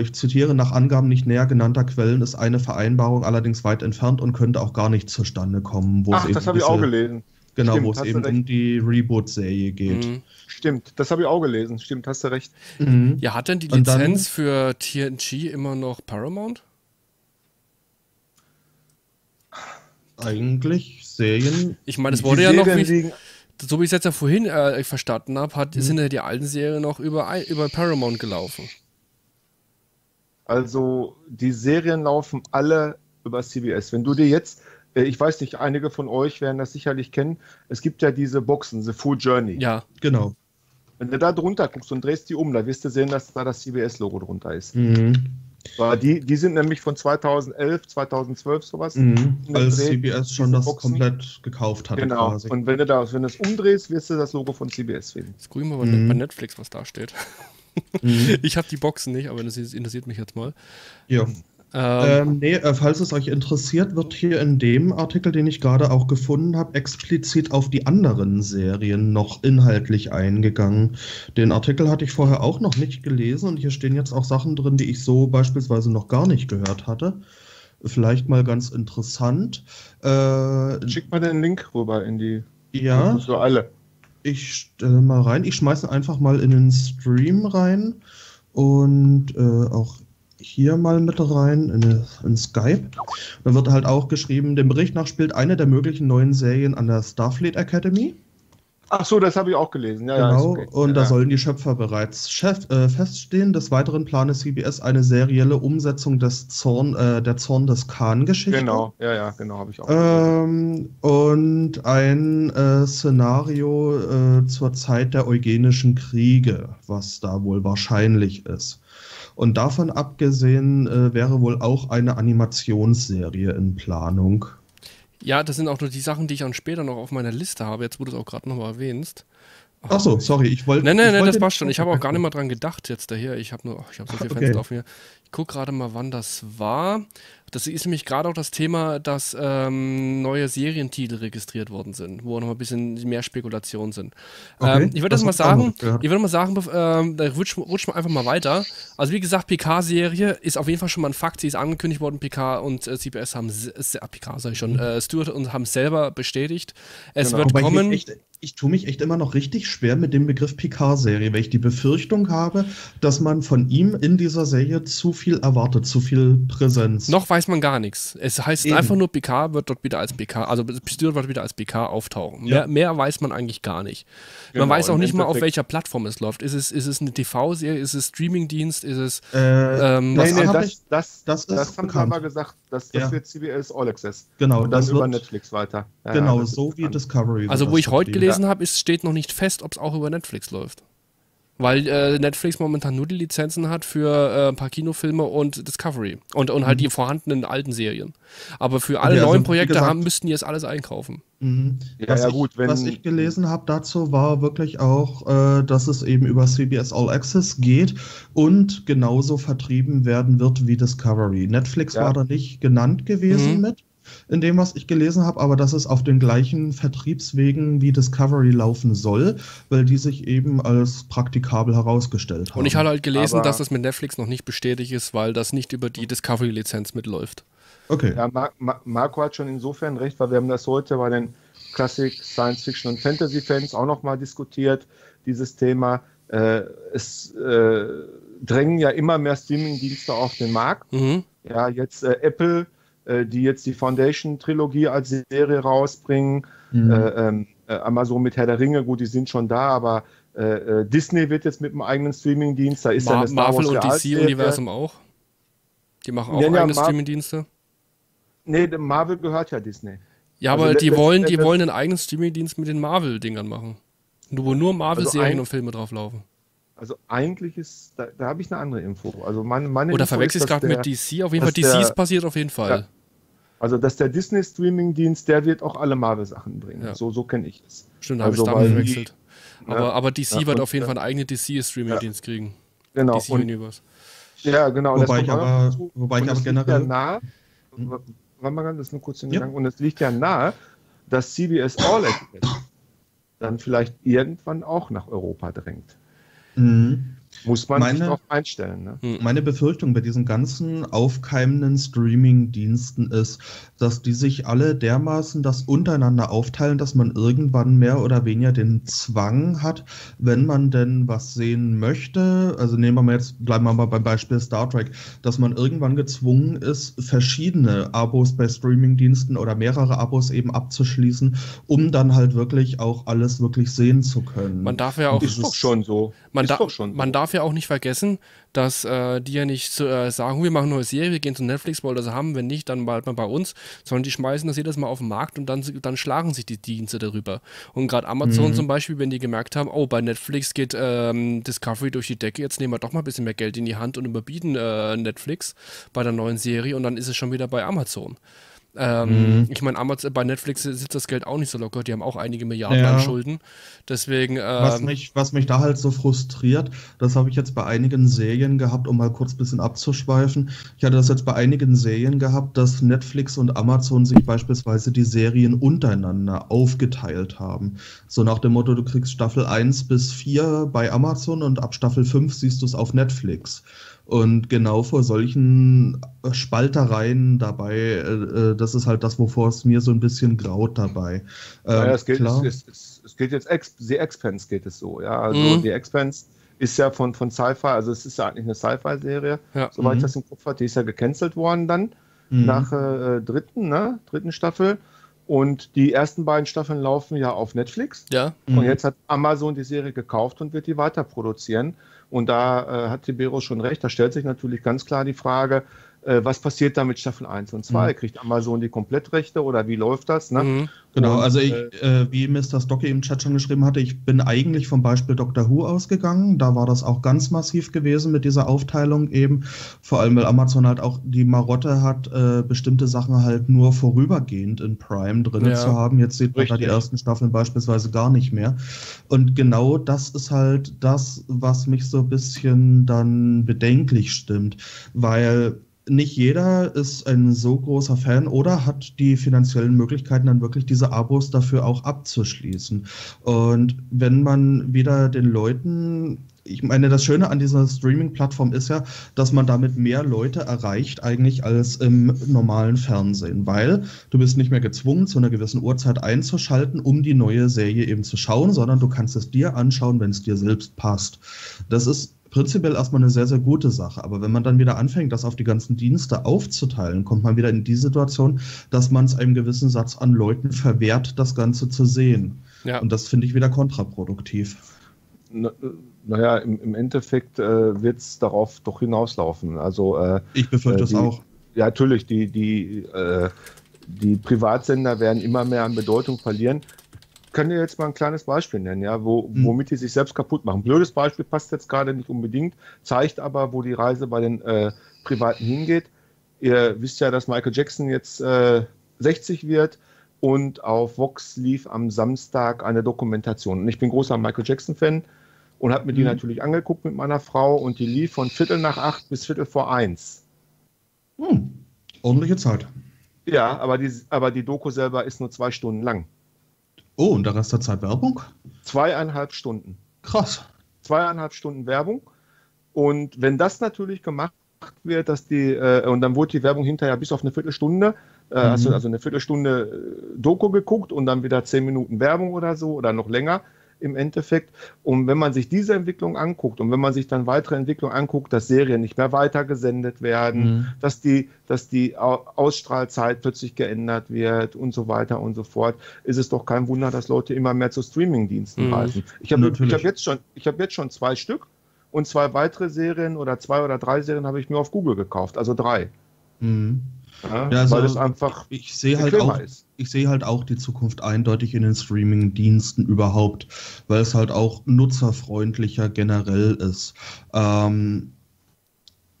ich zitiere, nach Angaben nicht näher genannter Quellen ist eine Vereinbarung allerdings weit entfernt und könnte auch gar nicht zustande kommen. Ach, das habe ich auch gelesen. Genau, wo es eben um die Reboot-Serie geht. Stimmt, das habe ich auch gelesen. Stimmt, hast du recht. Ja, hat denn die Lizenz für TNG immer noch Paramount? Eigentlich Serien. Ich meine, es wurde ja noch, so wie ich es jetzt ja vorhin verstanden habe, sind ja die alten Serien noch über Paramount gelaufen. Also die Serien laufen alle über CBS. Wenn du dir jetzt, ich weiß nicht, einige von euch werden das sicherlich kennen. Es gibt ja diese Boxen, The Full Journey. Ja, genau. Wenn du da drunter guckst und drehst die um, da wirst du sehen, dass da das CBS-Logo drunter ist. Die sind nämlich von 2011, 2012 sowas. Weil CBS schon das Boxen komplett gekauft hat. Genau, quasi. Und wenn du das umdrehst, wirst du das Logo von CBS finden. Jetzt gucken wir mal bei Netflix, was da steht. Ich habe die Boxen nicht, aber das interessiert mich jetzt mal. Ja. Falls es euch interessiert, wird hier in dem Artikel, den ich gerade auch gefunden habe, explizit auf die anderen Serien noch inhaltlich eingegangen. Den Artikel hatte ich vorher auch noch nicht gelesen und hier stehen jetzt auch Sachen drin, die ich so beispielsweise noch gar nicht gehört hatte. Vielleicht mal ganz interessant. Schickt mal den Link rüber in die... Ja, für alle. Ich stelle mal rein. Ich schmeiße einfach mal in den Stream rein und auch hier mal mit rein in Skype. Da wird halt auch geschrieben, dem Bericht nach spielt eine der möglichen neuen Serien an der Starfleet Academy. Ach so, das habe ich auch gelesen. Ja, genau, ja, okay. Und da sollen die Schöpfer bereits feststehen. Des Weiteren plane CBS eine serielle Umsetzung des Zorn des Khan-Geschichte. Genau, genau, habe ich auch gelesen. Und ein Szenario zur Zeit der Eugenischen Kriege, was da wohl wahrscheinlich ist. Und davon abgesehen wäre wohl auch eine Animationsserie in Planung. Ja, das sind auch nur die Sachen, die ich dann später noch auf meiner Liste habe. Jetzt, wo du es auch gerade nochmal erwähnst. Achso, sorry, ich wollte... Nein, das passt schon. Ich habe auch gar nicht mal dran gedacht jetzt daher. Ich habe nur, ich habe so viele Fenster auf mir. Ich gucke gerade mal, wann das war. Das ist nämlich gerade auch das Thema, dass neue Serientitel registriert worden sind, wo noch ein bisschen mehr Spekulationen sind. Ich würde das mal sagen, da rutscht man einfach mal weiter. Also wie gesagt, PK-Serie ist auf jeden Fall schon mal ein Fakt. Sie ist angekündigt worden, PK und CBS haben... Stewart und haben selber bestätigt. Es wird kommen... Ich tue mich echt immer noch richtig schwer mit dem Begriff Picard-Serie, weil ich die Befürchtung habe, dass man von ihm in dieser Serie zu viel erwartet, zu viel Präsenz. Noch weiß man gar nichts. Es heißt einfach nur, Picard wird dort wieder als Picard, also Stewart wird wieder als Picard auftauchen. Ja. Mehr weiß man eigentlich gar nicht. Genau, man weiß auch nicht mal, auf welcher Plattform es läuft. Ist es eine TV-Serie? Ist es Streamingdienst? Ist es... das haben wir mal gesagt, dass das wird CBS All Access. Genau. Und dann über Netflix weiter. Ja, genau, so wie Discovery. Also wo ich heute gelesen gelesen habe, steht noch nicht fest, ob es auch über Netflix läuft. Weil Netflix momentan nur die Lizenzen hat für ein paar Kinofilme und Discovery. Und halt die vorhandenen alten Serien. Aber für alle neuen Projekte müssten die jetzt alles einkaufen. Mhm. Ja, was ich gelesen habe dazu, war wirklich auch, dass es eben über CBS All Access geht und genauso vertrieben werden wird wie Discovery. Netflix war da nicht genannt gewesen mit, in dem, was ich gelesen habe, aber dass es auf den gleichen Vertriebswegen wie Discovery laufen soll, weil die sich eben als praktikabel herausgestellt haben. Und ich habe halt gelesen, dass das mit Netflix noch nicht bestätigt ist, weil das nicht über die Discovery-Lizenz mitläuft. Okay. Ja, Marco hat schon insofern recht, weil wir haben das heute bei den Classic Science Fiction und Fantasy Fans auch nochmal diskutiert, dieses Thema. Es drängen ja immer mehr Streaming-Dienste auf den Markt. Mhm. Ja, jetzt Apple, die jetzt die Foundation-Trilogie als Serie rausbringen, Amazon mit Herr der Ringe, gut, die sind schon da, aber Disney wird jetzt mit einem eigenen Streaming-Dienst, da ist ja das Marvel und DC-Universum auch. Die machen auch eigene Streaming-Dienste. Nee, Marvel gehört ja Disney. Ja, aber also, die wollen einen eigenen Streaming-Dienst mit den Marvel-Dingern machen. Nur Marvel-Serien und Filme drauflaufen. Also eigentlich ist, da habe ich eine andere Info. Also meine Oder verwechsel ich es gerade mit DC? Auf jeden Fall, DC ist passiert auf jeden Fall. Ja. Also, dass der Disney-Streaming-Dienst, der wird auch alle Marvel-Sachen bringen. Ja. So kenne ich es. Stimmt, da habe ich damit verwechselt. Aber DC wird auf jeden Fall einen eigenen DC-Streaming-Dienst kriegen. Genau. DC Universe. Ja, genau. Wobei ich aber generell... Ja nahe, warte mal, das ist nur kurz in Gedanken. Und es liegt ja nahe, dass CBS All Access dann vielleicht irgendwann auch nach Europa drängt. Mhm. Muss man sich darauf einstellen. Ne? Meine Befürchtung bei diesen ganzen aufkeimenden Streaming-Diensten ist, dass die sich alle dermaßen das untereinander aufteilen, dass man irgendwann mehr oder weniger den Zwang hat, wenn man denn was sehen möchte, also bleiben wir mal beim Beispiel Star Trek, dass man irgendwann gezwungen ist, verschiedene Abos bei Streaming-Diensten oder mehrere Abos eben abzuschließen, um dann halt wirklich auch alles wirklich sehen zu können. Man darf ja auch... Ist doch schon so. Man darf ja auch nicht vergessen, dass die ja nicht sagen, wir machen eine neue Serie, wir gehen zu Netflix, wollen das haben, wenn nicht, dann bald mal bei uns, sondern die schmeißen das jedes Mal auf den Markt und dann schlagen sich die Dienste darüber. Und gerade Amazon zum Beispiel, wenn die gemerkt haben, oh, bei Netflix geht Discovery durch die Decke, jetzt nehmen wir doch mal ein bisschen mehr Geld in die Hand und überbieten Netflix bei der neuen Serie und dann ist es schon wieder bei Amazon. Ich meine, bei Netflix sitzt das Geld auch nicht so locker, die haben auch einige Milliarden an Schulden, deswegen... Was mich da halt so frustriert, das habe ich jetzt bei einigen Serien gehabt, um mal kurz ein bisschen abzuschweifen, ich hatte das jetzt bei einigen Serien gehabt, dass Netflix und Amazon sich beispielsweise die Serien untereinander aufgeteilt haben. So nach dem Motto, du kriegst Staffel 1 bis 4 bei Amazon und ab Staffel 5 siehst du es auf Netflix. Und genau vor solchen Spaltereien dabei, das ist halt das, wovor es mir so ein bisschen graut dabei. Es geht jetzt, The Expanse geht es so, ja, also The Expanse ist ja von Sci-Fi, also es ist ja eigentlich eine Sci-Fi-Serie, soweit ich das im Kopf hatte, die ist ja gecancelt worden dann, nach dritten Staffel. Und die ersten beiden Staffeln laufen ja auf Netflix. Ja. Und jetzt hat Amazon die Serie gekauft und wird die weiter produzieren. Und da hat Tiberius schon recht. Da stellt sich natürlich ganz klar die Frage, was passiert da mit Staffel 1 und 2? Kriegt Amazon die Komplettrechte oder wie läuft das? Ne? Genau, also ich, wie Mr. Stocky im Chat schon geschrieben hatte, ich bin eigentlich vom Beispiel Doctor Who ausgegangen. Da war das auch ganz massiv gewesen mit dieser Aufteilung eben. Vor allem, weil Amazon halt auch die Marotte hat, bestimmte Sachen halt nur vorübergehend in Prime drin zu haben. Jetzt sieht man da die ersten Staffeln beispielsweise gar nicht mehr. Und genau das ist halt das, was mich so ein bisschen dann bedenklich stimmt, weil nicht jeder ist ein so großer Fan oder hat die finanziellen Möglichkeiten, dann wirklich diese Abos dafür auch abzuschließen. Und wenn man wieder den Leuten, ich meine, das Schöne an dieser Streaming-Plattform ist ja, dass man damit mehr Leute erreicht eigentlich als im normalen Fernsehen, weil du bist nicht mehr gezwungen, zu einer gewissen Uhrzeit einzuschalten, um die neue Serie eben zu schauen, sondern du kannst es dir anschauen, wenn es dir selbst passt. Das ist prinzipiell erstmal eine sehr, sehr gute Sache. Aber wenn man dann wieder anfängt, das auf die ganzen Dienste aufzuteilen, kommt man wieder in die Situation, dass man es einem gewissen Satz an Leuten verwehrt, das Ganze zu sehen. Ja. Und das finde ich wieder kontraproduktiv. Naja, im Endeffekt wird es darauf doch hinauslaufen. Also, ich befürchte das auch. Ja, natürlich. Die Privatsender werden immer mehr an Bedeutung verlieren. kann dir jetzt mal ein kleines Beispiel nennen, ja, womit die sich selbst kaputt machen. Blödes Beispiel, passt jetzt gerade nicht unbedingt, zeigt aber, wo die Reise bei den Privaten hingeht. Ihr wisst ja, dass Michael Jackson jetzt 60 wird und auf Vox lief am Samstag eine Dokumentation. Und ich bin großer Michael Jackson-Fan und habe mir die natürlich angeguckt mit meiner Frau und die lief von 7:45 bis 1:15. Ordentliche Zeit. Ja, aber die Doku selber ist nur 2 Stunden lang. Oh, und der Rest der Zeit Werbung? 2,5 Stunden. Krass. 2,5 Stunden Werbung. Und wenn das natürlich gemacht wird, dass die, und dann wurde die Werbung hinterher bis auf eine Viertelstunde, hast du also eine Viertelstunde Doku geguckt und dann wieder 10 Minuten Werbung oder so oder noch länger im Endeffekt. Und wenn man sich diese Entwicklung anguckt und wenn man sich dann weitere Entwicklungen anguckt, dass Serien nicht mehr weitergesendet werden, dass die Ausstrahlzeit plötzlich geändert wird und so weiter und so fort, ist es doch kein Wunder, dass Leute immer mehr zu Streamingdiensten reisen. Ich hab jetzt schon 2 Stück und 2 weitere Serien oder 2 oder 3 Serien habe ich mir auf Google gekauft, also 3. Ja, also weil es einfach ich sehe halt auch die Zukunft eindeutig in den Streaming-Diensten überhaupt, weil es halt auch nutzerfreundlicher generell ist.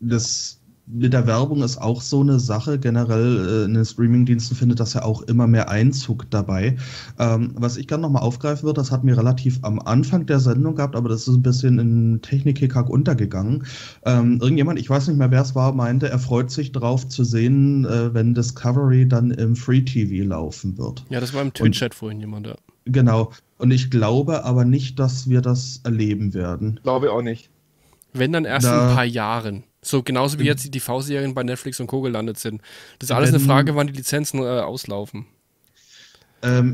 Das mit der Werbung ist auch so eine Sache. Generell in den Streaming-Diensten findet das ja auch immer mehr Einzug dabei. Was ich gerne nochmal aufgreifen würde, das hatten wir relativ am Anfang der Sendung gehabt, aber das ist ein bisschen in Technik-Hickhack untergegangen. Irgendjemand, ich weiß nicht mehr, wer es war, meinte, er freut sich drauf zu sehen, wenn Discovery dann im Free-TV laufen wird. Ja, das war im Twitch-Chat vorhin jemand, ja. Genau. Und ich glaube aber nicht, dass wir das erleben werden. Glaube ich auch nicht. Wenn, dann erst in ein paar Jahren. So genauso wie jetzt die TV-Serien bei Netflix und Co. gelandet sind. Das ist alles eine Frage, wann die Lizenzen auslaufen.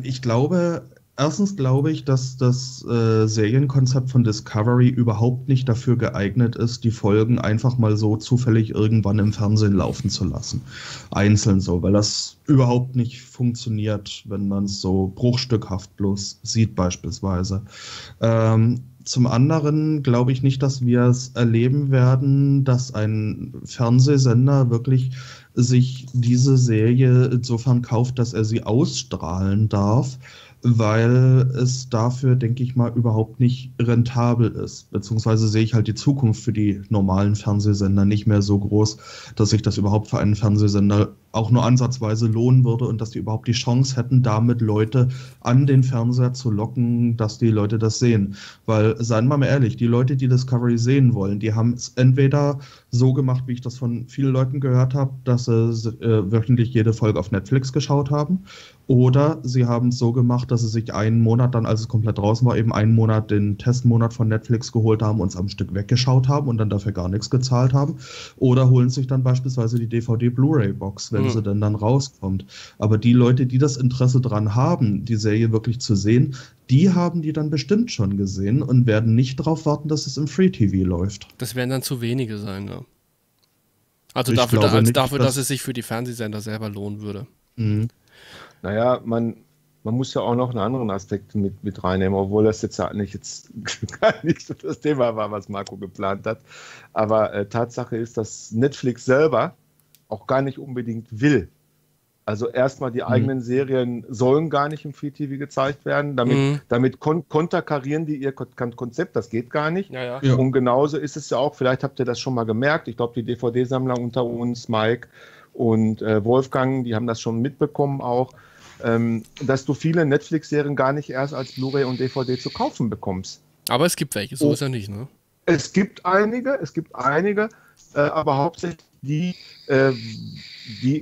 Ich glaube, erstens glaube ich, dass das Serienkonzept von Discovery überhaupt nicht dafür geeignet ist, die Folgen einfach mal so zufällig irgendwann im Fernsehen laufen zu lassen. Einzeln so, weil das überhaupt nicht funktioniert, wenn man es so bruchstückhaft bloß sieht beispielsweise. Zum anderen glaube ich nicht, dass wir es erleben werden, dass ein Fernsehsender wirklich sich diese Serie insofern kauft, dass er sie ausstrahlen darf, weil es dafür, denke ich mal, überhaupt nicht rentabel ist. Beziehungsweise sehe ich halt die Zukunft für die normalen Fernsehsender nicht mehr so groß, dass sich das überhaupt für einen Fernsehsender auch nur ansatzweise lohnen würde und dass die überhaupt die Chance hätten, damit Leute an den Fernseher zu locken, dass die Leute das sehen. Weil, seien wir mal ehrlich, die Leute, die Discovery sehen wollen, die haben es entweder so gemacht, wie ich das von vielen Leuten gehört habe, dass sie wöchentlich jede Folge auf Netflix geschaut haben, oder sie haben es so gemacht, dass sie sich einen Monat dann, als es komplett draußen war, eben einen Monat den Testmonat von Netflix geholt haben und es am Stück weggeschaut haben und dann dafür gar nichts gezahlt haben, oder holen sich dann beispielsweise die DVD-Blu-Ray-Box, wenn sie denn dann rauskommt. Aber die Leute, die das Interesse dran haben, die Serie wirklich zu sehen, die haben die dann bestimmt schon gesehen und werden nicht darauf warten, dass es im Free-TV läuft. Das werden dann zu wenige sein, ja. Also dafür, dass es sich für die Fernsehsender selber lohnen würde. Naja, man muss ja auch noch einen anderen Aspekt mit reinnehmen, obwohl das jetzt gar nicht so das Thema war, was Marco geplant hat. Aber Tatsache ist, dass Netflix selber auch gar nicht unbedingt will. Also erstmal die eigenen Serien sollen gar nicht im Free-TV gezeigt werden. Damit konterkarieren die ihr Konzept, das geht gar nicht. Ja. Ja. Und genauso ist es ja auch, vielleicht habt ihr das schon mal gemerkt, ich glaube die DVD-Sammler unter uns, Mike und Wolfgang, die haben das schon mitbekommen auch, dass du viele Netflix-Serien gar nicht erst als Blu-ray und DVD zu kaufen bekommst. Aber es gibt welche, so ist ja nicht, ne? Es gibt einige, aber hauptsächlich die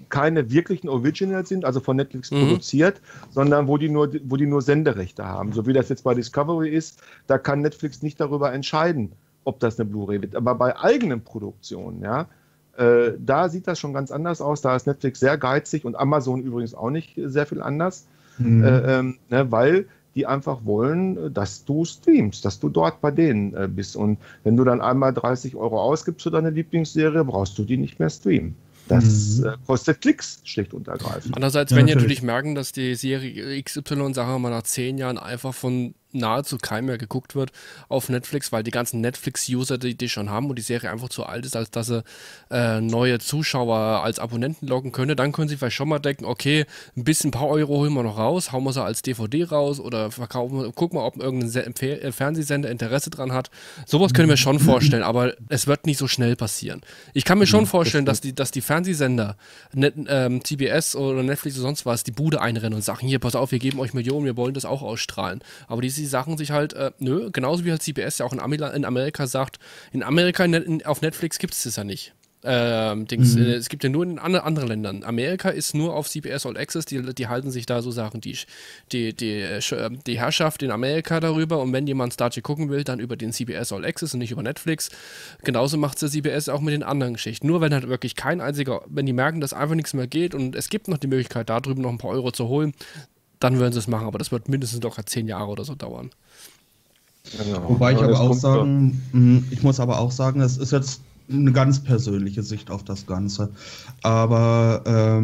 keine wirklichen Originals sind, also von Netflix produziert, sondern wo die nur Senderechte haben. So wie das jetzt bei Discovery ist, da kann Netflix nicht darüber entscheiden, ob das eine Blu-ray wird. Aber bei eigenen Produktionen, ja, da sieht das schon ganz anders aus. Da ist Netflix sehr geizig und Amazon übrigens auch nicht sehr viel anders, weil die einfach wollen, dass du streamst, dass du dort bei denen bist. Und wenn du dann einmal 30 € ausgibst für deine Lieblingsserie, brauchst du die nicht mehr streamen. Das kostet Klicks, schlicht und ergreifend. Andererseits, wenn ihr natürlich merken, dass die Serie XY, sagen wir mal, nach 10 Jahren einfach von nahezu keinem mehr geguckt wird auf Netflix, weil die ganzen Netflix-User die schon haben und die Serie einfach zu alt ist, als dass sie neue Zuschauer als Abonnenten locken könnte. Dann können sie vielleicht schon mal denken, okay, ein paar Euro holen wir noch raus, hauen wir sie als DVD raus oder verkaufen wir, gucken wir, ob irgendein Fernsehsender Interesse dran hat. Sowas können wir schon vorstellen, aber es wird nicht so schnell passieren. Ich kann mir schon vorstellen, dass die Fernsehsender, CBS oder Netflix oder sonst was, die Bude einrennen und sagen, hier, pass auf, wir geben euch Millionen, wir wollen das auch ausstrahlen. Aber die Sachen sich halt, nö, genauso wie halt CBS ja auch in Amerika sagt, in Amerika auf Netflix gibt es das ja nicht. Es gibt ja nur in anderen Ländern. Amerika ist nur auf CBS All Access, die halten sich da so Sachen, die Herrschaft in Amerika darüber, und wenn jemand Star Trek gucken will, dann über den CBS All Access und nicht über Netflix. Genauso macht es der CBS auch mit den anderen Geschichten. Nur wenn halt wirklich kein einziger, wenn die merken, dass einfach nichts mehr geht und es gibt noch die Möglichkeit, da drüben noch ein paar Euro zu holen, dann würden sie es machen, aber das wird mindestens locker 10 Jahre oder so dauern. Genau. Wobei ich aber auch sagen, ich muss aber auch sagen, das ist jetzt eine ganz persönliche Sicht auf das Ganze. Aber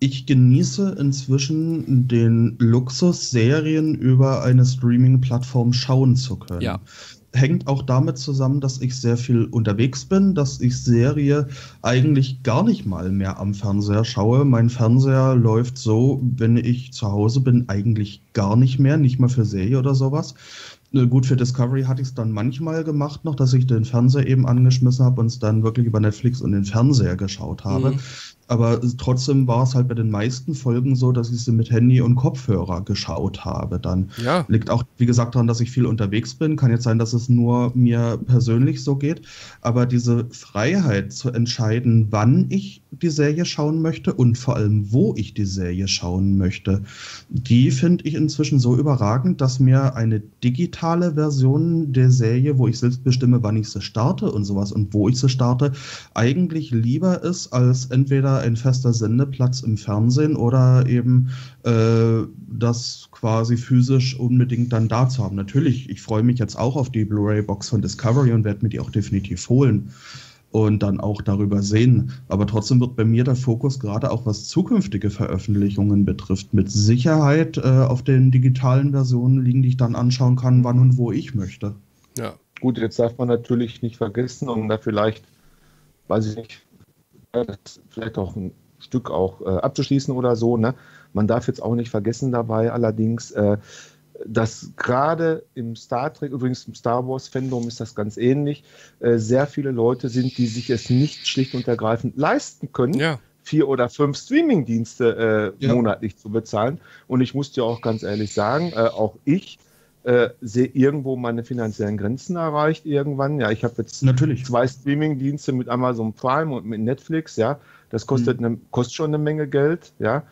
ich genieße inzwischen den Luxus, Serien über eine Streaming-Plattform schauen zu können. Ja. Hängt auch damit zusammen, dass ich sehr viel unterwegs bin, dass ich Serie eigentlich gar nicht mal mehr am Fernseher schaue. Mein Fernseher läuft so, wenn ich zu Hause bin, eigentlich gar nicht mehr, nicht mal für Serie oder sowas. Gut, für Discovery hatte ich es dann manchmal gemacht noch, dass ich den Fernseher eben angeschmissen habe und es dann wirklich über Netflix und den Fernseher geschaut habe. Mhm. Aber trotzdem war es halt bei den meisten Folgen so, dass ich sie mit Handy und Kopfhörer geschaut habe dann. Ja. Liegt auch, wie gesagt, daran, dass ich viel unterwegs bin. Kann jetzt sein, dass es nur mir persönlich so geht. Aber diese Freiheit zu entscheiden, wann ich die Serie schauen möchte und vor allem, wo ich die Serie schauen möchte, die finde ich inzwischen so überragend, dass mir eine digitale Version der Serie, wo ich selbst bestimme, wann ich sie starte und sowas und wo ich sie starte, eigentlich lieber ist, als entweder ein fester Sendeplatz im Fernsehen oder eben das quasi physisch unbedingt dann da zu haben. Natürlich, ich freue mich jetzt auch auf die Blu-ray-Box von Discovery und werde mir die auch definitiv holen und dann auch darüber sehen. Aber trotzdem wird bei mir der Fokus gerade auch, was zukünftige Veröffentlichungen betrifft, mit Sicherheit auf den digitalen Versionen liegen, die ich dann anschauen kann, wann und wo ich möchte. Ja, gut, jetzt darf man natürlich nicht vergessen, um da vielleicht, weiß ich nicht, das vielleicht auch ein Stück auch abzuschließen oder so, ne? Man darf jetzt auch nicht vergessen dabei allerdings, dass gerade im Star Trek, übrigens im Star Wars Fandom ist das ganz ähnlich, sehr viele Leute sind, die sich es nicht schlicht und ergreifend leisten können, ja, 4 oder 5 Streaming-Dienste monatlich zu bezahlen. Und ich muss dir auch ganz ehrlich sagen, auch ich sehe irgendwo meine finanziellen Grenzen erreicht irgendwann. Ja, ich habe jetzt natürlich 2 Streaming-Dienste mit Amazon Prime und mit Netflix. Ja, das kostet, kostet schon eine Menge Geld. Ja,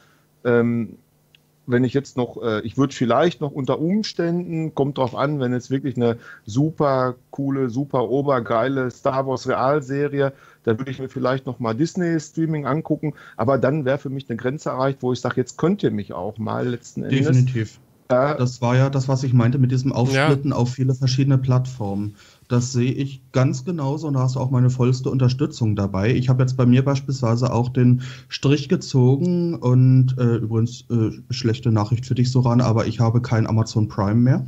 wenn ich jetzt noch, ich würde vielleicht noch unter Umständen, kommt drauf an, wenn jetzt wirklich eine super coole, super obergeile Star Wars Realserie, da würde ich mir vielleicht noch mal Disney Streaming angucken. Aber dann wäre für mich eine Grenze erreicht, wo ich sage, jetzt könnt ihr mich auch mal letzten Endes. Definitiv. Das war ja das, was ich meinte mit diesem Aufsplitten auf viele verschiedene Plattformen. Das sehe ich ganz genauso und da hast du auch meine vollste Unterstützung dabei. Ich habe jetzt bei mir beispielsweise auch den Strich gezogen und übrigens, schlechte Nachricht für dich, Soran, aber ich habe kein Amazon Prime mehr.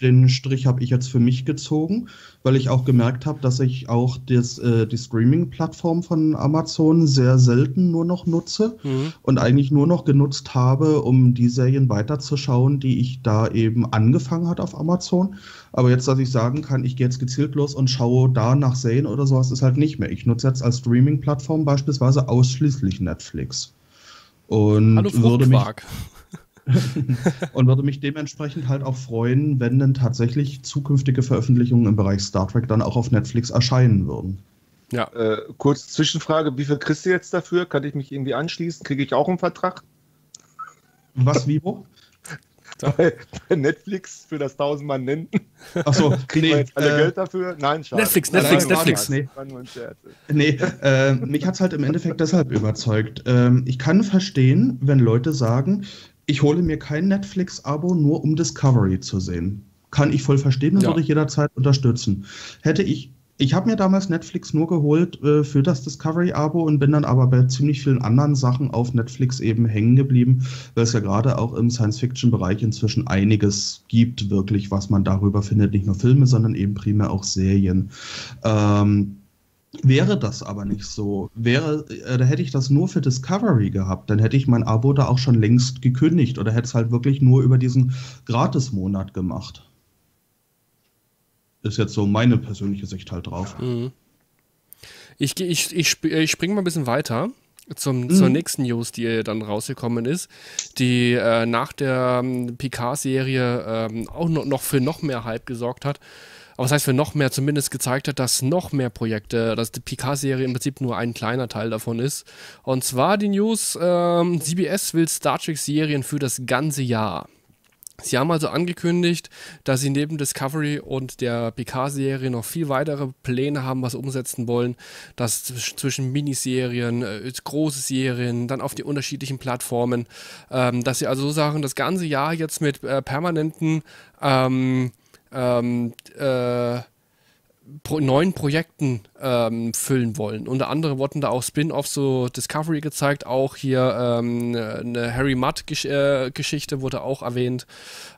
Den Strich habe ich jetzt für mich gezogen, weil ich auch gemerkt habe, dass ich auch die Streaming-Plattform von Amazon sehr selten nur noch nutze und eigentlich nur noch genutzt habe, um die Serien weiterzuschauen, die ich da eben angefangen habe auf Amazon. Aber jetzt, dass ich sagen kann, ich gehe jetzt gezielt los und schaue da nach Serien oder sowas, ist halt nicht mehr. Ich nutze jetzt als Streaming-Plattform beispielsweise ausschließlich Netflix. Und hallo Fruchtquark. Und würde mich dementsprechend halt auch freuen, wenn dann tatsächlich zukünftige Veröffentlichungen im Bereich Star Trek dann auch auf Netflix erscheinen würden. Ja, kurz Zwischenfrage, wie viel kriegst du jetzt dafür? Kann ich mich irgendwie anschließen? Kriege ich auch einen Vertrag? Was, wie, wo? Bei Netflix für das 1000-mal nennen. Achso, kriegen wir jetzt alle Geld dafür? Nein, schade. Netflix. Nee, mich hat es halt im Endeffekt deshalb überzeugt. Ich kann verstehen, wenn Leute sagen, ich hole mir kein Netflix-Abo, nur um Discovery zu sehen. Kann ich voll verstehen und würde ich jederzeit unterstützen. Hätte ich Ich habe mir damals Netflix nur geholt für das Discovery-Abo und bin dann aber bei ziemlich vielen anderen Sachen auf Netflix eben hängen geblieben, weil es ja gerade auch im Science-Fiction-Bereich inzwischen einiges gibt, wirklich, was man darüber findet. Nicht nur Filme, sondern eben primär auch Serien. Wäre das aber nicht so, da hätte ich das nur für Discovery gehabt, dann hätte ich mein Abo da auch schon längst gekündigt oder hätte es halt wirklich nur über diesen Gratis-Monat gemacht. Ist jetzt so meine persönliche Sicht halt drauf. Mhm. Ich springe mal ein bisschen weiter zur nächsten News, die dann rausgekommen ist, die nach der Picard-Serie auch noch für noch mehr Hype gesorgt hat. Aber das heißt, für noch mehr zumindest gezeigt hat, dass noch mehr Projekte, dass die Picard-Serie im Prinzip nur ein kleiner Teil davon ist. Und zwar die News, CBS will Star Trek-Serien für das ganze Jahr. Sie haben also angekündigt, dass sie neben Discovery und der Picard-Serie noch viel weitere Pläne haben, was sie umsetzen wollen. Das zwischen Miniserien, große Serien, dann auf die unterschiedlichen Plattformen. Dass sie also so sagen, das ganze Jahr jetzt mit permanenten neuen Projekten füllen wollen. Unter anderem wurden da auch Spin-Offs, so Discovery gezeigt, auch hier eine Harry Mudd-Geschichte wurde auch erwähnt.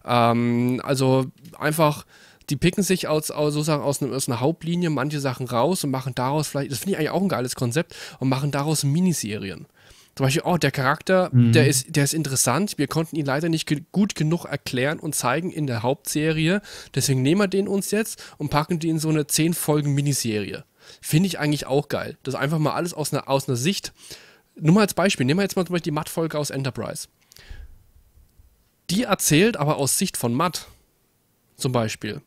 Also einfach, die picken sich aus einer Hauptlinie manche Sachen raus und machen daraus vielleicht, das finde ich eigentlich auch ein geiles Konzept, und machen daraus Miniserien. Zum Beispiel, oh, der Charakter, der ist interessant, wir konnten ihn leider nicht gut genug erklären und zeigen in der Hauptserie, deswegen nehmen wir den uns jetzt und packen den in so eine 10-Folgen-Miniserie. Finde ich eigentlich auch geil. Das ist einfach mal alles aus einer Sicht. Nur mal als Beispiel, nehmen wir jetzt mal zum Beispiel die Matt-Folge aus Enterprise. Die erzählt aber aus Sicht von Matt, zum Beispiel.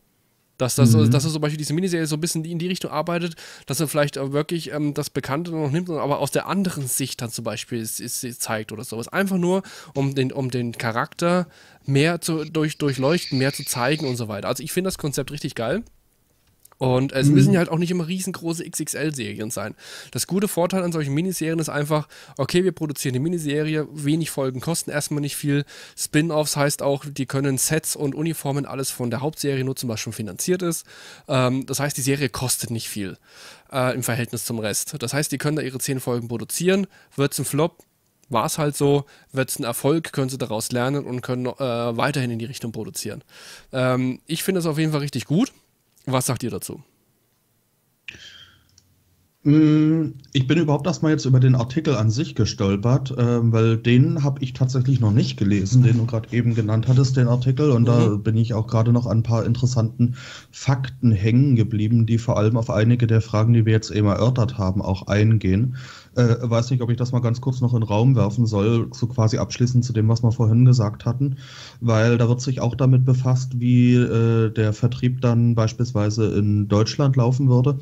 Dass er zum Beispiel diese Miniserie so ein bisschen in die Richtung arbeitet, dass er vielleicht auch wirklich das Bekannte noch nimmt, aber aus der anderen Sicht dann zum Beispiel zeigt oder sowas. Einfach nur, um den Charakter mehr zu durchleuchten, mehr zu zeigen und so weiter. Also ich finde das Konzept richtig geil. Und es müssen ja halt auch nicht immer riesengroße XXL-Serien sein. Das gute Vorteil an solchen Miniserien ist einfach, okay, wir produzieren eine Miniserie, wenig Folgen kosten erstmal nicht viel. Spin-Offs heißt auch, die können Sets und Uniformen, alles von der Hauptserie nutzen, was schon finanziert ist. Das heißt, die Serie kostet nicht viel im Verhältnis zum Rest. Das heißt, die können da ihre 10 Folgen produzieren, wird es ein Flop, war es halt so, wird es ein Erfolg, können sie daraus lernen und können weiterhin in die Richtung produzieren. Ich finde das auf jeden Fall richtig gut. Was sagt ihr dazu? Ich bin überhaupt erstmal jetzt über den Artikel an sich gestolpert, weil den habe ich tatsächlich noch nicht gelesen, den du gerade eben genannt hattest, den Artikel. Und da bin ich auch gerade noch an ein paar interessanten Fakten hängen geblieben, die vor allem auf einige der Fragen, die wir jetzt eben erörtert haben, auch eingehen. Weiß nicht, ob ich das mal ganz kurz noch in den Raum werfen soll, so quasi abschließend zu dem, was wir vorhin gesagt hatten, weil da wird sich auch damit befasst, wie der Vertrieb dann beispielsweise in Deutschland laufen würde.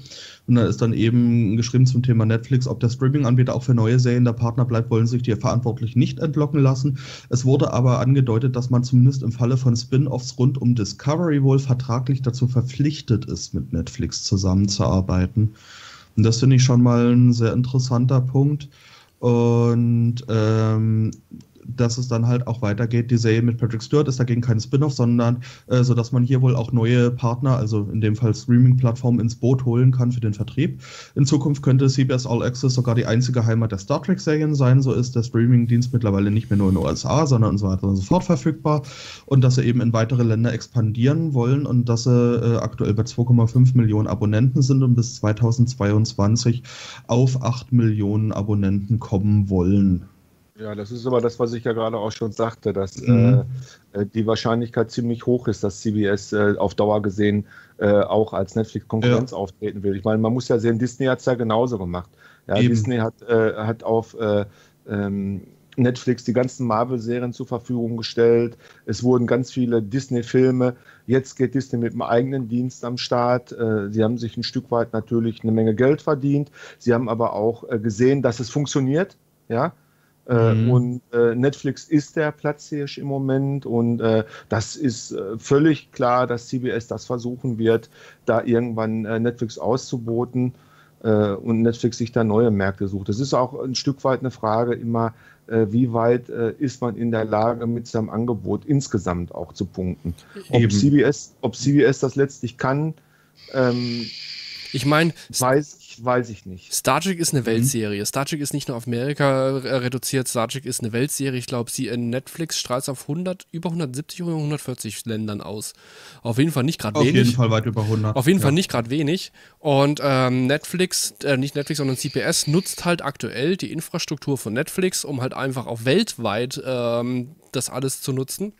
Und da ist dann eben geschrieben zum Thema Netflix, ob der Streaming-Anbieter auch für neue Serien der Partner bleibt, wollen sich die verantwortlich nicht entlocken lassen. Es wurde aber angedeutet, dass man zumindest im Falle von Spin-Offs rund um Discovery wohl vertraglich dazu verpflichtet ist, mit Netflix zusammenzuarbeiten. Und das finde ich schon mal ein sehr interessanter Punkt. Und dass es dann halt auch weitergeht. Die Serie mit Patrick Stewart ist dagegen kein Spin-Off, sondern sodass man hier wohl auch neue Partner, also in dem Fall Streaming-Plattformen, ins Boot holen kann für den Vertrieb. In Zukunft könnte CBS All Access sogar die einzige Heimat der Star Trek-Serien sein. So ist der Streaming-Dienst mittlerweile nicht mehr nur in den USA, sondern und so weiter und so fort verfügbar. Und dass sie eben in weitere Länder expandieren wollen und dass sie aktuell bei 2,5 Millionen Abonnenten sind und bis 2022 auf 8 Millionen Abonnenten kommen wollen. Ja, das ist aber das, was ich ja gerade auch schon sagte, dass die Wahrscheinlichkeit ziemlich hoch ist, dass CBS auf Dauer gesehen auch als Netflix-Konkurrenz auftreten will. Ich meine, man muss ja sehen, Disney hat es ja genauso gemacht. Ja, Disney hat auf Netflix die ganzen Marvel-Serien zur Verfügung gestellt. Es wurden ganz viele Disney-Filme. Jetzt geht Disney mit dem eigenen Dienst am Start. Sie haben sich ein Stück weit natürlich eine Menge Geld verdient. Sie haben aber auch gesehen, dass es funktioniert, ja. Und Netflix ist der Platzhirsch im Moment und das ist völlig klar, dass CBS das versuchen wird, da irgendwann Netflix auszuboten und Netflix sich da neue Märkte sucht. Das ist auch ein Stück weit eine Frage immer, wie weit ist man in der Lage, mit seinem Angebot insgesamt auch zu punkten. Ob CBS das letztlich kann, Ich meine, weiß ich nicht. Star Trek ist eine Weltserie. Star Trek ist nicht nur auf Amerika reduziert. Star Trek ist eine Weltserie. Ich glaube, sie in Netflix strahlt es auf über 170 oder 140 Ländern aus. Auf jeden Fall nicht gerade wenig. Auf jeden Fall weit über 100. Auf jeden Fall nicht gerade wenig. Und Netflix, nicht Netflix, sondern CBS nutzt halt aktuell die Infrastruktur von Netflix, um halt einfach auch weltweit das alles zu nutzen.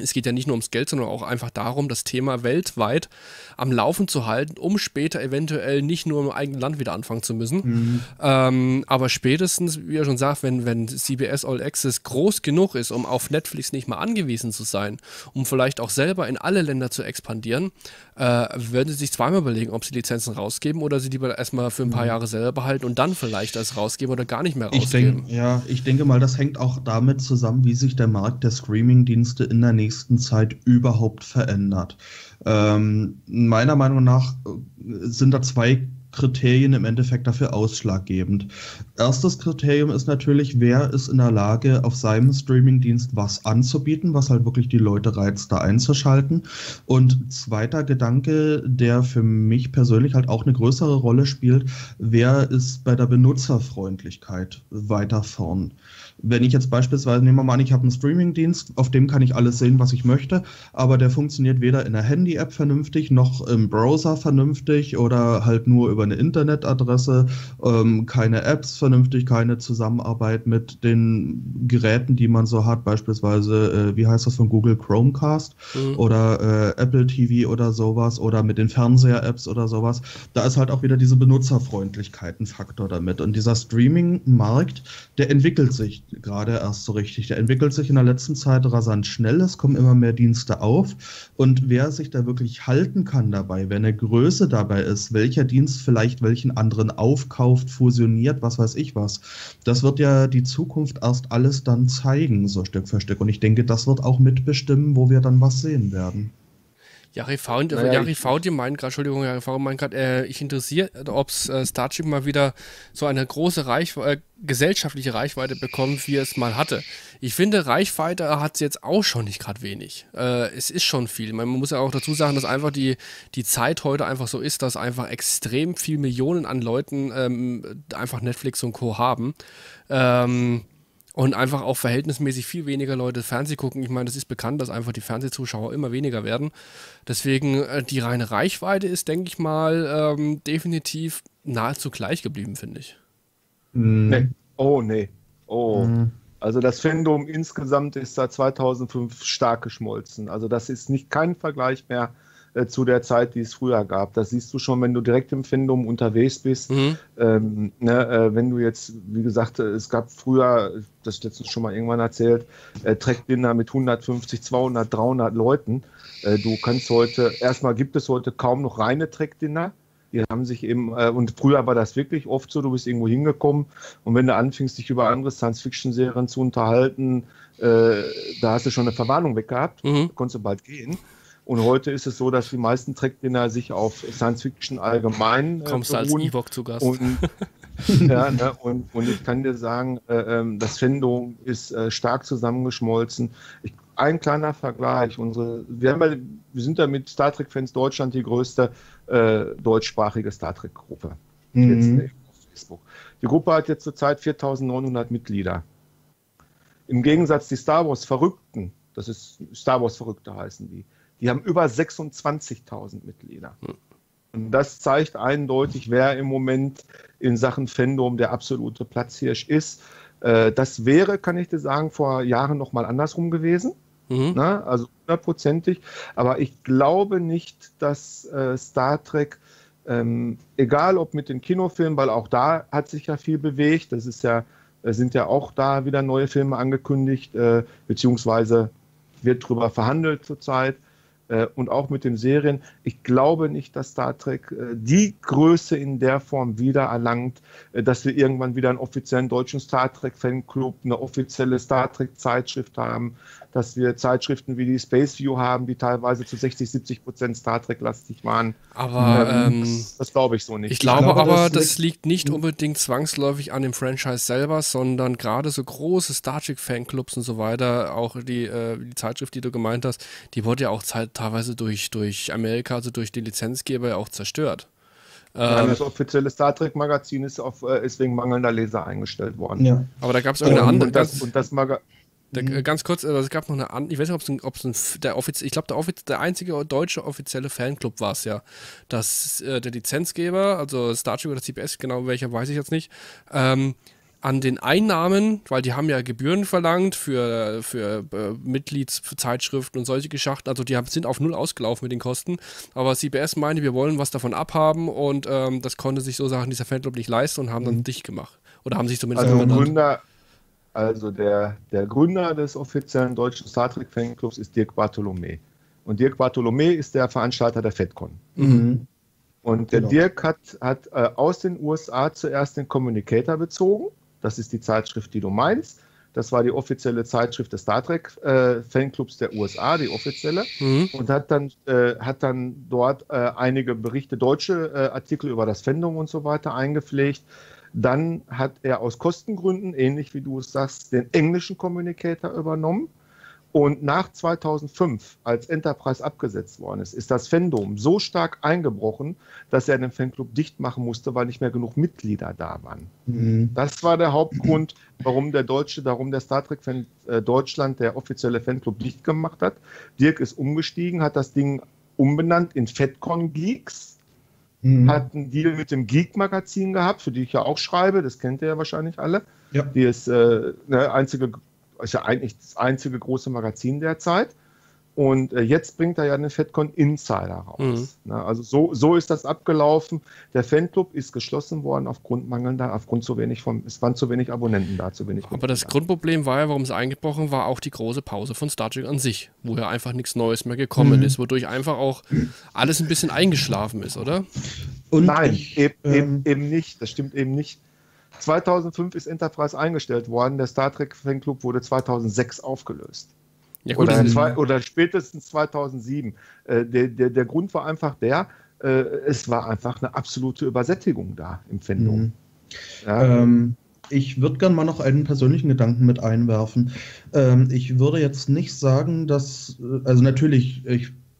Es geht ja nicht nur ums Geld, sondern auch einfach darum, das Thema weltweit am Laufen zu halten, um später eventuell nicht nur im eigenen Land wieder anfangen zu müssen. Aber spätestens, wie ihr schon sagt, wenn CBS All Access groß genug ist, um auf Netflix nicht mal angewiesen zu sein, um vielleicht auch selber in alle Länder zu expandieren, werden sie sich zweimal überlegen, ob sie Lizenzen rausgeben oder sie lieber erstmal für ein paar Jahre selber behalten und dann vielleicht das rausgeben oder gar nicht mehr rausgeben. Ich denke mal, das hängt auch damit zusammen, wie sich der Markt der Streaming-Dienste in der nächsten Zeit überhaupt verändert. Meiner Meinung nach sind da zwei Kriterien im Endeffekt dafür ausschlaggebend. Erstes Kriterium ist natürlich, wer ist in der Lage, auf seinem Streamingdienst was anzubieten, was halt wirklich die Leute reizt, da einzuschalten. Und zweiter Gedanke, der für mich persönlich halt auch eine größere Rolle spielt, wer ist bei der Benutzerfreundlichkeit weiter vorn? Wenn ich jetzt beispielsweise, nehmen wir mal an, ich habe einen Streamingdienst, auf dem kann ich alles sehen, was ich möchte, aber der funktioniert weder in der Handy-App vernünftig, noch im Browser vernünftig oder halt nur über eine Internetadresse, keine Apps vernünftig, keine Zusammenarbeit mit den Geräten, die man so hat, beispielsweise, wie heißt das von Google, Chromecast oder Apple TV oder sowas oder mit den Fernseher-Apps oder sowas. Da ist halt auch wieder diese Benutzerfreundlichkeit ein Faktor damit. Und dieser Streaming-Markt, der entwickelt sich gerade erst so richtig. Der entwickelt sich in der letzten Zeit rasant schnell. Es kommen immer mehr Dienste auf. Und wer sich da wirklich halten kann dabei, wenn eine Größe dabei ist, welcher Dienst vielleicht welchen anderen aufkauft, fusioniert, was weiß ich was, das wird ja die Zukunft erst alles dann zeigen, so Stück für Stück. Und ich denke, das wird auch mitbestimmen, wo wir dann was sehen werden. Jari V meint gerade, ich interessiere, ob Star Trek mal wieder so eine große gesellschaftliche Reichweite bekommt, wie es mal hatte. Ich finde, Reichweite hat es jetzt auch schon nicht gerade wenig. Es ist schon viel. Man muss ja auch dazu sagen, dass einfach die Zeit heute einfach so ist, dass einfach extrem viel Millionen an Leuten einfach Netflix und Co. haben. Und einfach auch verhältnismäßig viel weniger Leute Fernseh gucken. Ich meine, das ist bekannt, dass einfach die Fernsehzuschauer immer weniger werden. Deswegen, die reine Reichweite ist, denke ich mal, definitiv nahezu gleich geblieben, finde ich. Nee. Oh, nee. Oh. Also das Fandom insgesamt ist seit 2005 stark geschmolzen. Also das ist kein Vergleich mehr zu der Zeit, die es früher gab. Das siehst du schon, wenn du direkt im Fandom unterwegs bist. Wenn du jetzt, wie gesagt, es gab früher, das ist letztens schon mal irgendwann erzählt, Track-Dinner mit 150, 200, 300 Leuten. Du kannst heute, erstmal gibt es heute kaum noch reine Track-Dinner. Die haben sich eben, und früher war das wirklich oft so, du bist irgendwo hingekommen und wenn du anfingst, dich über andere Science-Fiction-Serien zu unterhalten, da hast du schon eine Verwarnung weg gehabt, da konntest du bald gehen. Und heute ist es so, dass die meisten Track-Dinner sich auf Science-Fiction allgemein kommst du als Ewok zu Gast. Und ich kann dir sagen, das Fandom ist stark zusammengeschmolzen. Ein kleiner Vergleich. Wir sind ja mit Star Trek-Fans Deutschland die größte deutschsprachige Star Trek-Gruppe. Die Gruppe hat jetzt zurzeit 4.900 Mitglieder. Im Gegensatz die Star Wars-Verrückten, das ist Star Wars-Verrückte heißen die, die haben über 26.000 Mitglieder. Und das zeigt eindeutig, wer im Moment in Sachen Fandom der absolute Platzhirsch ist. Das wäre, kann ich dir sagen, vor Jahren noch mal andersrum gewesen. Na, also hundertprozentig. Aber ich glaube nicht, dass Star Trek, egal ob mit den Kinofilmen, weil auch da hat sich ja viel bewegt. Das ist ja, sind ja auch da wieder neue Filme angekündigt, beziehungsweise wird drüber verhandelt zurzeit. Und auch mit den Serien. Ich glaube nicht, dass Star Trek die Größe in der Form wieder erlangt, dass wir irgendwann wieder einen offiziellen deutschen Star Trek Fanclub, eine offizielle Star Trek Zeitschrift haben, dass wir Zeitschriften wie die Space View haben, die teilweise zu 60-70% Star Trek lastig waren. Aber das glaube ich so nicht. Ich glaube aber, das liegt nicht unbedingt zwangsläufig an dem Franchise selber, sondern gerade so große Star Trek Fanclubs und so weiter, auch die Zeitschrift, die du gemeint hast, die wurde ja auch teilweise durch Amerika, also durch die Lizenzgeber, ja auch zerstört. Nein, das offizielle Star Trek Magazin ist wegen mangelnder Leser eingestellt worden. Ja. Aber da gab es irgendeine andere. Ganz kurz, also es gab noch eine andere, ich weiß nicht, ob es der einzige deutsche offizielle Fanclub war es ja, dass der Lizenzgeber, also Star Trek oder CBS, genau welcher weiß ich jetzt nicht, an den Einnahmen, weil die haben ja Gebühren verlangt für Mitgliedszeitschriften und solche Geschichten, also die sind auf null ausgelaufen mit den Kosten, aber CBS meinte, wir wollen was davon abhaben und das konnte sich so Sachen dieser Fanclub nicht leisten und haben dann dicht gemacht. Oder haben sich zumindest... Also der Gründer des offiziellen deutschen Star Trek Fanclubs ist Dirk Bartholomé. Und Dirk Bartholomé ist der Veranstalter der FedCon. Mhm. Und der Dirk hat aus den USA zuerst den Communicator bezogen. Das ist die Zeitschrift, die du meinst. Das war die offizielle Zeitschrift des Star Trek Fanclubs der USA, die offizielle. Mhm. Und hat dann dort einige Berichte, deutsche Artikel über das Fandom und so weiter eingepflegt. Dann hat er aus Kostengründen, ähnlich wie du es sagst, den englischen Communicator übernommen. Und nach 2005, als Enterprise abgesetzt worden ist, ist das Fandom so stark eingebrochen, dass er den Fanclub dicht machen musste, weil nicht mehr genug Mitglieder da waren. Mhm. Das war der Hauptgrund, warum der Star Trek Fan Deutschland, der offizielle Fanclub, dicht gemacht hat. Dirk ist umgestiegen, hat das Ding umbenannt in FedCon Geeks. Mhm. Hat einen Deal mit dem Geek-Magazin gehabt, für die ich ja auch schreibe, das kennt ihr ja wahrscheinlich alle. Ja. Die ist, das einzige große Magazin derzeit. Und jetzt bringt er ja den FedCon Insider raus. Mhm. Ne? Also so ist das abgelaufen. Der Fanclub ist geschlossen worden es waren zu wenig Abonnenten da, zu wenig. Aber das Grundproblem war ja, warum es eingebrochen war, auch die große Pause von Star Trek an sich, wo ja einfach nichts Neues mehr gekommen ist, wodurch einfach auch alles ein bisschen eingeschlafen ist, oder? Und nein, eben nicht. Das stimmt eben nicht. 2005 ist Enterprise eingestellt worden. Der Star Trek Fanclub wurde 2006 aufgelöst. Ja, gut, oder spätestens 2007. Der Grund war einfach es war einfach eine absolute Übersättigung da im Fandom. Mhm. Ja. Ich würde gerne mal noch einen persönlichen Gedanken mit einwerfen. Ich würde jetzt nicht sagen,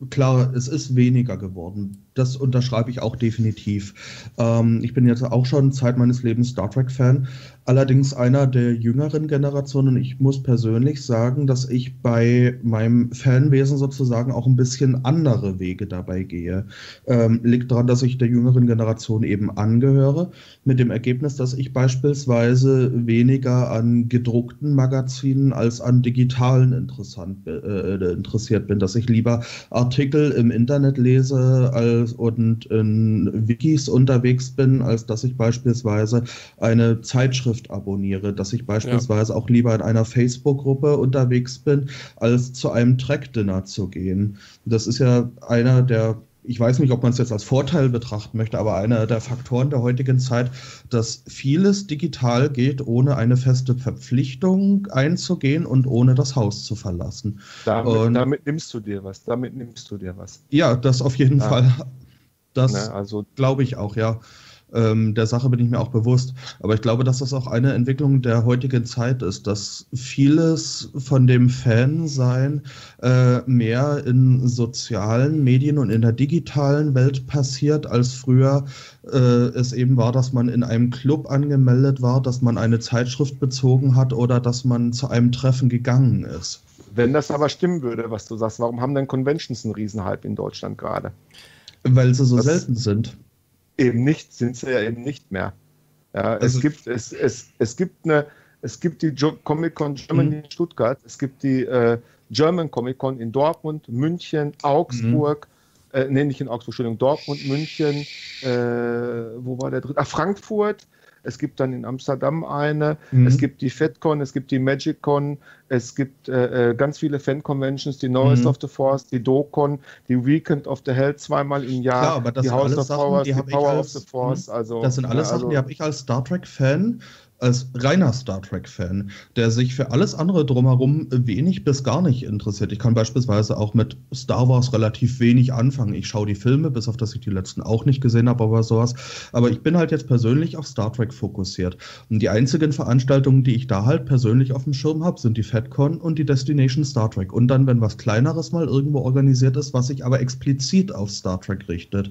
klar, es ist weniger geworden. Das unterschreibe ich auch definitiv. Ich bin jetzt auch schon Zeit meines Lebens Star Trek-Fan, allerdings einer der jüngeren Generationen. Und ich muss persönlich sagen, dass ich bei meinem Fanwesen sozusagen auch ein bisschen andere Wege dabei gehe. Liegt daran, dass ich der jüngeren Generation eben angehöre, mit dem Ergebnis, dass ich beispielsweise weniger an gedruckten Magazinen als an digitalen interessiert bin, dass ich lieber Artikel im Internet lese und in Wikis unterwegs bin, als dass ich beispielsweise eine Zeitschrift abonniere, dass ich beispielsweise auch lieber in einer Facebook-Gruppe unterwegs bin, als zu einem Track-Dinner zu gehen. Das ist ja einer der, ich weiß nicht, ob man es jetzt als Vorteil betrachten möchte, aber einer der Faktoren der heutigen Zeit, dass vieles digital geht, ohne eine feste Verpflichtung einzugehen und ohne das Haus zu verlassen. Damit nimmst du dir was. Ja, das auf jeden Fall. Das glaube ich auch, ja. Der Sache bin ich mir auch bewusst. Aber ich glaube, dass das auch eine Entwicklung der heutigen Zeit ist, dass vieles von dem Fansein mehr in sozialen Medien und in der digitalen Welt passiert, als früher es eben war, dass man in einem Club angemeldet war, dass man eine Zeitschrift bezogen hat oder dass man zu einem Treffen gegangen ist. Wenn das aber stimmen würde, was du sagst, warum haben denn Conventions einen Riesenhype in Deutschland gerade? Weil sie so selten sind. Eben nicht, sind sie ja eben nicht mehr. Ja, also es gibt die Comic-Con Germany in Stuttgart, es gibt die German Comic-Con in Dortmund, München, Augsburg, nicht in Augsburg, Entschuldigung, Dortmund, München, wo war der dritte? Frankfurt, es gibt dann in Amsterdam eine, es gibt die FedCon, es gibt die MagicCon, es gibt ganz viele Fan-Conventions, die Noise of the Force, die DoCon, die Weekend of the Hell zweimal im Jahr, klar, aber das die House of Powers, die Power of the Force. Also, das sind alles Sachen, die habe ich als Star Trek-Fan als reiner Star Trek-Fan, der sich für alles andere drumherum wenig bis gar nicht interessiert. Ich kann beispielsweise auch mit Star Wars relativ wenig anfangen. Ich schaue die Filme, bis auf dass ich die letzten auch nicht gesehen habe, aber sowas. Aber ich bin halt jetzt persönlich auf Star Trek fokussiert. Und die einzigen Veranstaltungen, die ich da halt persönlich auf dem Schirm habe, sind die FedCon und die Destination Star Trek. Und dann, wenn was Kleineres mal irgendwo organisiert ist, was sich aber explizit auf Star Trek richtet.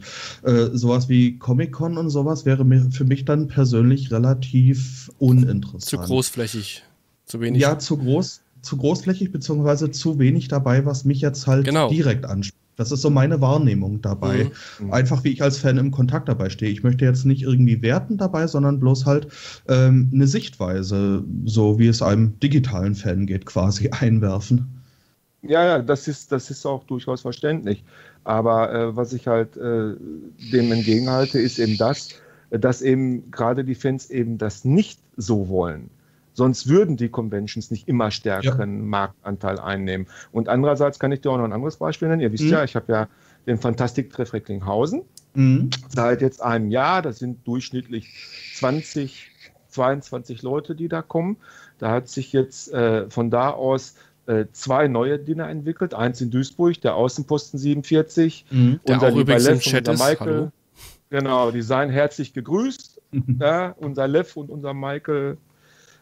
Sowas wie Comic-Con und sowas wäre für mich dann persönlich relativ uninteressant. Zu großflächig, zu wenig. Ja, zu großflächig beziehungsweise zu wenig dabei, was mich jetzt halt direkt anspricht. Das ist so meine Wahrnehmung dabei. Mhm. Einfach wie ich als Fan im Kontakt dabei stehe. Ich möchte jetzt nicht irgendwie werten dabei, sondern bloß halt eine Sichtweise, so wie es einem digitalen Fan geht, quasi einwerfen. Ja, ja, das ist auch durchaus verständlich. Aber was ich halt dem entgegenhalte, ist eben das, dass eben gerade die Fans eben das nicht so wollen. Sonst würden die Conventions nicht immer stärkeren Marktanteil einnehmen. Und andererseits kann ich dir auch noch ein anderes Beispiel nennen. Ihr wisst ja, ich habe ja den Fantastiktreff Recklinghausen. Seit jetzt einem Jahr, das sind durchschnittlich 20, 22 Leute, die da kommen. Da hat sich jetzt von da aus zwei neue Dinner entwickelt. Eins in Duisburg, der Außenposten 47. Unser lieber Lev und unser Michael. Hallo. Genau, die seien herzlich gegrüßt. Ja, unser Lev und unser Michael.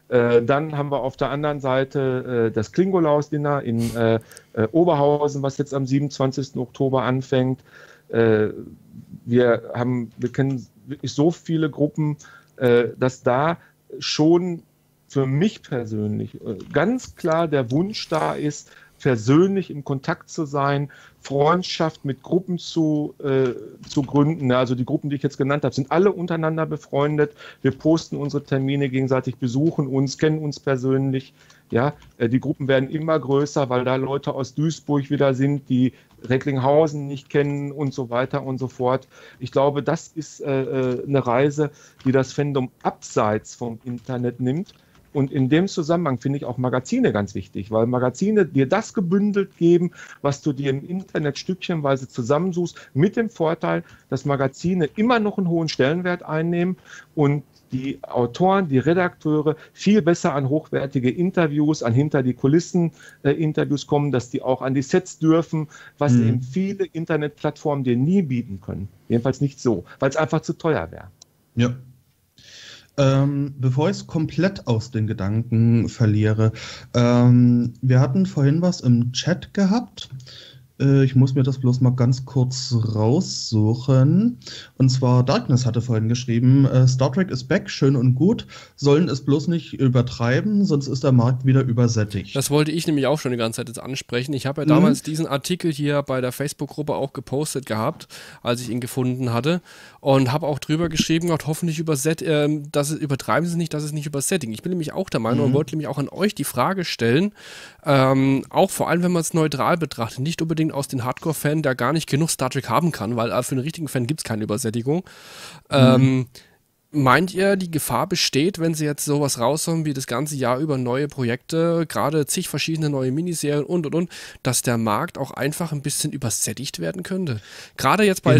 Dann haben wir auf der anderen Seite das Klingolaus-Dinner in Oberhausen, was jetzt am 27. Oktober anfängt. Wir kennen wirklich so viele Gruppen, dass da schon für mich persönlich ganz klar der Wunsch da ist, persönlich im Kontakt zu sein, Freundschaft mit Gruppen zu gründen. Also die Gruppen, die ich jetzt genannt habe, sind alle untereinander befreundet. Wir posten unsere Termine gegenseitig, besuchen uns, kennen uns persönlich. Ja, die Gruppen werden immer größer, weil da Leute aus Duisburg wieder sind, die Recklinghausen nicht kennen und so weiter und so fort. Ich glaube, das ist eine Reise, die das Fandom abseits vom Internet nimmt. Und in dem Zusammenhang finde ich auch Magazine ganz wichtig, weil Magazine dir das gebündelt geben, was du dir im Internet stückchenweise zusammensuchst, mit dem Vorteil, dass Magazine immer noch einen hohen Stellenwert einnehmen und die Autoren, die Redakteure viel besser an hochwertige Interviews, an Hinter-die-Kulissen-Interviews kommen, dass die auch an die Sets dürfen, was eben viele Internetplattformen dir nie bieten können. Jedenfalls nicht so, weil es einfach zu teuer wäre. Ja. Bevor ich es komplett aus den Gedanken verliere, wir hatten vorhin was im Chat gehabt. Ich muss mir das bloß mal ganz kurz raussuchen. Und zwar, Darkness hatte vorhin geschrieben, Star Trek ist back, schön und gut, sollen es bloß nicht übertreiben, sonst ist der Markt wieder übersättigt. Das wollte ich nämlich auch schon die ganze Zeit jetzt ansprechen. Ich habe ja damals diesen Artikel hier bei der Facebook-Gruppe auch gepostet gehabt, als ich ihn gefunden hatte. Und habe auch drüber geschrieben, Gott, hoffentlich übertreiben sie es nicht, dass es nicht übersättigt. Ich bin nämlich auch der Meinung und wollte nämlich auch an euch die Frage stellen, auch vor allem, wenn man es neutral betrachtet, nicht unbedingt aus den Hardcore-Fan, der gar nicht genug Star Trek haben kann, weil für einen richtigen Fan gibt es keine Übersättigung. Meint ihr, die Gefahr besteht, wenn sie jetzt sowas raushauen wie das ganze Jahr über neue Projekte, gerade zig verschiedene neue Miniserien und, dass der Markt auch einfach ein bisschen übersättigt werden könnte? Gerade jetzt bei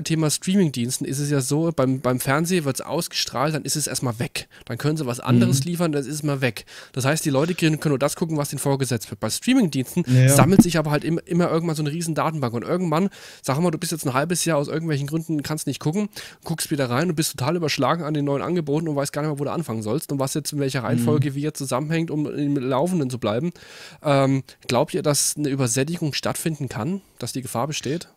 Thema Streamingdiensten ist es ja so, beim Fernsehen wird es ausgestrahlt, dann ist es erstmal weg. Dann können sie was anderes liefern, dann ist es mal weg. Das heißt, die Leute können nur das gucken, was ihnen vorgesetzt wird. Bei Streamingdiensten sammelt sich aber halt immer irgendwann so eine riesen Datenbank und irgendwann, sag mal, du bist jetzt ein halbes Jahr aus irgendwelchen Gründen, kannst nicht gucken, guckst wieder rein und bist total überschlagen an den neuen Angeboten und weiß gar nicht mehr, wo du anfangen sollst und was jetzt in welcher Reihenfolge wie jetzt zusammenhängt, um im Laufenden zu bleiben. Glaubt ihr, dass eine Übersättigung stattfinden kann, dass die Gefahr besteht?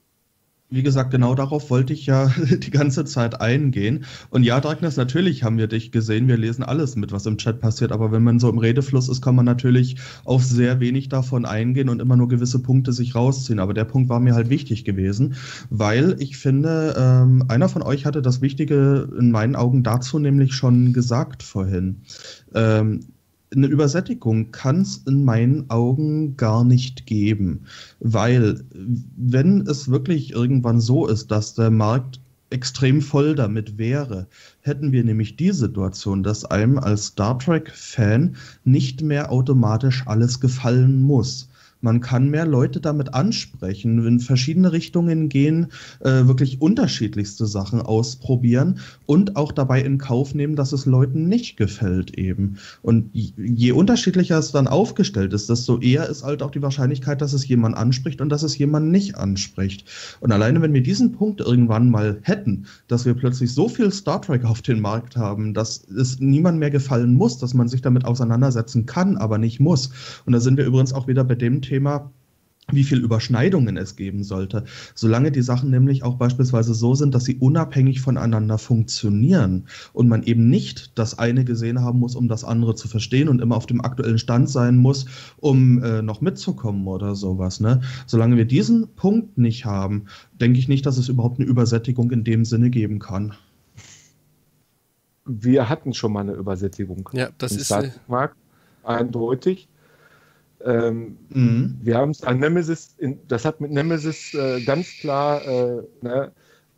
Wie gesagt, genau darauf wollte ich ja die ganze Zeit eingehen. Und ja, Darkness, natürlich haben wir dich gesehen. Wir lesen alles mit, was im Chat passiert. Aber wenn man so im Redefluss ist, kann man natürlich auf sehr wenig davon eingehen und immer nur gewisse Punkte sich rausziehen. Aber der Punkt war mir halt wichtig gewesen, weil ich finde, einer von euch hatte das Wichtige in meinen Augen dazu nämlich schon gesagt vorhin. Eine Übersättigung kann es in meinen Augen gar nicht geben, weil wenn es wirklich irgendwann so ist, dass der Markt extrem voll damit wäre, hätten wir nämlich die Situation, dass einem als Star Trek-Fan nicht mehr automatisch alles gefallen muss. Man kann mehr Leute damit ansprechen, in verschiedene Richtungen gehen, wirklich unterschiedlichste Sachen ausprobieren und auch dabei in Kauf nehmen, dass es Leuten nicht gefällt eben. Und je unterschiedlicher es dann aufgestellt ist, desto eher ist halt auch die Wahrscheinlichkeit, dass es jemand anspricht und dass es jemand nicht anspricht. Und alleine, wenn wir diesen Punkt irgendwann mal hätten, dass wir plötzlich so viel Star Trek auf den Markt haben, dass es niemand mehr gefallen muss, dass man sich damit auseinandersetzen kann, aber nicht muss. Und da sind wir übrigens auch wieder bei dem Thema, wie viel Überschneidungen es geben sollte. Solange die Sachen nämlich auch beispielsweise so sind, dass sie unabhängig voneinander funktionieren und man eben nicht das eine gesehen haben muss, um das andere zu verstehen und immer auf dem aktuellen Stand sein muss, um noch mitzukommen oder sowas, ne? Solange wir diesen Punkt nicht haben, denke ich nicht, dass es überhaupt eine Übersättigung in dem Sinne geben kann. Wir hatten schon mal eine Übersättigung. Ja, das ist eindeutig. Wir haben es an Nemesis, das hat mit Nemesis ganz klar, ne,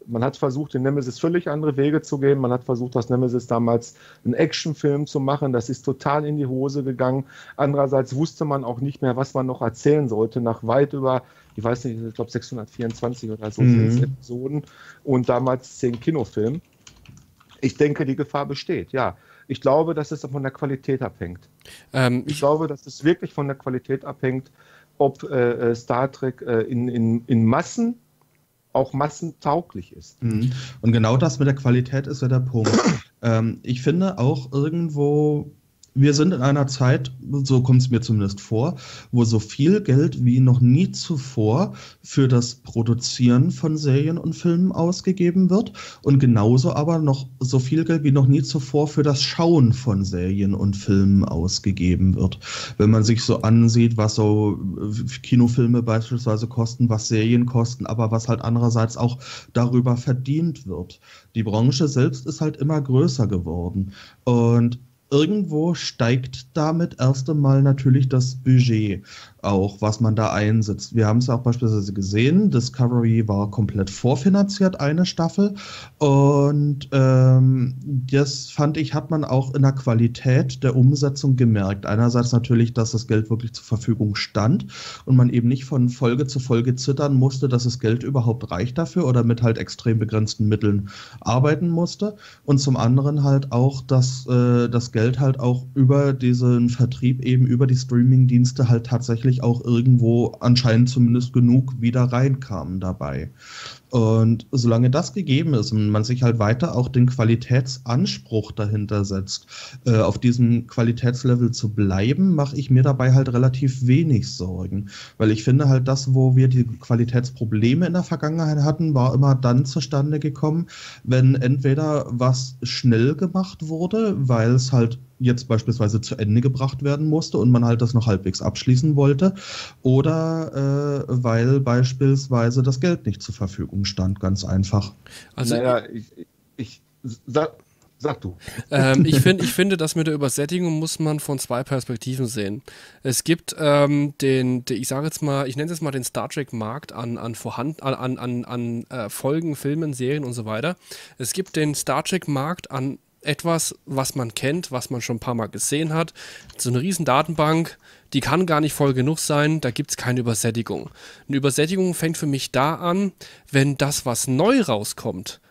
man hat versucht, in Nemesis völlig andere Wege zu gehen, man hat versucht, aus Nemesis damals einen Actionfilm zu machen, das ist total in die Hose gegangen. Andererseits wusste man auch nicht mehr, was man noch erzählen sollte, nach weit über, ich weiß nicht, ich glaube 624 oder so Episoden und damals 10 Kinofilme. Ich denke, die Gefahr besteht, ja. Ich glaube, dass es von der Qualität abhängt. Ich glaube, dass es wirklich von der Qualität abhängt, ob Star Trek in Massen auch massentauglich ist. Und genau das mit der Qualität ist ja der Punkt. Ich finde auch irgendwo, wir sind in einer Zeit, so kommt es mir zumindest vor, wo so viel Geld wie noch nie zuvor für das Produzieren von Serien und Filmen ausgegeben wird und genauso aber noch so viel Geld wie noch nie zuvor für das Schauen von Serien und Filmen ausgegeben wird. Wenn man sich so ansieht, was so Kinofilme beispielsweise kosten, was Serien kosten, aber was halt andererseits auch darüber verdient wird. Die Branche selbst ist halt immer größer geworden und irgendwo steigt damit erst einmal natürlich das Budget auch, was man da einsetzt. Wir haben es auch beispielsweise gesehen, Discovery war komplett vorfinanziert, eine Staffel. Und das, fand ich, hat man auch in der Qualität der Umsetzung gemerkt. Einerseits natürlich, dass das Geld wirklich zur Verfügung stand und man eben nicht von Folge zu Folge zittern musste, dass das Geld überhaupt reicht dafür oder mit halt extrem begrenzten Mitteln arbeiten musste. Und zum anderen halt auch, dass das Geld halt auch über diesen Vertrieb, eben über die Streaming-Dienste halt tatsächlich auch irgendwo anscheinend zumindest genug wieder reinkamen dabei. Und solange das gegeben ist und man sich halt weiter auch den Qualitätsanspruch dahinter setzt, auf diesem Qualitätslevel zu bleiben, mache ich mir dabei halt relativ wenig Sorgen. Weil ich finde halt, das, wo wir die Qualitätsprobleme in der Vergangenheit hatten, war immer dann zustande gekommen, wenn entweder was schnell gemacht wurde, weil es halt jetzt beispielsweise zu Ende gebracht werden musste und man halt das noch halbwegs abschließen wollte oder weil beispielsweise das Geld nicht zur Verfügung stand, ganz einfach. Also naja, sag du. Ich finde, das mit der Übersättigung muss man von zwei Perspektiven sehen. Es gibt ich nenne es jetzt mal den Star Trek Markt an Folgen, Filmen, Serien und so weiter. Es gibt den Star Trek Markt an etwas, was man kennt, was man schon ein paar Mal gesehen hat. So eine riesen Datenbank, die kann gar nicht voll genug sein, da gibt es keine Übersättigung. Eine Übersättigung fängt für mich da an, wenn das, was neu rauskommt,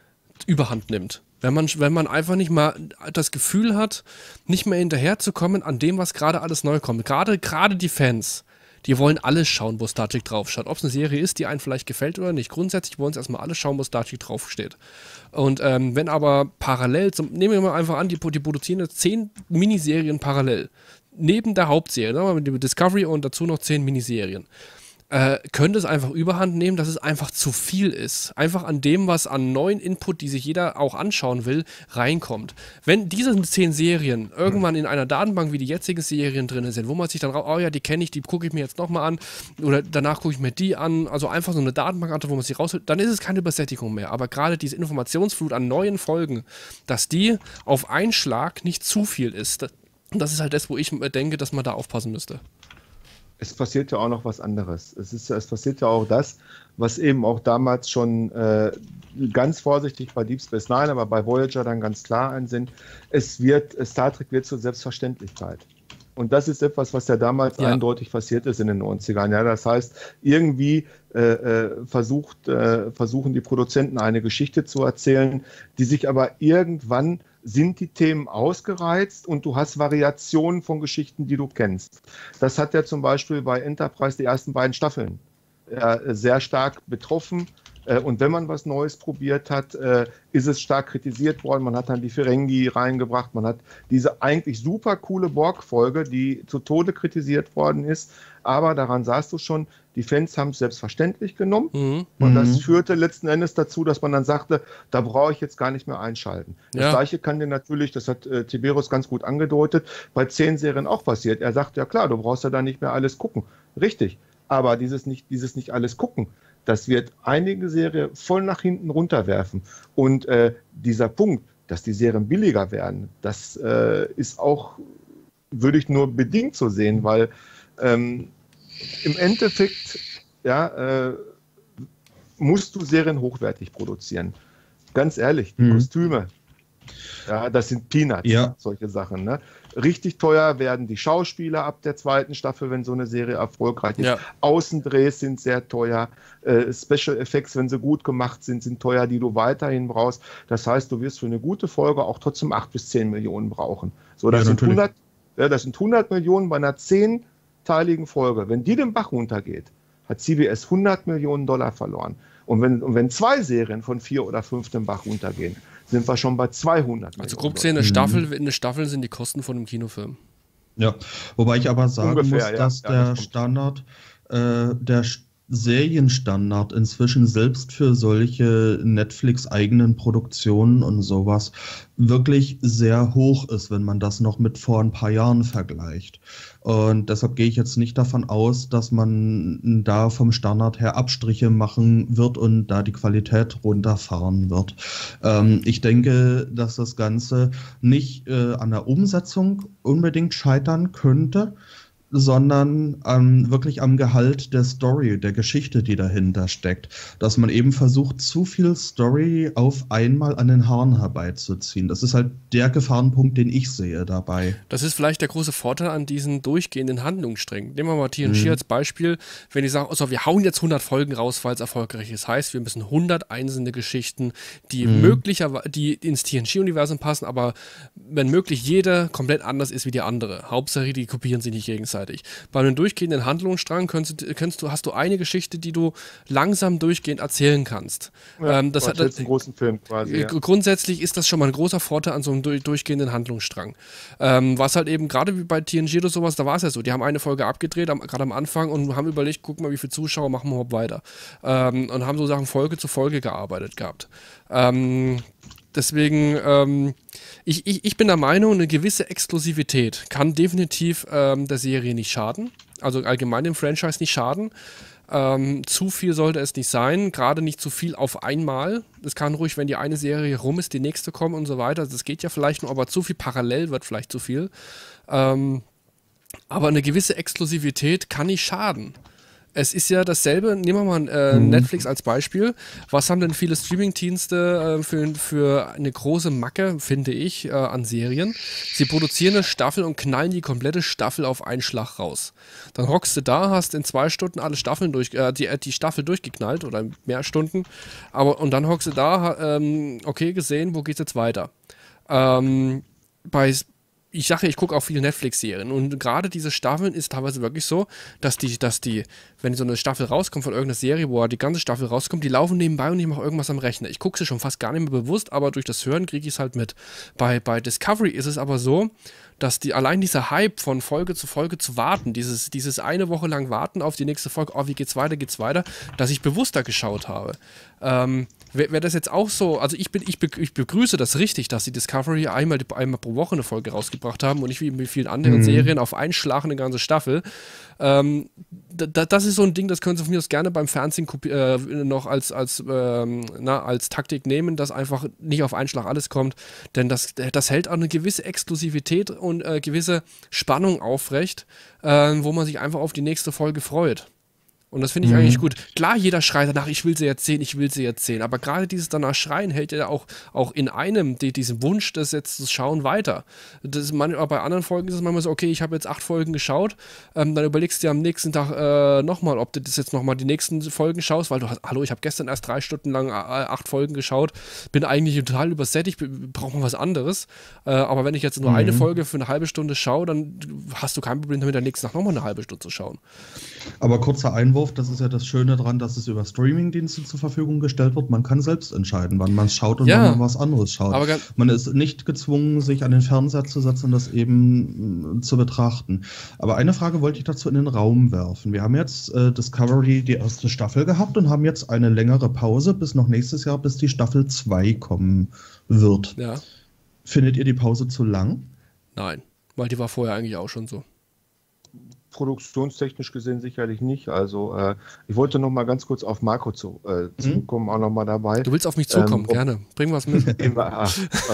Überhand nimmt. Wenn man einfach nicht mal das Gefühl hat, nicht mehr hinterherzukommen an dem, was gerade alles neu kommt. Gerade die Fans, die wollen alles schauen, wo Star Trek draufsteht. Ob es eine Serie ist, die einem vielleicht gefällt oder nicht. Grundsätzlich wollen sie erstmal alles schauen, wo Star Trek draufsteht. Und wenn aber parallel, nehmen wir mal einfach an, die produzieren jetzt 10 Miniserien parallel. Neben der Hauptserie, ne, mit Discovery und dazu noch 10 Miniserien. Könnte es einfach Überhand nehmen, dass es einfach zu viel ist. Einfach an dem, was an neuen Input, die sich jeder auch anschauen will, reinkommt. Wenn diese 10 Serien irgendwann in einer Datenbank wie die jetzigen Serien drin sind, wo man sich dann, oh ja, die kenne ich, die gucke ich mir jetzt nochmal an oder danach gucke ich mir die an, also einfach so eine Datenbank an, wo man sich rausholt, dann ist es keine Übersättigung mehr. Aber gerade diese Informationsflut an neuen Folgen, dass die auf einen Schlag nicht zu viel ist, das ist halt das, wo ich denke, dass man da aufpassen müsste. Es passiert ja auch noch was anderes. Es passiert ja auch das, was eben auch damals schon ganz vorsichtig bei Deep Space Nine, aber bei Voyager dann ganz klar einsehen. Star Trek wird zur Selbstverständlichkeit. Und das ist etwas, was ja damals eindeutig passiert ist in den 90ern. Ja, das heißt, irgendwie versuchen die Produzenten eine Geschichte zu erzählen, die sich aber irgendwann sind die Themen ausgereizt und du hast Variationen von Geschichten, die du kennst. Das hat ja zum Beispiel bei Enterprise die ersten beiden Staffeln sehr stark betroffen. Und wenn man was Neues probiert hat, ist es stark kritisiert worden. Man hat dann die Ferengi reingebracht. Man hat diese eigentlich super coole Borg-Folge, die zu Tode kritisiert worden ist. Aber daran sahst du schon, die Fans haben es selbstverständlich genommen. Mhm. Und das führte letzten Endes dazu, dass man dann sagte, da brauche ich jetzt gar nicht mehr einschalten. Das Gleiche kann dir natürlich, das hat Tiberius ganz gut angedeutet, bei 10 Serien auch passiert. Er sagt, ja klar, du brauchst ja da nicht mehr alles gucken. Richtig, aber dieses nicht alles gucken, das wird einige Serien voll nach hinten runterwerfen. Und dieser Punkt, dass die Serien billiger werden, das ist auch, würde ich nur bedingt so sehen, weil im Endeffekt musst du Serien hochwertig produzieren. Ganz ehrlich, die Kostüme, das sind Peanuts, solche Sachen. Ne? Richtig teuer werden die Schauspieler ab der 2. Staffel, wenn so eine Serie erfolgreich ist. Ja. Außendrehs sind sehr teuer. Special Effects, wenn sie gut gemacht sind, sind teuer, die du weiterhin brauchst. Das heißt, du wirst für eine gute Folge auch trotzdem 8 bis 10 Millionen brauchen. So, das, sind 100 Millionen bei einer 10-teiligen Folge. Wenn die den Bach runtergeht, hat CBS 100 Millionen $100 Millionen verloren. Und wenn 2 Serien von 4 oder 5 den Bach runtergehen, sind wir schon bei 200 Millionen. Also grob gesehen, eine Staffel sind die Kosten von einem Kinofilm. Ja, wobei ich aber sagen muss, dass der Serienstandard inzwischen selbst für solche Netflix-eigenen Produktionen und sowas wirklich sehr hoch ist, wenn man das noch mit vor ein paar Jahren vergleicht. Und deshalb gehe ich jetzt nicht davon aus, dass man da vom Standard her Abstriche machen wird und da die Qualität runterfahren wird. Ich denke, dass das Ganze nicht an der Umsetzung unbedingt scheitern könnte, sondern wirklich am Gehalt der Story, der Geschichte, die dahinter steckt. Dass man eben versucht, zu viel Story auf einmal an den Haaren herbeizuziehen. Das ist halt der Gefahrenpunkt, den ich sehe dabei. Das ist vielleicht der große Vorteil an diesen durchgehenden Handlungssträngen. Nehmen wir mal TNG als Beispiel. Wenn ich sage, also wir hauen jetzt 100 Folgen raus, weil es erfolgreich ist. Heißt, wir müssen 100 einzelne Geschichten, die möglicherweise, die ins TNG-Universum passen, aber wenn möglich jeder komplett anders ist wie die andere. Hauptsache, die kopieren sich nicht gegenseitig. Bei einem durchgehenden Handlungsstrang hast du eine Geschichte, die du langsam durchgehend erzählen kannst. Ja, das hat einen großen Film quasi. Grundsätzlich ist das schon mal ein großer Vorteil an so einem durchgehenden Handlungsstrang. Was halt eben gerade wie bei TNG oder sowas, da war es ja so. Die haben eine Folge abgedreht, gerade am Anfang, und haben überlegt, guck mal, wie viele Zuschauer machen wir überhaupt weiter. Und haben sozusagen Folge zu Folge gearbeitet gehabt. Deswegen, ich bin der Meinung, eine gewisse Exklusivität kann definitiv der Serie nicht schaden. Also allgemein dem Franchise nicht schaden. Zu viel sollte es nicht sein, gerade nicht zu viel auf einmal. Es kann ruhig, wenn die eine Serie rum ist, die nächste kommen und so weiter. Also das geht ja vielleicht noch, aber zu viel parallel wird vielleicht zu viel. Aber eine gewisse Exklusivität kann nicht schaden. Es ist ja dasselbe, nehmen wir mal Netflix als Beispiel. Was haben denn viele Streaming-Dienste für eine große Macke, finde ich, an Serien? Sie produzieren eine Staffel und knallen die komplette Staffel auf einen Schlag raus. Dann hockst du da, hast in 2 Stunden alle Staffeln die Staffel durchgeknallt oder mehr Stunden. Und dann hockst du da, okay, gesehen, wo geht's jetzt weiter? Ich sage, ich gucke auch viele Netflix-Serien und gerade diese Staffeln ist teilweise wirklich so, dass die, wenn so eine Staffel rauskommt von irgendeiner Serie, wo die ganze Staffel rauskommt, die laufen nebenbei und ich mache irgendwas am Rechner. Ich gucke sie schon fast gar nicht mehr bewusst, aber durch das Hören kriege ich es halt mit. Bei Discovery ist es aber so, dass allein dieser Hype von Folge zu Folge zu warten, dieses eine Woche lang warten auf die nächste Folge, oh, wie geht's weiter, dass ich bewusster geschaut habe. Wäre das jetzt auch so, also ich begrüße das richtig, dass die Discovery einmal pro Woche eine Folge rausgebracht haben und nicht wie in vielen anderen Serien auf einen Schlag eine ganze Staffel. Das ist so ein Ding, das können Sie von mir aus gerne beim Fernsehen noch als Taktik nehmen, dass einfach nicht auf einen Schlag alles kommt, denn das hält auch eine gewisse Exklusivität und gewisse Spannung aufrecht, wo man sich einfach auf die nächste Folge freut. Und das finde ich eigentlich gut. Klar, jeder schreit danach, ich will sie jetzt sehen, ich will sie jetzt sehen. Aber gerade dieses danach Schreien hält ja auch in einem diesen Wunsch, das jetzt zu schauen, weiter. Das ist manchmal, bei anderen Folgen ist es manchmal so, okay, ich habe jetzt 8 Folgen geschaut, dann überlegst du dir am nächsten Tag nochmal, ob du das jetzt nochmal die nächsten Folgen schaust, weil du hast, hallo, ich habe gestern erst 3 Stunden lang 8 Folgen geschaut, bin eigentlich total übersättigt, brauche mal was anderes. Aber wenn ich jetzt nur eine Folge für eine halbe Stunde schaue, dann hast du kein Problem damit, der nächsten Tag nochmal eine halbe Stunde zu schauen. Aber kurzer Einwurf, das ist ja das Schöne daran, dass es über Streamingdienste zur Verfügung gestellt wird. Man kann selbst entscheiden, wann man es schaut und wann man was anderes schaut. Aber man ist nicht gezwungen, sich an den Fernseher zu setzen und das eben zu betrachten. Aber eine Frage wollte ich dazu in den Raum werfen. Wir haben jetzt Discovery die erste Staffel gehabt und haben jetzt eine längere Pause bis noch nächstes Jahr, bis die Staffel 2 kommen wird. Ja. Findet ihr die Pause zu lang? Nein, weil die war vorher eigentlich auch schon so. Produktionstechnisch gesehen sicherlich nicht. Also ich wollte noch mal ganz kurz auf Marco zukommen, auch noch mal dabei. Du willst auf mich zukommen, gerne. Bring was mit.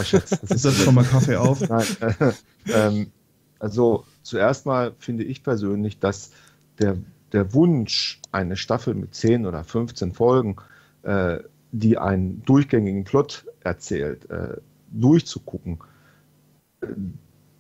Schatz, das ist jetzt schon mal Kaffee auf. Nein, also zuerst mal finde ich persönlich, dass der Wunsch, eine Staffel mit 10 oder 15 Folgen, die einen durchgängigen Plot erzählt, durchzugucken,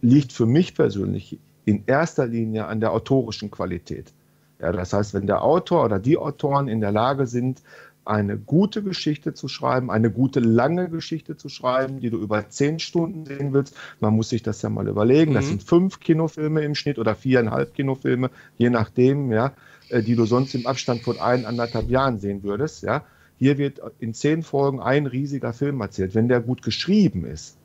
liegt für mich persönlich in erster Linie an der autorischen Qualität. Ja, das heißt, wenn der Autor oder die Autoren in der Lage sind, eine gute Geschichte zu schreiben, eine gute lange Geschichte zu schreiben, die du über 10 Stunden sehen willst, man muss sich das ja mal überlegen, das sind 5 Kinofilme im Schnitt oder 4,5 Kinofilme, je nachdem, ja, die du sonst im Abstand von 1,5 Jahren sehen würdest. Ja. Hier wird in 10 Folgen ein riesiger Film erzählt, wenn der gut geschrieben ist.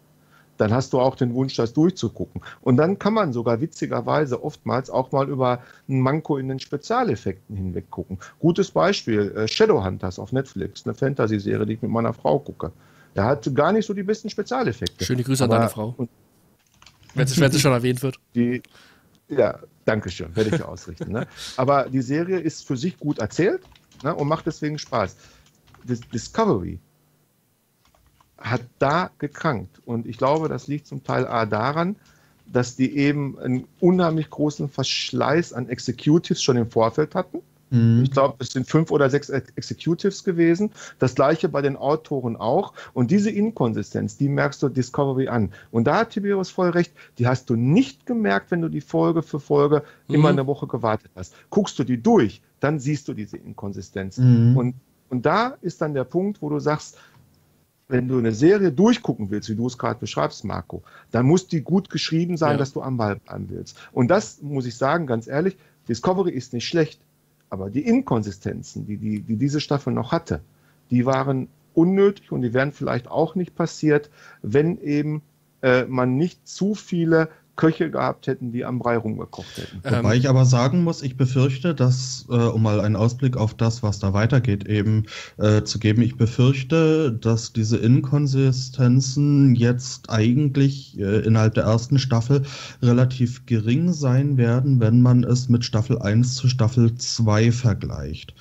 Dann hast du auch den Wunsch, das durchzugucken. Und dann kann man sogar witzigerweise oftmals auch mal über ein Manko in den Spezialeffekten hinweg gucken. Gutes Beispiel, Shadowhunters auf Netflix, eine Fantasy-Serie, die ich mit meiner Frau gucke. Der hat gar nicht so die besten Spezialeffekte. Schöne Grüße an deine Frau. Wenn sie schon erwähnt wird. Ja, danke schön, werde ich ja ausrichten. Ne? Aber die Serie ist für sich gut erzählt, ne, und macht deswegen Spaß. Discovery hat da gekrankt. Und ich glaube, das liegt zum Teil daran, dass die eben einen unheimlich großen Verschleiß an Executives schon im Vorfeld hatten. Ich glaube, es sind 5 oder 6 Executives gewesen. Das gleiche bei den Autoren auch. Und diese Inkonsistenz, die merkst du Discovery an. Und da hat Tiberius voll recht, die hast du nicht gemerkt, wenn du die Folge für Folge immer eine Woche gewartet hast. Guckst du die durch, dann siehst du diese Inkonsistenz. Und da ist dann der Punkt, wo du sagst, wenn du eine Serie durchgucken willst, wie du es gerade beschreibst, Marco, dann muss die gut geschrieben sein, dass du am Ball bleiben willst. Und das muss ich sagen, ganz ehrlich, Discovery ist nicht schlecht, aber die Inkonsistenzen, die diese Staffel noch hatte, die waren unnötig und die wären vielleicht auch nicht passiert, wenn eben man nicht zu viele Köche gehabt hätten, die am Brei rumgekocht hätten. Wobei ich aber sagen muss, ich befürchte, dass, um mal einen Ausblick auf das, was da weitergeht, eben zu geben, ich befürchte, dass diese Inkonsistenzen jetzt eigentlich innerhalb der ersten Staffel relativ gering sein werden, wenn man es mit Staffel 1 zu Staffel 2 vergleicht.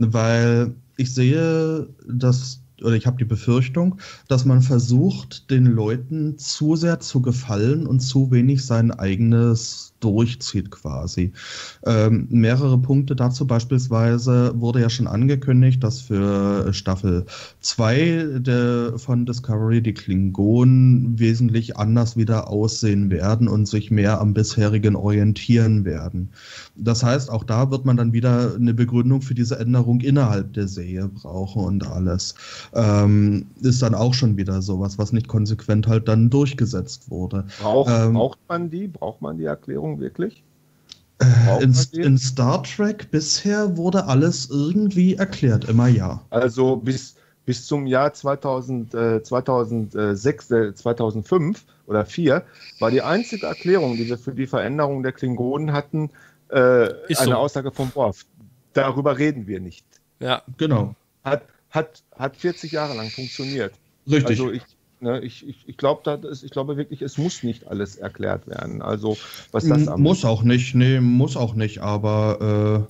Weil ich sehe, dass ich habe die Befürchtung, dass man versucht, den Leuten zu sehr zu gefallen und zu wenig sein eigenes durchzieht quasi. Mehrere Punkte dazu, beispielsweise wurde ja schon angekündigt, dass für Staffel 2 von Discovery die Klingonen wesentlich anders wieder aussehen werden und sich mehr am bisherigen orientieren werden. Das heißt, auch da wird man dann wieder eine Begründung für diese Änderung innerhalb der Serie brauchen und alles. Ist dann auch schon wieder sowas, was nicht konsequent halt dann durchgesetzt wurde. Braucht man die Erklärung wirklich? In Star Trek bisher wurde alles irgendwie erklärt, immer ja. Also bis zum Jahr 2005 oder 2004 war die einzige Erklärung, die wir für die Veränderung der Klingonen hatten, eine Aussage von Borg. Darüber reden wir nicht. Ja, genau. Hat 40 Jahre lang funktioniert. Richtig. Also ich glaube wirklich, es muss nicht alles erklärt werden. Also was das muss auch nicht, aber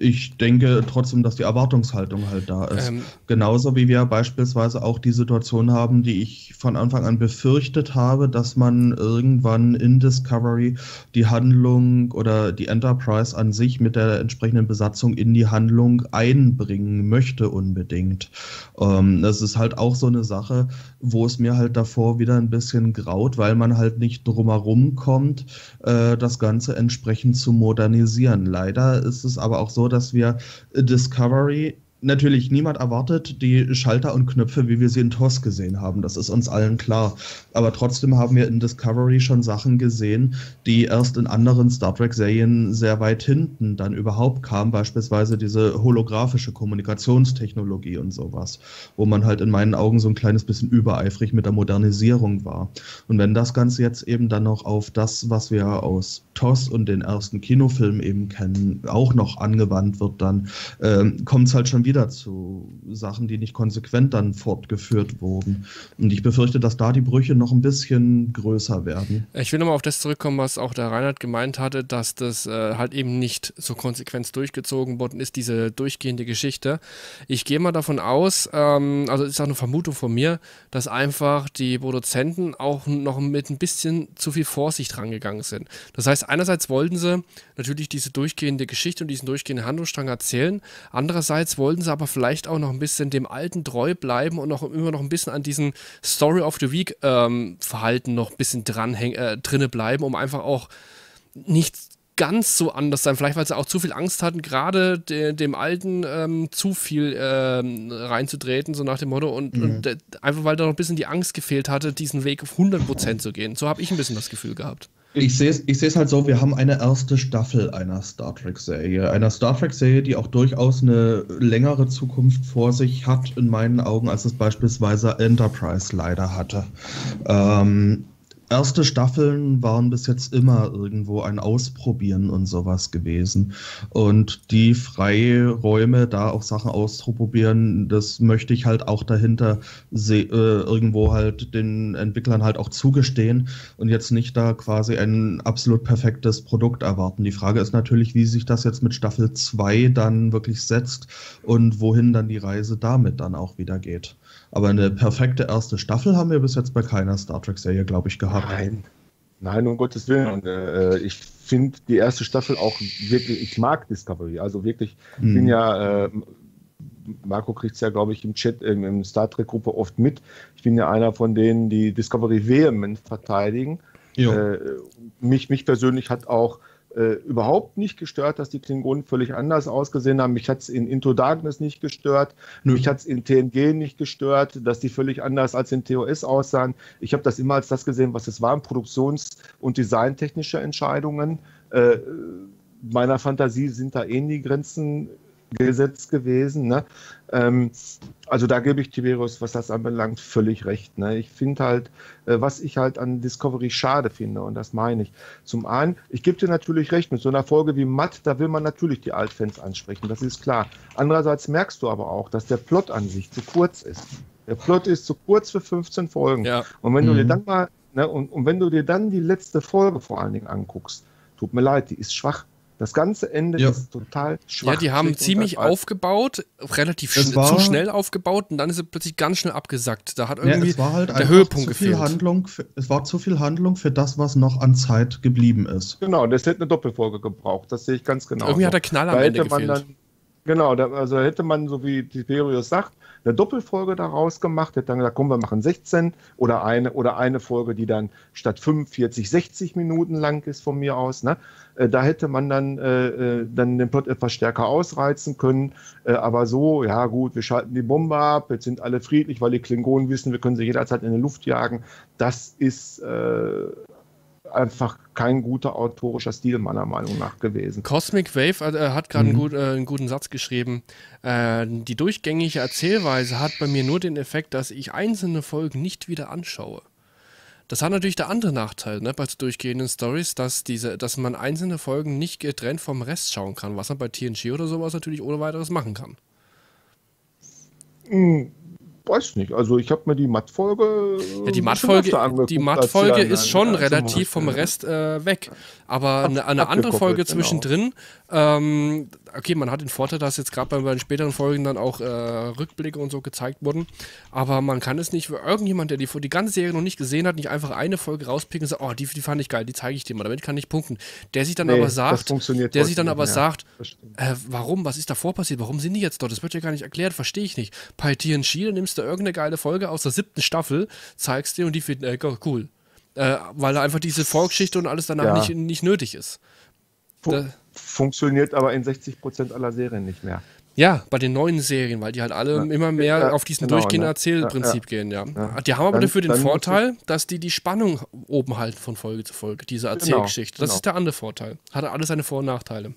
ich denke trotzdem, dass die Erwartungshaltung halt da ist. Genauso wie wir beispielsweise auch die Situation haben, die ich von Anfang an befürchtet habe, dass man irgendwann in Discovery die Handlung oder die Enterprise an sich mit der entsprechenden Besatzung in die Handlung einbringen möchte unbedingt. Das ist halt auch so eine Sache, wo es mir halt davor wieder ein bisschen graut, weil man halt nicht drumherum kommt, das Ganze entsprechend zu modernisieren. Leider ist es aber auch so, dass wir Discovery natürlich niemand erwartet, die Schalter und Knöpfe, wie wir sie in TOS gesehen haben. Das ist uns allen klar. Aber trotzdem haben wir in Discovery schon Sachen gesehen, die erst in anderen Star Trek-Serien sehr weit hinten dann überhaupt kamen. Beispielsweise diese holographische Kommunikationstechnologie und sowas, wo man halt in meinen Augen so ein kleines bisschen übereifrig mit der Modernisierung war. Und wenn das Ganze jetzt eben dann noch auf das, was wir aus TOS und den ersten Kinofilmen eben kennen, auch noch angewandt wird, dann kommt es halt schon wieder zu Sachen, die nicht konsequent dann fortgeführt wurden. Und ich befürchte, dass da die Brüche noch ein bisschen größer werden. Ich will nochmal auf das zurückkommen, was auch der Reinhard gemeint hatte, dass das halt eben nicht so konsequent durchgezogen worden ist, diese durchgehende Geschichte. Ich gehe mal davon aus, also ist auch eine Vermutung von mir, dass einfach die Produzenten auch noch mit ein bisschen zu viel Vorsicht rangegangen sind. Das heißt, einerseits wollten sie natürlich diese durchgehende Geschichte und diesen durchgehenden Handlungsstrang erzählen, andererseits wollten sie aber vielleicht auch noch ein bisschen dem Alten treu bleiben und noch immer noch ein bisschen an diesem Story of the Week Verhalten noch ein bisschen drinne bleiben, um einfach auch nicht ganz so anders sein. Vielleicht, weil sie auch zu viel Angst hatten, gerade dem Alten zu viel reinzutreten, so nach dem Motto. Und einfach, weil da noch ein bisschen die Angst gefehlt hatte, diesen Weg auf 100% zu gehen. So habe ich ein bisschen das Gefühl gehabt. Ich sehe es halt so, wir haben eine erste Staffel einer Star Trek-Serie. Einer Star Trek-Serie, die auch durchaus eine längere Zukunft vor sich hat, in meinen Augen, als es beispielsweise Enterprise leider hatte. Erste Staffeln waren bis jetzt immer irgendwo ein Ausprobieren und sowas gewesen. Und die Freiräume, da auch Sachen auszuprobieren, das möchte ich halt auch dahinter irgendwo halt den Entwicklern halt auch zugestehen und jetzt nicht da quasi ein absolut perfektes Produkt erwarten. Die Frage ist natürlich, wie sich das jetzt mit Staffel 2 dann wirklich setzt und wohin dann die Reise damit dann auch wieder geht. Aber eine perfekte erste Staffel haben wir bis jetzt bei keiner Star Trek-Serie, glaube ich, gehabt. Nein, um Gottes Willen. Und ich finde die erste Staffel auch wirklich, ich mag Discovery. Also wirklich, ich bin ja, Marco kriegt es ja, glaube ich, im Chat, im Star Trek-Gruppe oft mit. Ich bin ja einer von denen, die Discovery vehement verteidigen. Mich persönlich hat auch überhaupt nicht gestört, dass die Klingonen völlig anders ausgesehen haben. Mich hat es in Into Darkness nicht gestört. Mich hat es in TNG nicht gestört, dass die völlig anders als in TOS aussahen. Ich habe das immer als das gesehen, was es waren, Produktions- und designtechnische Entscheidungen. Meiner Fantasie sind da eh die Grenzen gesetzt gewesen. Ne? Also da gebe ich Tiberius, was das anbelangt, völlig recht. Ne? Ich finde halt, was ich halt an Discovery schade finde, und das meine ich. Zum einen, ich gebe dir natürlich recht, mit so einer Folge wie Matt, da will man natürlich die Altfans ansprechen, das ist klar. Andererseits merkst du aber auch, dass der Plot an sich zu kurz ist. Der Plot ist zu kurz für 15 Folgen. Ja. Und wenn du dir dann mal, ne, und wenn du dir dann die letzte Folge vor allen Dingen anguckst, tut mir leid, die ist schwach. Das ganze Ende ist total schwach. Ja, die haben ziemlich aufgebaut, relativ zu schnell aufgebaut und dann ist sie plötzlich ganz schnell abgesackt. Da hat irgendwie es war halt der Höhepunkt gefehlt. Es war zu viel Handlung für das, was noch an Zeit geblieben ist. Genau, das hätte eine Doppelfolge gebraucht, das sehe ich ganz genau. Irgendwie hat der Knall am Ende gefehlt. Also hätte man, so wie Tiberius sagt, eine Doppelfolge daraus gemacht, hätte dann gesagt, komm, wir machen 16 oder eine Folge, die dann statt 45, 60 Minuten lang ist von mir aus. Ne? Da hätte man dann den Plot etwas stärker ausreizen können. Aber so, ja gut, wir schalten die Bombe ab, jetzt sind alle friedlich, weil die Klingonen wissen, wir können sie jederzeit in die Luft jagen. Das ist einfach kein guter autorischer Stil meiner Meinung nach gewesen. Cosmic Wave hat gerade einen guten Satz geschrieben. Die durchgängige Erzählweise hat bei mir nur den Effekt, dass ich einzelne Folgen nicht wieder anschaue. Das hat natürlich der andere Nachteil, ne, bei durchgehenden Stories, dass man einzelne Folgen nicht getrennt vom Rest schauen kann, was man bei TNG oder sowas natürlich ohne weiteres machen kann. Weiß nicht, also ich habe mir die Matt-Folge angeguckt, ist schon relativ vom Rest weg, aber eine andere Folge zwischendrin okay, man hat den Vorteil, dass jetzt gerade bei den späteren Folgen dann auch Rückblicke und so gezeigt wurden, aber man kann es nicht für irgendjemand, der die ganze Serie noch nicht gesehen hat, nicht einfach eine Folge rauspicken und sagen, oh, die fand ich geil, die zeige ich dir mal, damit kann ich punkten. Der sich dann aber sagt, warum, was ist davor passiert, warum sind die jetzt dort, das wird ja gar nicht erklärt, verstehe ich nicht. Bei TNG nimmst du irgendeine geile Folge aus der 7. Staffel, zeigst dir und die finden, cool. Weil einfach diese Vorgeschichte und alles danach nicht nötig ist. Funktioniert aber in 60% aller Serien nicht mehr. Ja, bei den neuen Serien, weil die halt alle immer mehr auf diesen durchgehenden Erzählprinzip gehen. Die haben aber dafür den Vorteil, dass die Spannung oben halten von Folge zu Folge, diese Erzählgeschichte. Das ist der andere Vorteil. Hat alles seine Vor- und Nachteile.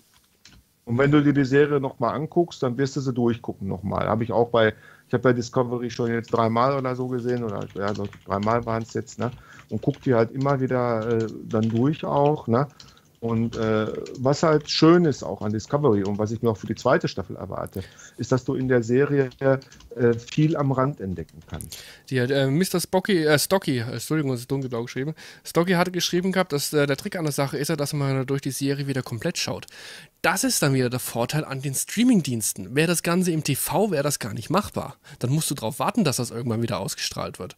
Und wenn du dir die Serie nochmal anguckst, dann wirst du sie durchgucken nochmal. Habe ich auch bei, ich habe bei Discovery schon jetzt 3-mal oder so gesehen, oder ja, also 3-mal waren es jetzt, ne? Und guck die halt immer wieder dann durch auch, ne? Und was halt schön ist auch an Discovery und was ich mir auch für die 2. Staffel erwarte, ist, dass du in der Serie viel am Rand entdecken kannst. Mr. Stocky, Entschuldigung, das ist dunkelblau geschrieben. Stocky hatte geschrieben gehabt, dass der Trick an der Sache ist, dass man durch die Serie wieder komplett schaut. Das ist dann wieder der Vorteil an den Streamingdiensten. Wäre das Ganze im TV, wäre das gar nicht machbar. Dann musst du darauf warten, dass das irgendwann wieder ausgestrahlt wird.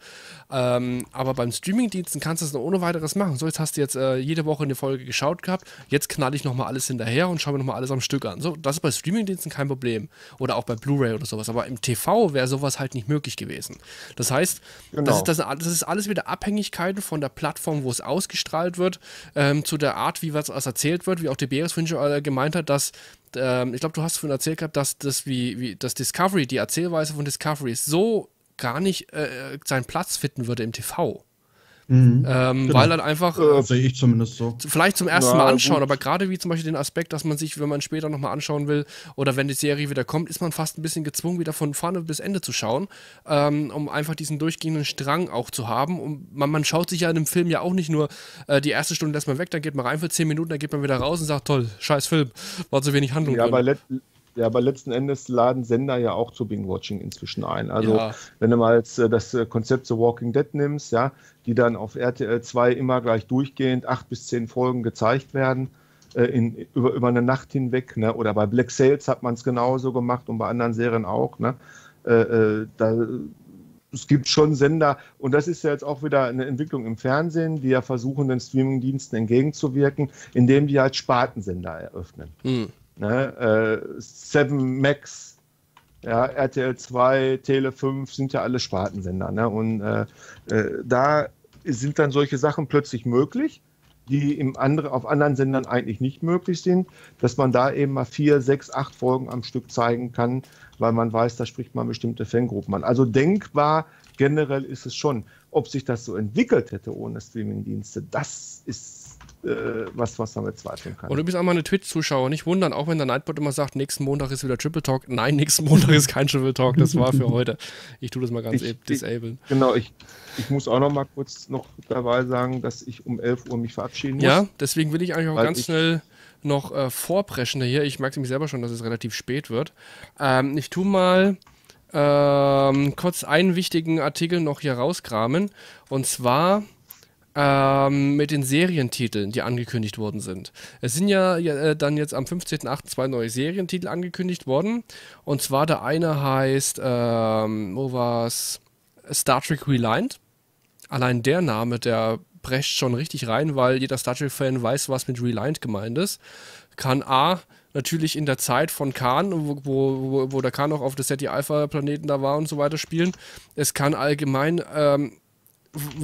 Aber beim Streamingdiensten kannst du es noch ohne weiteres machen. So, jetzt hast du jetzt jede Woche eine Folge geschaut gehabt, jetzt knalle ich nochmal alles hinterher und schaue mir nochmal alles am Stück an. So, das ist bei Streamingdiensten kein Problem. Oder auch bei Blu-ray oder sowas. Aber im TV wäre sowas halt nicht möglich gewesen. Das heißt, das ist alles wieder Abhängigkeiten von der Plattform, wo es ausgestrahlt wird, zu der Art, wie was erzählt wird, wie auch Tiberius vorhin gemeint hat, dass, ich glaube, du hast vorhin erzählt gehabt, dass das dass Discovery, die Erzählweise von Discovery so gar nicht seinen Platz finden würde im TV. Mhm. Weil dann einfach sehe ich zumindest so. Vielleicht zum ersten Mal anschauen, aber gerade wie zum Beispiel den Aspekt, dass man sich, wenn man später nochmal anschauen will oder wenn die Serie wieder kommt, ist man fast ein bisschen gezwungen, wieder von vorne bis Ende zu schauen, um einfach diesen durchgehenden Strang auch zu haben. Und man schaut sich ja in einem Film ja auch nicht nur die erste Stunde lässt man weg, dann geht man rein für 10 Minuten, dann geht man wieder raus und sagt, toll, scheiß Film, war zu wenig Handlung drin. Aber letzten Endes laden Sender ja auch zu Binge-Watching inzwischen ein. Also wenn du mal jetzt das Konzept The Walking Dead nimmst, ja, die dann auf RTL 2 immer gleich durchgehend 8 bis 10 Folgen gezeigt werden, über eine Nacht hinweg. Ne? Oder bei Black Sails hat man es genauso gemacht und bei anderen Serien auch. Ne? Es gibt schon Sender, und das ist ja jetzt auch wieder eine Entwicklung im Fernsehen, die ja versuchen, den Streamingdiensten entgegenzuwirken, indem die halt Spartensender eröffnen. Hm. Ne, 7 Max, ja, RTL 2, Tele 5 sind ja alle Spartensender. Ne? Und da sind dann solche Sachen plötzlich möglich, die auf anderen Sendern eigentlich nicht möglich sind, dass man da eben mal 4, 6, 8 Folgen am Stück zeigen kann, weil man weiß, da spricht man bestimmte Fangruppen an. Also denkbar generell ist es schon. Ob sich das so entwickelt hätte ohne Streamingdienste, das ist was man bezweifeln kann. Und du bist einmal eine Twitch-Zuschauer, nicht wundern, auch wenn der Nightbot immer sagt, nächsten Montag ist wieder Tribble Talk. Nein, nächsten Montag ist kein Tribble Talk, das war für heute. Ich tue das mal ganz disablen. Genau, ich muss auch noch mal kurz dabei sagen, dass ich um 11 Uhr mich verabschieden muss. Ja, deswegen will ich eigentlich auch ganz schnell noch vorpreschen hier. Ich merke mich selber schon, dass es relativ spät wird. Ich tue mal kurz einen wichtigen Artikel noch hier rauskramen, und zwar mit den Serientiteln, die angekündigt worden sind. Es sind ja dann jetzt am 15.08. 2 neue Serientitel angekündigt worden. Und zwar der eine heißt, wo war's? Star Trek Relined. Allein der Name, der brecht schon richtig rein, weil jeder Star Trek-Fan weiß, was mit Relined gemeint ist. Kann A, natürlich in der Zeit von Khan, wo der Khan auch auf der SETI-Alpha-Planeten da war und so weiter spielen. Es kann allgemein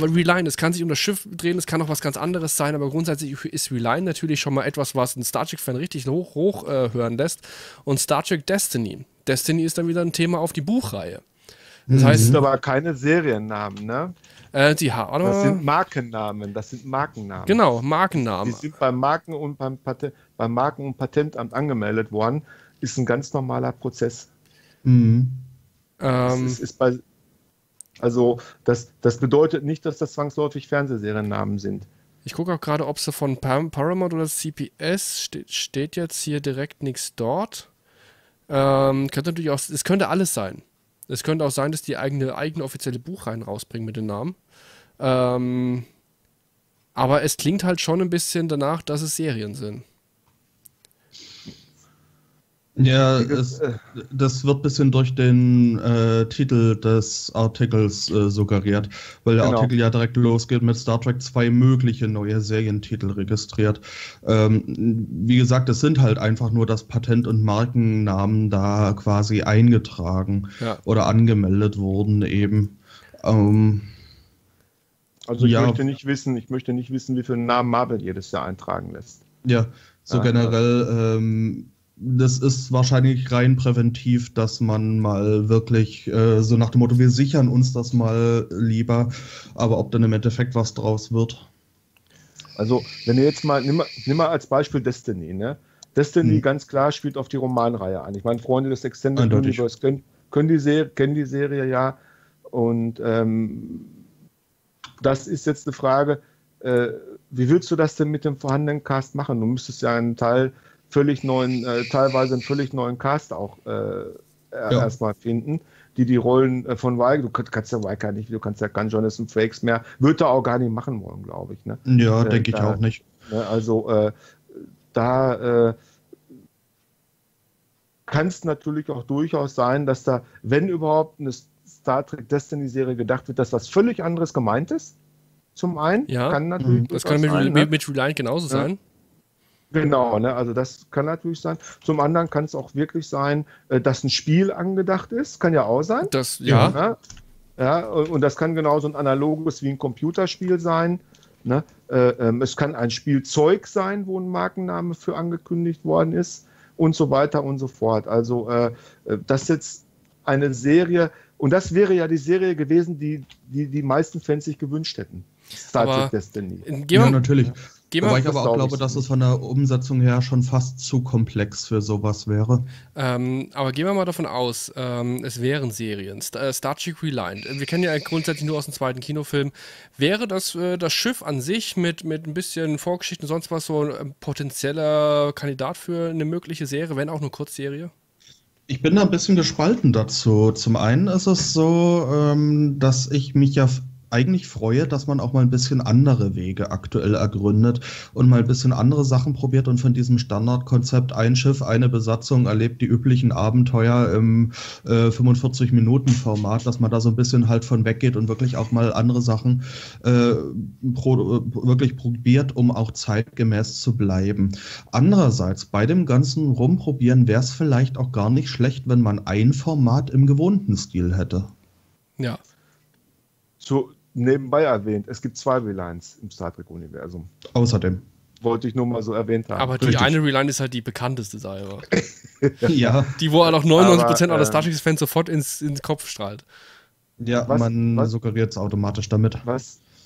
Reline, es kann sich um das Schiff drehen, es kann auch was ganz anderes sein, aber grundsätzlich ist Reline natürlich schon mal etwas, was einen Star Trek-Fan richtig hoch hören lässt. Und Star Trek Destiny. Destiny ist dann wieder ein Thema auf die Buchreihe. Das heißt, sind aber keine Seriennamen, ne? Das sind Markennamen, Genau, Markennamen. Die sind beim Marken- und Patentamt angemeldet worden. Ist ein ganz normaler Prozess. Mhm. Das ist bei... Also das bedeutet nicht, dass das zwangsläufig Fernsehseriennamen sind. Ich gucke auch gerade, ob sie von Paramount oder CBS steht jetzt hier direkt nichts dort. Könnte natürlich auch, es könnte alles sein. Es könnte auch sein, dass die eigene offizielle Buchreihen rausbringen mit den Namen. Aber es klingt halt schon ein bisschen danach, dass es Serien sind. Ja, das wird ein bisschen durch den Titel des Artikels suggeriert, weil der Artikel ja direkt losgeht mit Star Trek 2 mögliche neue Serientitel registriert. Wie gesagt, es sind halt einfach nur das Patent- und Markennamen da quasi eingetragen oder angemeldet wurden eben. Also ich möchte nicht wissen, wie viele Namen Marvel jedes Jahr eintragen lässt. Ja, so generell... das ist wahrscheinlich rein präventiv, dass man mal wirklich so nach dem Motto, wir sichern uns das mal lieber, aber ob dann im Endeffekt was draus wird. Also, wenn ihr jetzt mal, nimm mal als Beispiel Destiny, ne? Destiny ganz klar spielt auf die Romanreihe an. Ich meine, Freunde des Extended Universe kennen die Serie ja, und das ist jetzt eine Frage, wie willst du das denn mit dem vorhandenen Cast machen? Du müsstest ja einen Teil teilweise einen völlig neuen Cast auch erstmal finden, die Rollen von Riker, du kannst ja keinen Jonathan Frakes mehr, wird er auch gar nicht machen wollen, glaube ich. Ne? Ja, denke ich auch nicht. Ne, also kann es natürlich auch durchaus sein, dass da, wenn überhaupt eine Star Trek Destiny Serie gedacht wird, dass was völlig anderes gemeint ist, zum einen. Ja, kann natürlich das kann mit Reliant genauso sein. Genau, ne? Also das kann natürlich sein. Zum anderen kann es auch wirklich sein, dass ein Spiel angedacht ist. Kann ja auch sein. Das, ja. Ja, und das kann genauso ein analoges wie ein Computerspiel sein. Ne? Es kann ein Spielzeug sein, wo ein Markenname für angekündigt worden ist und so weiter und so fort. Also das ist jetzt eine Serie, und das wäre ja die Serie gewesen, die meisten Fans sich gewünscht hätten. Star Trek Destiny. Ja, natürlich. Wobei ich aber auch glaube, dass es von der Umsetzung her schon fast zu komplex für sowas wäre. Aber gehen wir mal davon aus, es wären Serien. Star Trek Relined. Wir kennen ja grundsätzlich nur aus dem zweiten Kinofilm. Wäre das Schiff an sich mit ein bisschen Vorgeschichten und sonst was so ein potenzieller Kandidat für eine mögliche Serie, wenn auch nur Kurzserie? Ich bin da ein bisschen gespalten dazu. Zum einen ist es so, dass ich mich ja eigentlich freue, dass man auch mal ein bisschen andere Wege aktuell ergründet und mal ein bisschen andere Sachen probiert und von diesem Standardkonzept ein Schiff, eine Besatzung erlebt die üblichen Abenteuer im 45-Minuten-Format, dass man da so ein bisschen halt von weggeht und wirklich auch mal andere Sachen wirklich probiert, um auch zeitgemäß zu bleiben. Andererseits, bei dem ganzen Rumprobieren wäre es vielleicht auch gar nicht schlecht, wenn man ein Format im gewohnten Stil hätte. Ja. So, nebenbei erwähnt, es gibt zwei Relines im Star Trek-Universum. Außerdem. Wollte ich nur mal so erwähnt haben. Aber die eine Reline ist halt die bekannteste, sage ich mal. Ja. Die, wo halt auch 99% aller Star Trek-Fans sofort ins Kopf strahlt. Ja, man suggeriert es automatisch damit.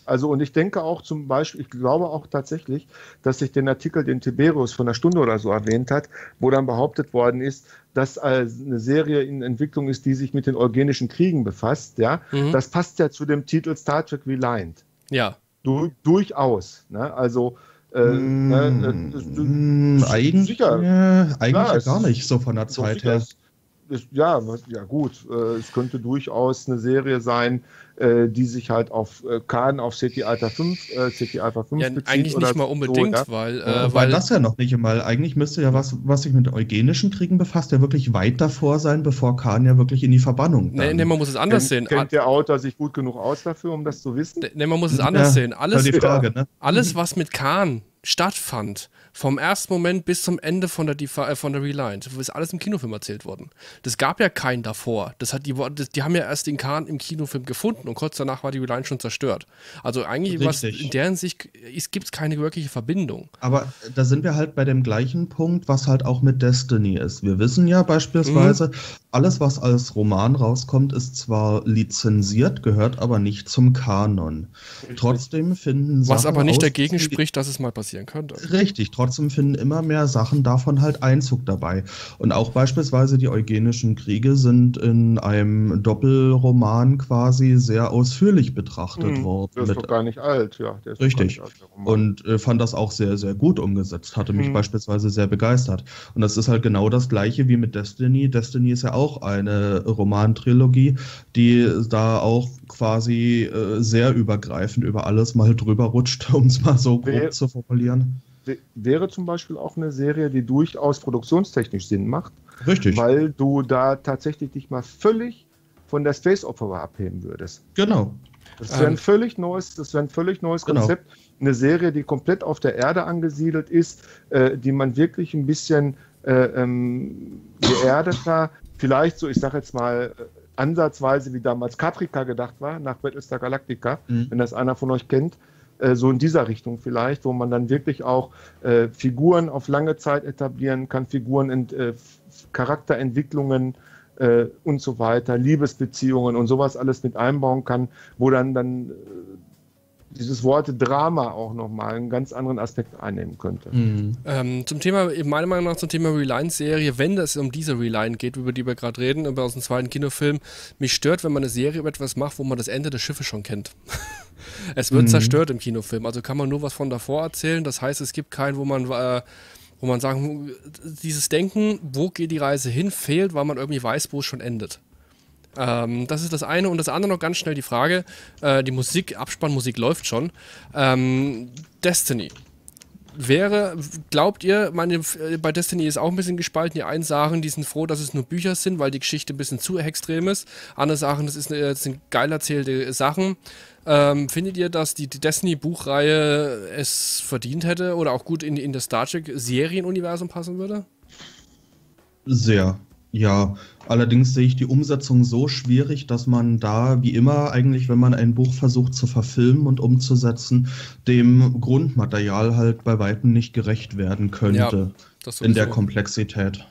Also, und ich denke auch zum Beispiel, ich glaube auch tatsächlich, dass ich den Artikel, den Tiberius von einer Stunde oder so erwähnt hat, wo dann behauptet worden ist, dass eine Serie in Entwicklung ist, die sich mit den Eugenischen Kriegen befasst, ja, das passt ja zu dem Titel Star Trek Relined. Ja. Durchaus, ne, also eigentlich gar nicht, so von der Zeit her. Ja gut, es könnte durchaus eine Serie sein, die sich halt auf Khan, auf CT Alpha 5 ja, bezieht. Eigentlich oder nicht mal unbedingt, so, ja? weil das ja noch nicht einmal. Eigentlich müsste ja was sich mit eugenischen Kriegen befasst, ja wirklich weit davor sein, bevor Khan ja wirklich in die Verbannung kommt. Nee, man muss es anders sehen. Kennt der Autor sich gut genug aus dafür, um das zu wissen? Nee, man muss es anders sehen. Alles, was mit Khan stattfand, vom ersten Moment bis zum Ende von der Relined, ist alles im Kinofilm erzählt worden. Das gab ja keinen davor. Die haben ja erst den Khan im Kinofilm gefunden und kurz danach war die Relined schon zerstört. Also eigentlich in der Hinsicht gibt es keine wirkliche Verbindung. Aber da sind wir halt bei dem gleichen Punkt, was halt auch mit Destiny ist. Wir wissen ja beispielsweise, alles, was als Roman rauskommt, ist zwar lizenziert, gehört aber nicht zum Kanon. Richtig. Trotzdem finden Sachen was aber nicht dagegen spricht, dass es mal passieren könnte. Richtig, trotzdem finden immer mehr Sachen davon halt Einzug dabei. Und auch beispielsweise die Eugenischen Kriege sind in einem Doppelroman quasi sehr ausführlich betrachtet worden. Der ist doch gar nicht alt, ja. Der ist richtig. Alt, der Roman. Und fand das auch sehr, sehr gut umgesetzt. Hatte mich beispielsweise sehr begeistert. Und das ist halt genau das Gleiche wie mit Destiny. Destiny ist ja auch eine Romantrilogie, die da auch quasi sehr übergreifend über alles mal drüber rutscht, um es mal so grob zu formulieren. Wäre zum Beispiel auch eine Serie, die durchaus produktionstechnisch Sinn macht, Richtig. Weil du da tatsächlich dich mal völlig von der Space Opera abheben würdest. Genau. Das wäre ein völlig neues, genau. Konzept. Eine Serie, die komplett auf der Erde angesiedelt ist, die man wirklich ein bisschen geerdeter, vielleicht so, ich sage jetzt mal, ansatzweise wie damals Caprica gedacht war, nach Battlestar Galactica, wenn das einer von euch kennt, so in dieser Richtung vielleicht, wo man dann wirklich auch Figuren auf lange Zeit etablieren kann, Figuren und Charakterentwicklungen und so weiter, Liebesbeziehungen und sowas alles mit einbauen kann, wo dann dieses Wort Drama auch nochmal einen ganz anderen Aspekt einnehmen könnte. Zum Thema, meiner Meinung nach zum Thema Reline-Serie, wenn es um diese Reline geht, über die wir gerade reden, über unseren zweiten Kinofilm, mich stört, wenn man eine Serie über etwas macht, wo man das Ende des Schiffes schon kennt. Es wird zerstört im Kinofilm, also kann man nur was von davor erzählen, das heißt, es gibt keinen, wo man sagen, dieses Denken, wo geht die Reise hin, fehlt, weil man irgendwie weiß, wo es schon endet. Das ist das eine. Und das andere noch ganz schnell die Frage, die Musik, Abspannmusik läuft schon. Destiny. Glaubt ihr, bei Destiny ist auch ein bisschen gespalten, die einen sagen, die sind froh, dass es nur Bücher sind, weil die Geschichte ein bisschen zu extrem ist. Andere sagen, das sind geil erzählte Sachen. Findet ihr, dass die Destiny-Buchreihe es verdient hätte oder auch gut in das Star Trek-Serienuniversum passen würde? Sehr. Ja, allerdings sehe ich die Umsetzung so schwierig, dass man da, wie immer eigentlich, wenn man ein Buch versucht zu verfilmen und umzusetzen, dem Grundmaterial halt bei weitem nicht gerecht werden könnte, ja, in der Komplexität.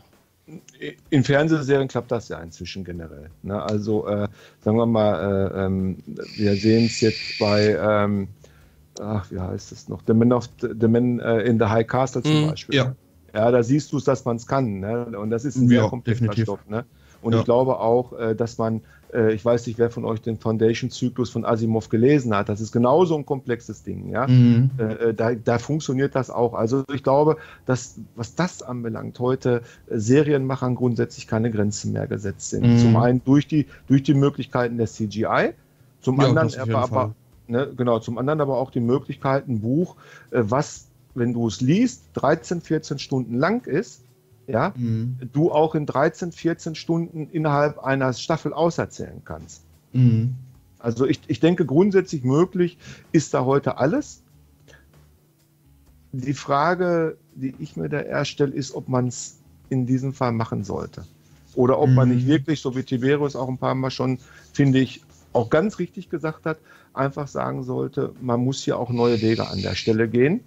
In Fernsehserien klappt das ja inzwischen generell. Ne? Also, sagen wir mal, wir sehen es jetzt bei, wie heißt es noch, The Man in the High Castle zum Beispiel. Ja. Ja, da siehst du es, dass man es kann. Ne? Und das ist ein sehr komplexer Stoff. Ne? Und ich glaube auch, dass man, ich weiß nicht, wer von euch den Foundation-Zyklus von Asimov gelesen hat. Das ist genauso ein komplexes Ding. Ja? Da funktioniert das auch. Also ich glaube, dass, was das anbelangt, heute Serienmachern grundsätzlich keine Grenzen mehr gesetzt sind. Zum einen durch die Möglichkeiten der CGI, zum anderen aber, auch die Möglichkeiten, Buch, was, wenn du es liest, 13, 14 Stunden lang ist, ja, du auch in 13, 14 Stunden innerhalb einer Staffel auserzählen kannst. Also ich denke, grundsätzlich möglich ist da heute alles. Die Frage, die ich mir da erst stelle, ist, ob man es in diesem Fall machen sollte. Oder ob man nicht wirklich, so wie Tiberius auch ein paar Mal schon, finde ich, auch ganz richtig gesagt hat, einfach sagen sollte, man muss hier auch neue Wege an der Stelle gehen.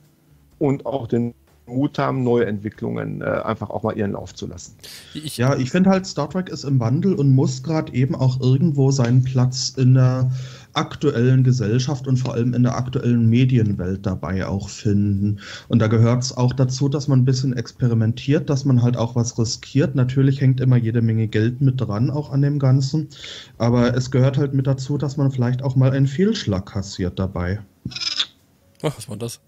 Und auch den Mut haben, neue Entwicklungen einfach auch mal ihren Lauf zu lassen. Ich finde halt, Star Trek ist im Wandel und muss gerade eben auch irgendwo seinen Platz in der aktuellen Gesellschaft und vor allem in der aktuellen Medienwelt dabei auch finden. Und da gehört es auch dazu, dass man ein bisschen experimentiert, dass man halt auch was riskiert. Natürlich hängt immer jede Menge Geld mit dran, auch an dem Ganzen. Aber es gehört halt mit dazu, dass man vielleicht auch mal einen Fehlschlag kassiert dabei. Ach, was war das?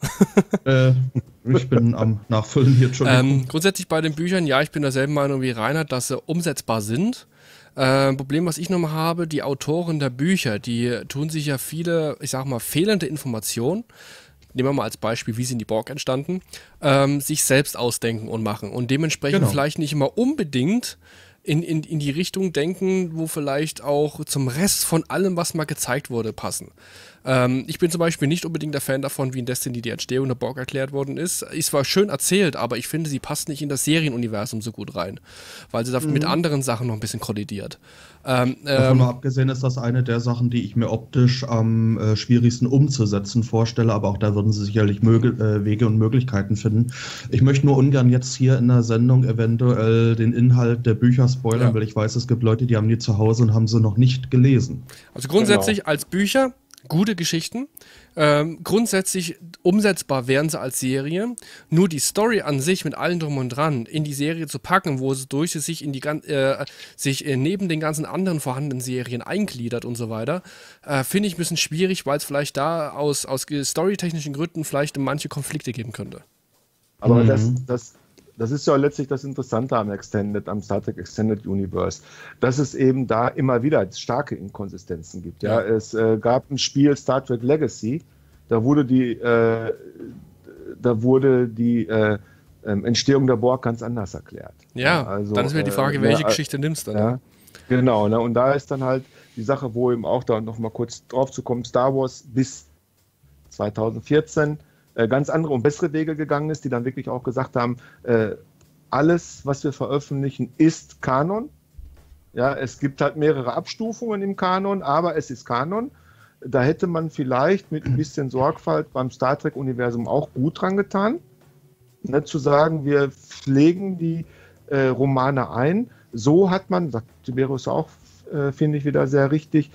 Ich bin am Nachfüllen hier schon. Grundsätzlich bei den Büchern, ja, ich bin derselben Meinung wie Reinhard, dass sie umsetzbar sind. Problem, was ich nochmal habe, die Autoren der Bücher, die tun sich ja viele, ich sag mal, fehlende Informationen, nehmen wir mal als Beispiel, wie sind die Borg entstanden, sich selbst ausdenken und machen und dementsprechend vielleicht nicht immer unbedingt in die Richtung denken, wo vielleicht auch zum Rest von allem, was mal gezeigt wurde, passen. Ich bin zum Beispiel nicht unbedingt der Fan davon, wie in Destiny die Entstehung der Borg erklärt worden ist. Ist zwar schön erzählt, aber ich finde, sie passt nicht in das Serienuniversum so gut rein, weil sie da mit anderen Sachen noch ein bisschen kollidiert. Davon mal abgesehen ist das eine der Sachen, die ich mir optisch am schwierigsten umzusetzen vorstelle, aber auch da würden sie sicherlich Wege und Möglichkeiten finden. Ich möchte nur ungern jetzt hier in der Sendung eventuell den Inhalt der Bücher spoilern, weil ich weiß, es gibt Leute, die haben die zu Hause und haben sie noch nicht gelesen. Also grundsätzlich als Bücher gute Geschichten. Grundsätzlich umsetzbar wären sie als Serie. Nur die Story an sich mit allem drum und dran in die Serie zu packen, wo sie sich neben den ganzen anderen vorhandenen Serien eingliedert und so weiter, finde ich ein bisschen schwierig, weil es vielleicht da aus storytechnischen Gründen vielleicht manche Konflikte geben könnte. Aber das ist ja letztlich das Interessante am Star Trek Extended Universe, dass es eben da immer wieder starke Inkonsistenzen gibt. Ja, es gab ein Spiel Star Trek Legacy, da wurde die Entstehung der Borg ganz anders erklärt. Ja, also, dann ist mir die Frage, welche Geschichte nimmst du dann? Ja, genau, ne? Und da ist dann halt die Sache, wo eben auch da nochmal kurz drauf zu kommen, Star Wars bis 2014 ganz andere und bessere Wege gegangen ist, die dann wirklich auch gesagt haben, alles, was wir veröffentlichen, ist Kanon. Ja, es gibt halt mehrere Abstufungen im Kanon, aber es ist Kanon. Da hätte man vielleicht mit ein bisschen Sorgfalt beim Star Trek-Universum auch gut dran getan, ne, zu sagen, wir pflegen die Romane ein. So hat man, sagt Tiberius auch, finde ich wieder sehr richtig,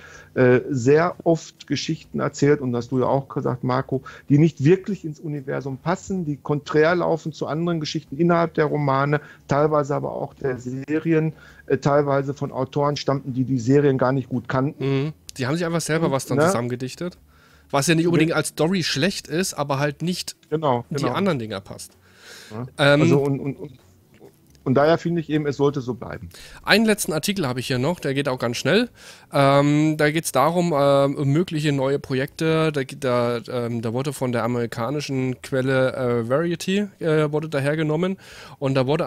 sehr oft Geschichten erzählt, und hast du ja auch gesagt, Marco, die nicht wirklich ins Universum passen, die konträr laufen zu anderen Geschichten innerhalb der Romane, teilweise aber auch der Serien, teilweise von Autoren stammten, die die Serien gar nicht gut kannten. Mhm. Die haben sich einfach selber was dann zusammengedichtet, was ja nicht unbedingt als Story schlecht ist, aber halt nicht in die anderen Dinger passt. Ja. Also und daher finde ich eben, es sollte so bleiben. Einen letzten Artikel habe ich hier noch, der geht auch ganz schnell. Da geht es darum, mögliche neue Projekte. Da wurde von der amerikanischen Quelle Variety wurde dahergenommen. Und da wurde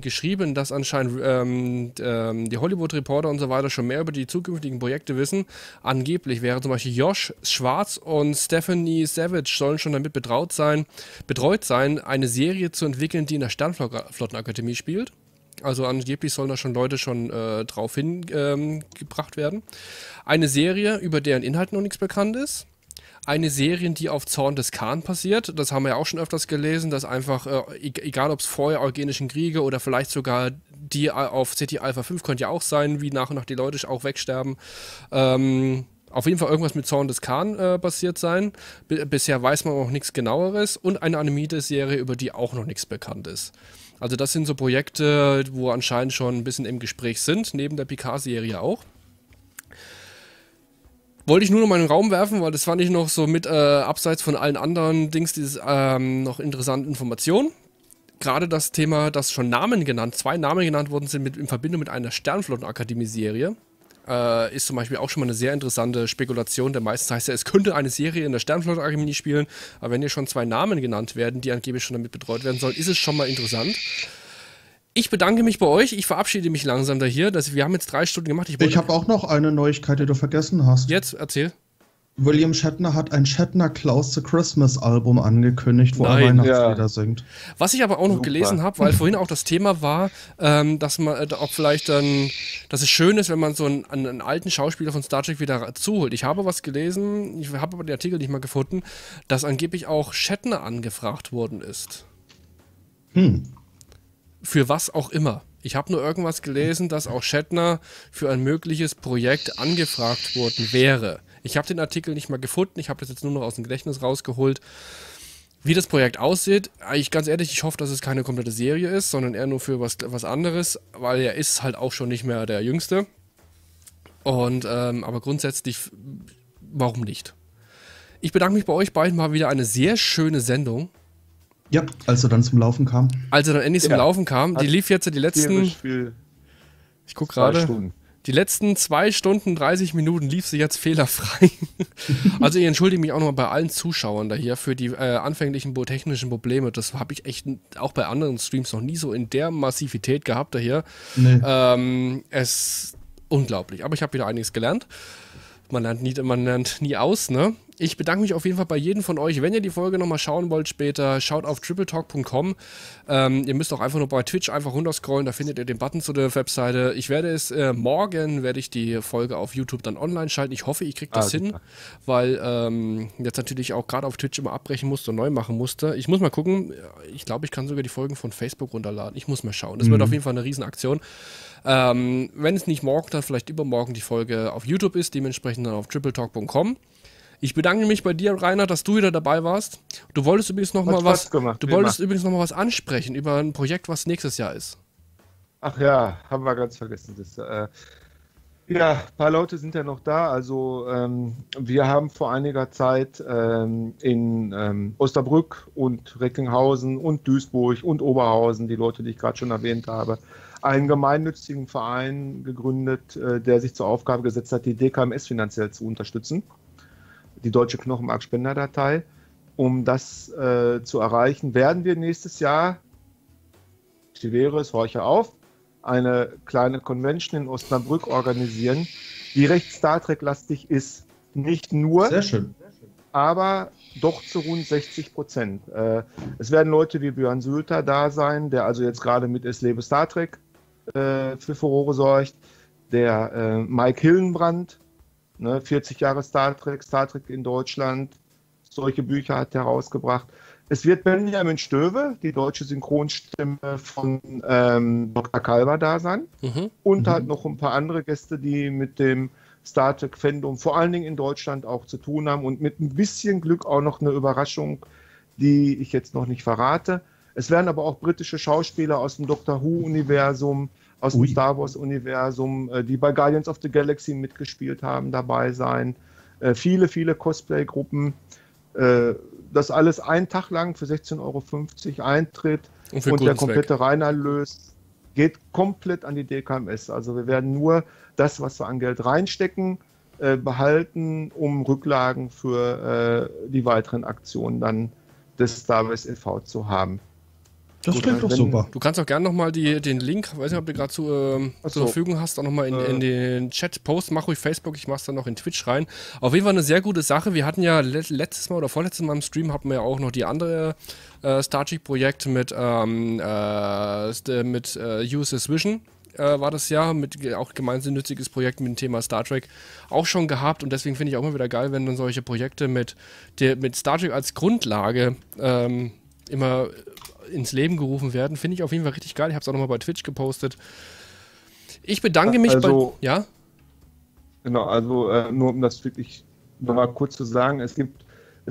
geschrieben, dass anscheinend die Hollywood-Reporter und so weiter schon mehr über die zukünftigen Projekte wissen. Angeblich wären zum Beispiel Josh Schwartz und Stephanie Savage sollen schon damit betreut sein, eine Serie zu entwickeln, die in der Sternflottenakademie spielt. Also angeblich sollen da schon Leute drauf hingebracht werden. Eine Serie, über deren Inhalt noch nichts bekannt ist. Eine Serie, die auf Zorn des Khan passiert. Das haben wir ja auch schon öfters gelesen, dass einfach, egal ob es vorher Eugenischen Kriege oder vielleicht sogar die auf City Alpha 5 könnte ja auch sein, wie nach und nach die Leute auch wegsterben, auf jeden Fall irgendwas mit Zorn des Khan passiert sein. Bisher weiß man auch nichts Genaueres. Und eine animierte Serie, über die auch noch nichts bekannt ist. Also das sind so Projekte, wo anscheinend schon ein bisschen im Gespräch sind, neben der Picard-Serie auch. Wollte ich nur noch mal in den Raum werfen, weil das fand ich noch so mit, abseits von allen anderen Dings, noch interessante Informationen. Gerade das Thema, dass schon zwei Namen genannt worden sind in Verbindung mit einer Sternflottenakademie-Serie, ist zum Beispiel auch schon mal eine sehr interessante Spekulation, denn meistens heißt ja, es könnte eine Serie in der Sternflottenakademie spielen, aber wenn hier schon zwei Namen genannt werden, die angeblich schon damit betreut werden sollen, ist es schon mal interessant. Ich bedanke mich bei euch, ich verabschiede mich langsam da hier, wir haben jetzt 3 Stunden gemacht. Ich habe auch noch eine Neuigkeit, die du vergessen hast. Jetzt, erzähl. William Shatner hat ein Shatner Klaus The Christmas Album angekündigt, wo er Weihnachtslieder singt. Was ich aber auch noch gelesen habe, weil vorhin auch das Thema war, dass man auch vielleicht dann, dass es schön ist, wenn man so einen alten Schauspieler von Star Trek wieder zuholt. Ich habe was gelesen, ich habe aber den Artikel nicht mal gefunden, dass angeblich auch Shatner angefragt worden ist. Hm. Für was auch immer. Ich habe nur irgendwas gelesen, dass auch Shatner für ein mögliches Projekt angefragt worden wäre. Ich habe den Artikel nicht mal gefunden, ich habe das jetzt nur noch aus dem Gedächtnis rausgeholt. Wie das Projekt aussieht, ganz ehrlich, ich hoffe, dass es keine komplette Serie ist, sondern eher nur für was anderes, weil er ist halt auch schon nicht mehr der Jüngste. Und, aber grundsätzlich, warum nicht? Ich bedanke mich bei euch beiden, mal wieder eine sehr schöne Sendung. Ja, als er dann zum Laufen kam. Als er dann endlich zum Laufen kam, die lief jetzt die letzten... Ich gucke gerade... Die letzten 2 Stunden, 30 Minuten lief sie jetzt fehlerfrei. Also ich entschuldige mich auch nochmal bei allen Zuschauern da hier für die anfänglichen technischen Probleme. Das habe ich echt auch bei anderen Streams noch nie so in der Massivität gehabt da hier. Nee. Es ist unglaublich. Aber ich habe wieder einiges gelernt. Man lernt nie aus, ne? Ich bedanke mich auf jeden Fall bei jedem von euch. Wenn ihr die Folge nochmal schauen wollt später, schaut auf TribleTalk.com. Ihr müsst auch einfach nur bei Twitch einfach runterscrollen, da findet ihr den Button zu der Webseite. Ich werde es, morgen werde ich die Folge auf YouTube dann online schalten. Ich hoffe, ich kriege das hin, weil jetzt natürlich auch gerade auf Twitch immer abbrechen musste und neu machen musste. Ich muss mal gucken, ich glaube, ich kann sogar die Folgen von Facebook runterladen. Ich muss mal schauen. Das wird auf jeden Fall eine Riesenaktion. Wenn es nicht morgen, dann vielleicht übermorgen die Folge auf YouTube ist, dementsprechend dann auf TribleTalk.com. Ich bedanke mich bei dir, Reinhard, dass du wieder dabei warst. Du wolltest übrigens nochmal was ansprechen über ein Projekt, was nächstes Jahr ist. Ach ja, haben wir ganz vergessen. Ja, ein paar Leute sind ja noch da. Also wir haben vor einiger Zeit in Osterbrück und Recklinghausen und Duisburg und Oberhausen, die Leute, die ich gerade schon erwähnt habe, einen gemeinnützigen Verein gegründet, der sich zur Aufgabe gesetzt hat, die DKMS finanziell zu unterstützen. Die Deutsche Knochenmarkspenderdatei. Um das zu erreichen, werden wir nächstes Jahr, Tiberius, horche auf, eine kleine Convention in Osnabrück organisieren, die recht Star Trek-lastig ist. Nicht nur, sehr schön, aber doch zu rund 60%. Es werden Leute wie Björn Sülter da sein, der also jetzt gerade mit Es lebe Star Trek für Furore sorgt, der Mike Hillenbrand, ne, 40 Jahre Star Trek in Deutschland, solche Bücher hat herausgebracht. Es wird Benjamin Stöwe, die deutsche Synchronstimme von Dr. Kalber, da sein. Mhm. Und halt noch ein paar andere Gäste, die mit dem Star Trek-Fandom vor allen Dingen in Deutschland auch zu tun haben. Und mit ein bisschen Glück auch noch eine Überraschung, die ich jetzt noch nicht verrate. Es werden aber auch britische Schauspieler aus dem Doctor Who-Universum, aus dem Star Wars-Universum, die bei Guardians of the Galaxy mitgespielt haben, dabei sein. Viele, viele Cosplay-Gruppen. Das alles einen Tag lang für 16,50 € Eintritt und der komplette Reinerlös geht komplett an die DKMS. Also wir werden nur das, was wir an Geld reinstecken, behalten, um Rücklagen für die weiteren Aktionen dann des Star Wars e.V. zu haben. Das klingt doch super. Du kannst auch gerne nochmal den Link, ich weiß nicht, ob du gerade zur Verfügung hast, auch nochmal in den Chat posten. Mach ruhig Facebook, ich mach's dann noch in Twitch rein. Auf jeden Fall eine sehr gute Sache. Wir hatten ja letztes Mal oder vorletztes Mal im Stream hatten wir ja auch noch die andere Star Trek-Projekt mit USS Vision. War das ja, mit auch gemeinnütziges Projekt mit dem Thema Star Trek auch schon gehabt, und deswegen finde ich auch immer wieder geil, wenn dann solche Projekte mit Star Trek als Grundlage immer ins Leben gerufen werden. Finde ich auf jeden Fall richtig geil. Ich habe es auch nochmal bei Twitch gepostet. Ich bedanke mich bei... Ja? Genau, also nur um das wirklich nochmal kurz zu sagen, es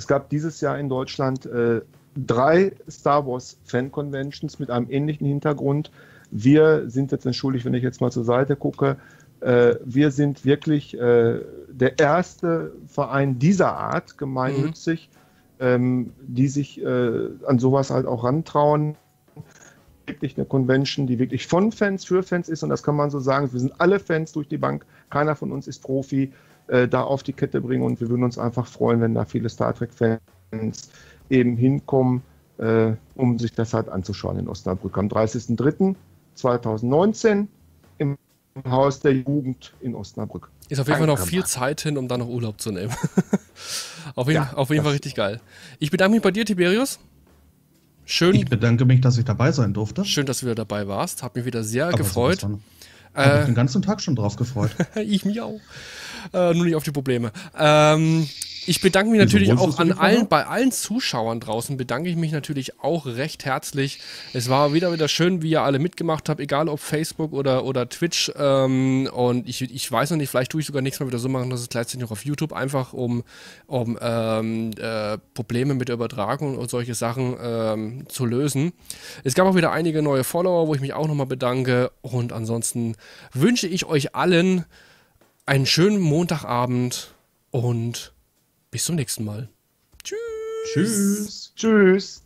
gab dieses Jahr in Deutschland 3 Star Wars Fan Conventions mit einem ähnlichen Hintergrund. Wir sind jetzt, entschuldigt, wenn ich jetzt mal zur Seite gucke, wir sind wirklich der erste Verein dieser Art, gemeinnützig, die sich an sowas halt auch rantrauen. Wirklich eine Convention, die wirklich von Fans für Fans ist, und das kann man so sagen, wir sind alle Fans durch die Bank, keiner von uns ist Profi, da auf die Kette bringen, und wir würden uns einfach freuen, wenn da viele Star Trek-Fans eben hinkommen, um sich das halt anzuschauen in Osnabrück am 30.03.2019 im Haus der Jugend in Osnabrück. Ist auf jeden Fall noch viel Zeit hin, um da noch Urlaub zu nehmen. auf jeden Fall richtig geil. Ich bedanke mich bei dir, Tiberius. Schön. Ich bedanke mich, dass ich dabei sein durfte. Schön, dass du wieder dabei warst. Hat mich wieder sehr gefreut. Habe ich den ganzen Tag schon drauf gefreut. Ich mich auch. Nur nicht auf die Probleme. Ich bedanke mich natürlich auch bei allen Zuschauern draußen, bedanke ich mich natürlich auch recht herzlich. Es war wieder schön, wie ihr alle mitgemacht habt, egal ob Facebook oder Twitch. Und ich weiß noch nicht, vielleicht tue ich sogar nächstes Mal wieder so machen, dass es gleichzeitig noch auf YouTube, einfach um Probleme mit der Übertragung und solche Sachen zu lösen. Es gab auch wieder einige neue Follower, wo ich mich auch nochmal bedanke. Und ansonsten wünsche ich euch allen einen schönen Montagabend und bis zum nächsten Mal. Tschüss. Tschüss. Tschüss.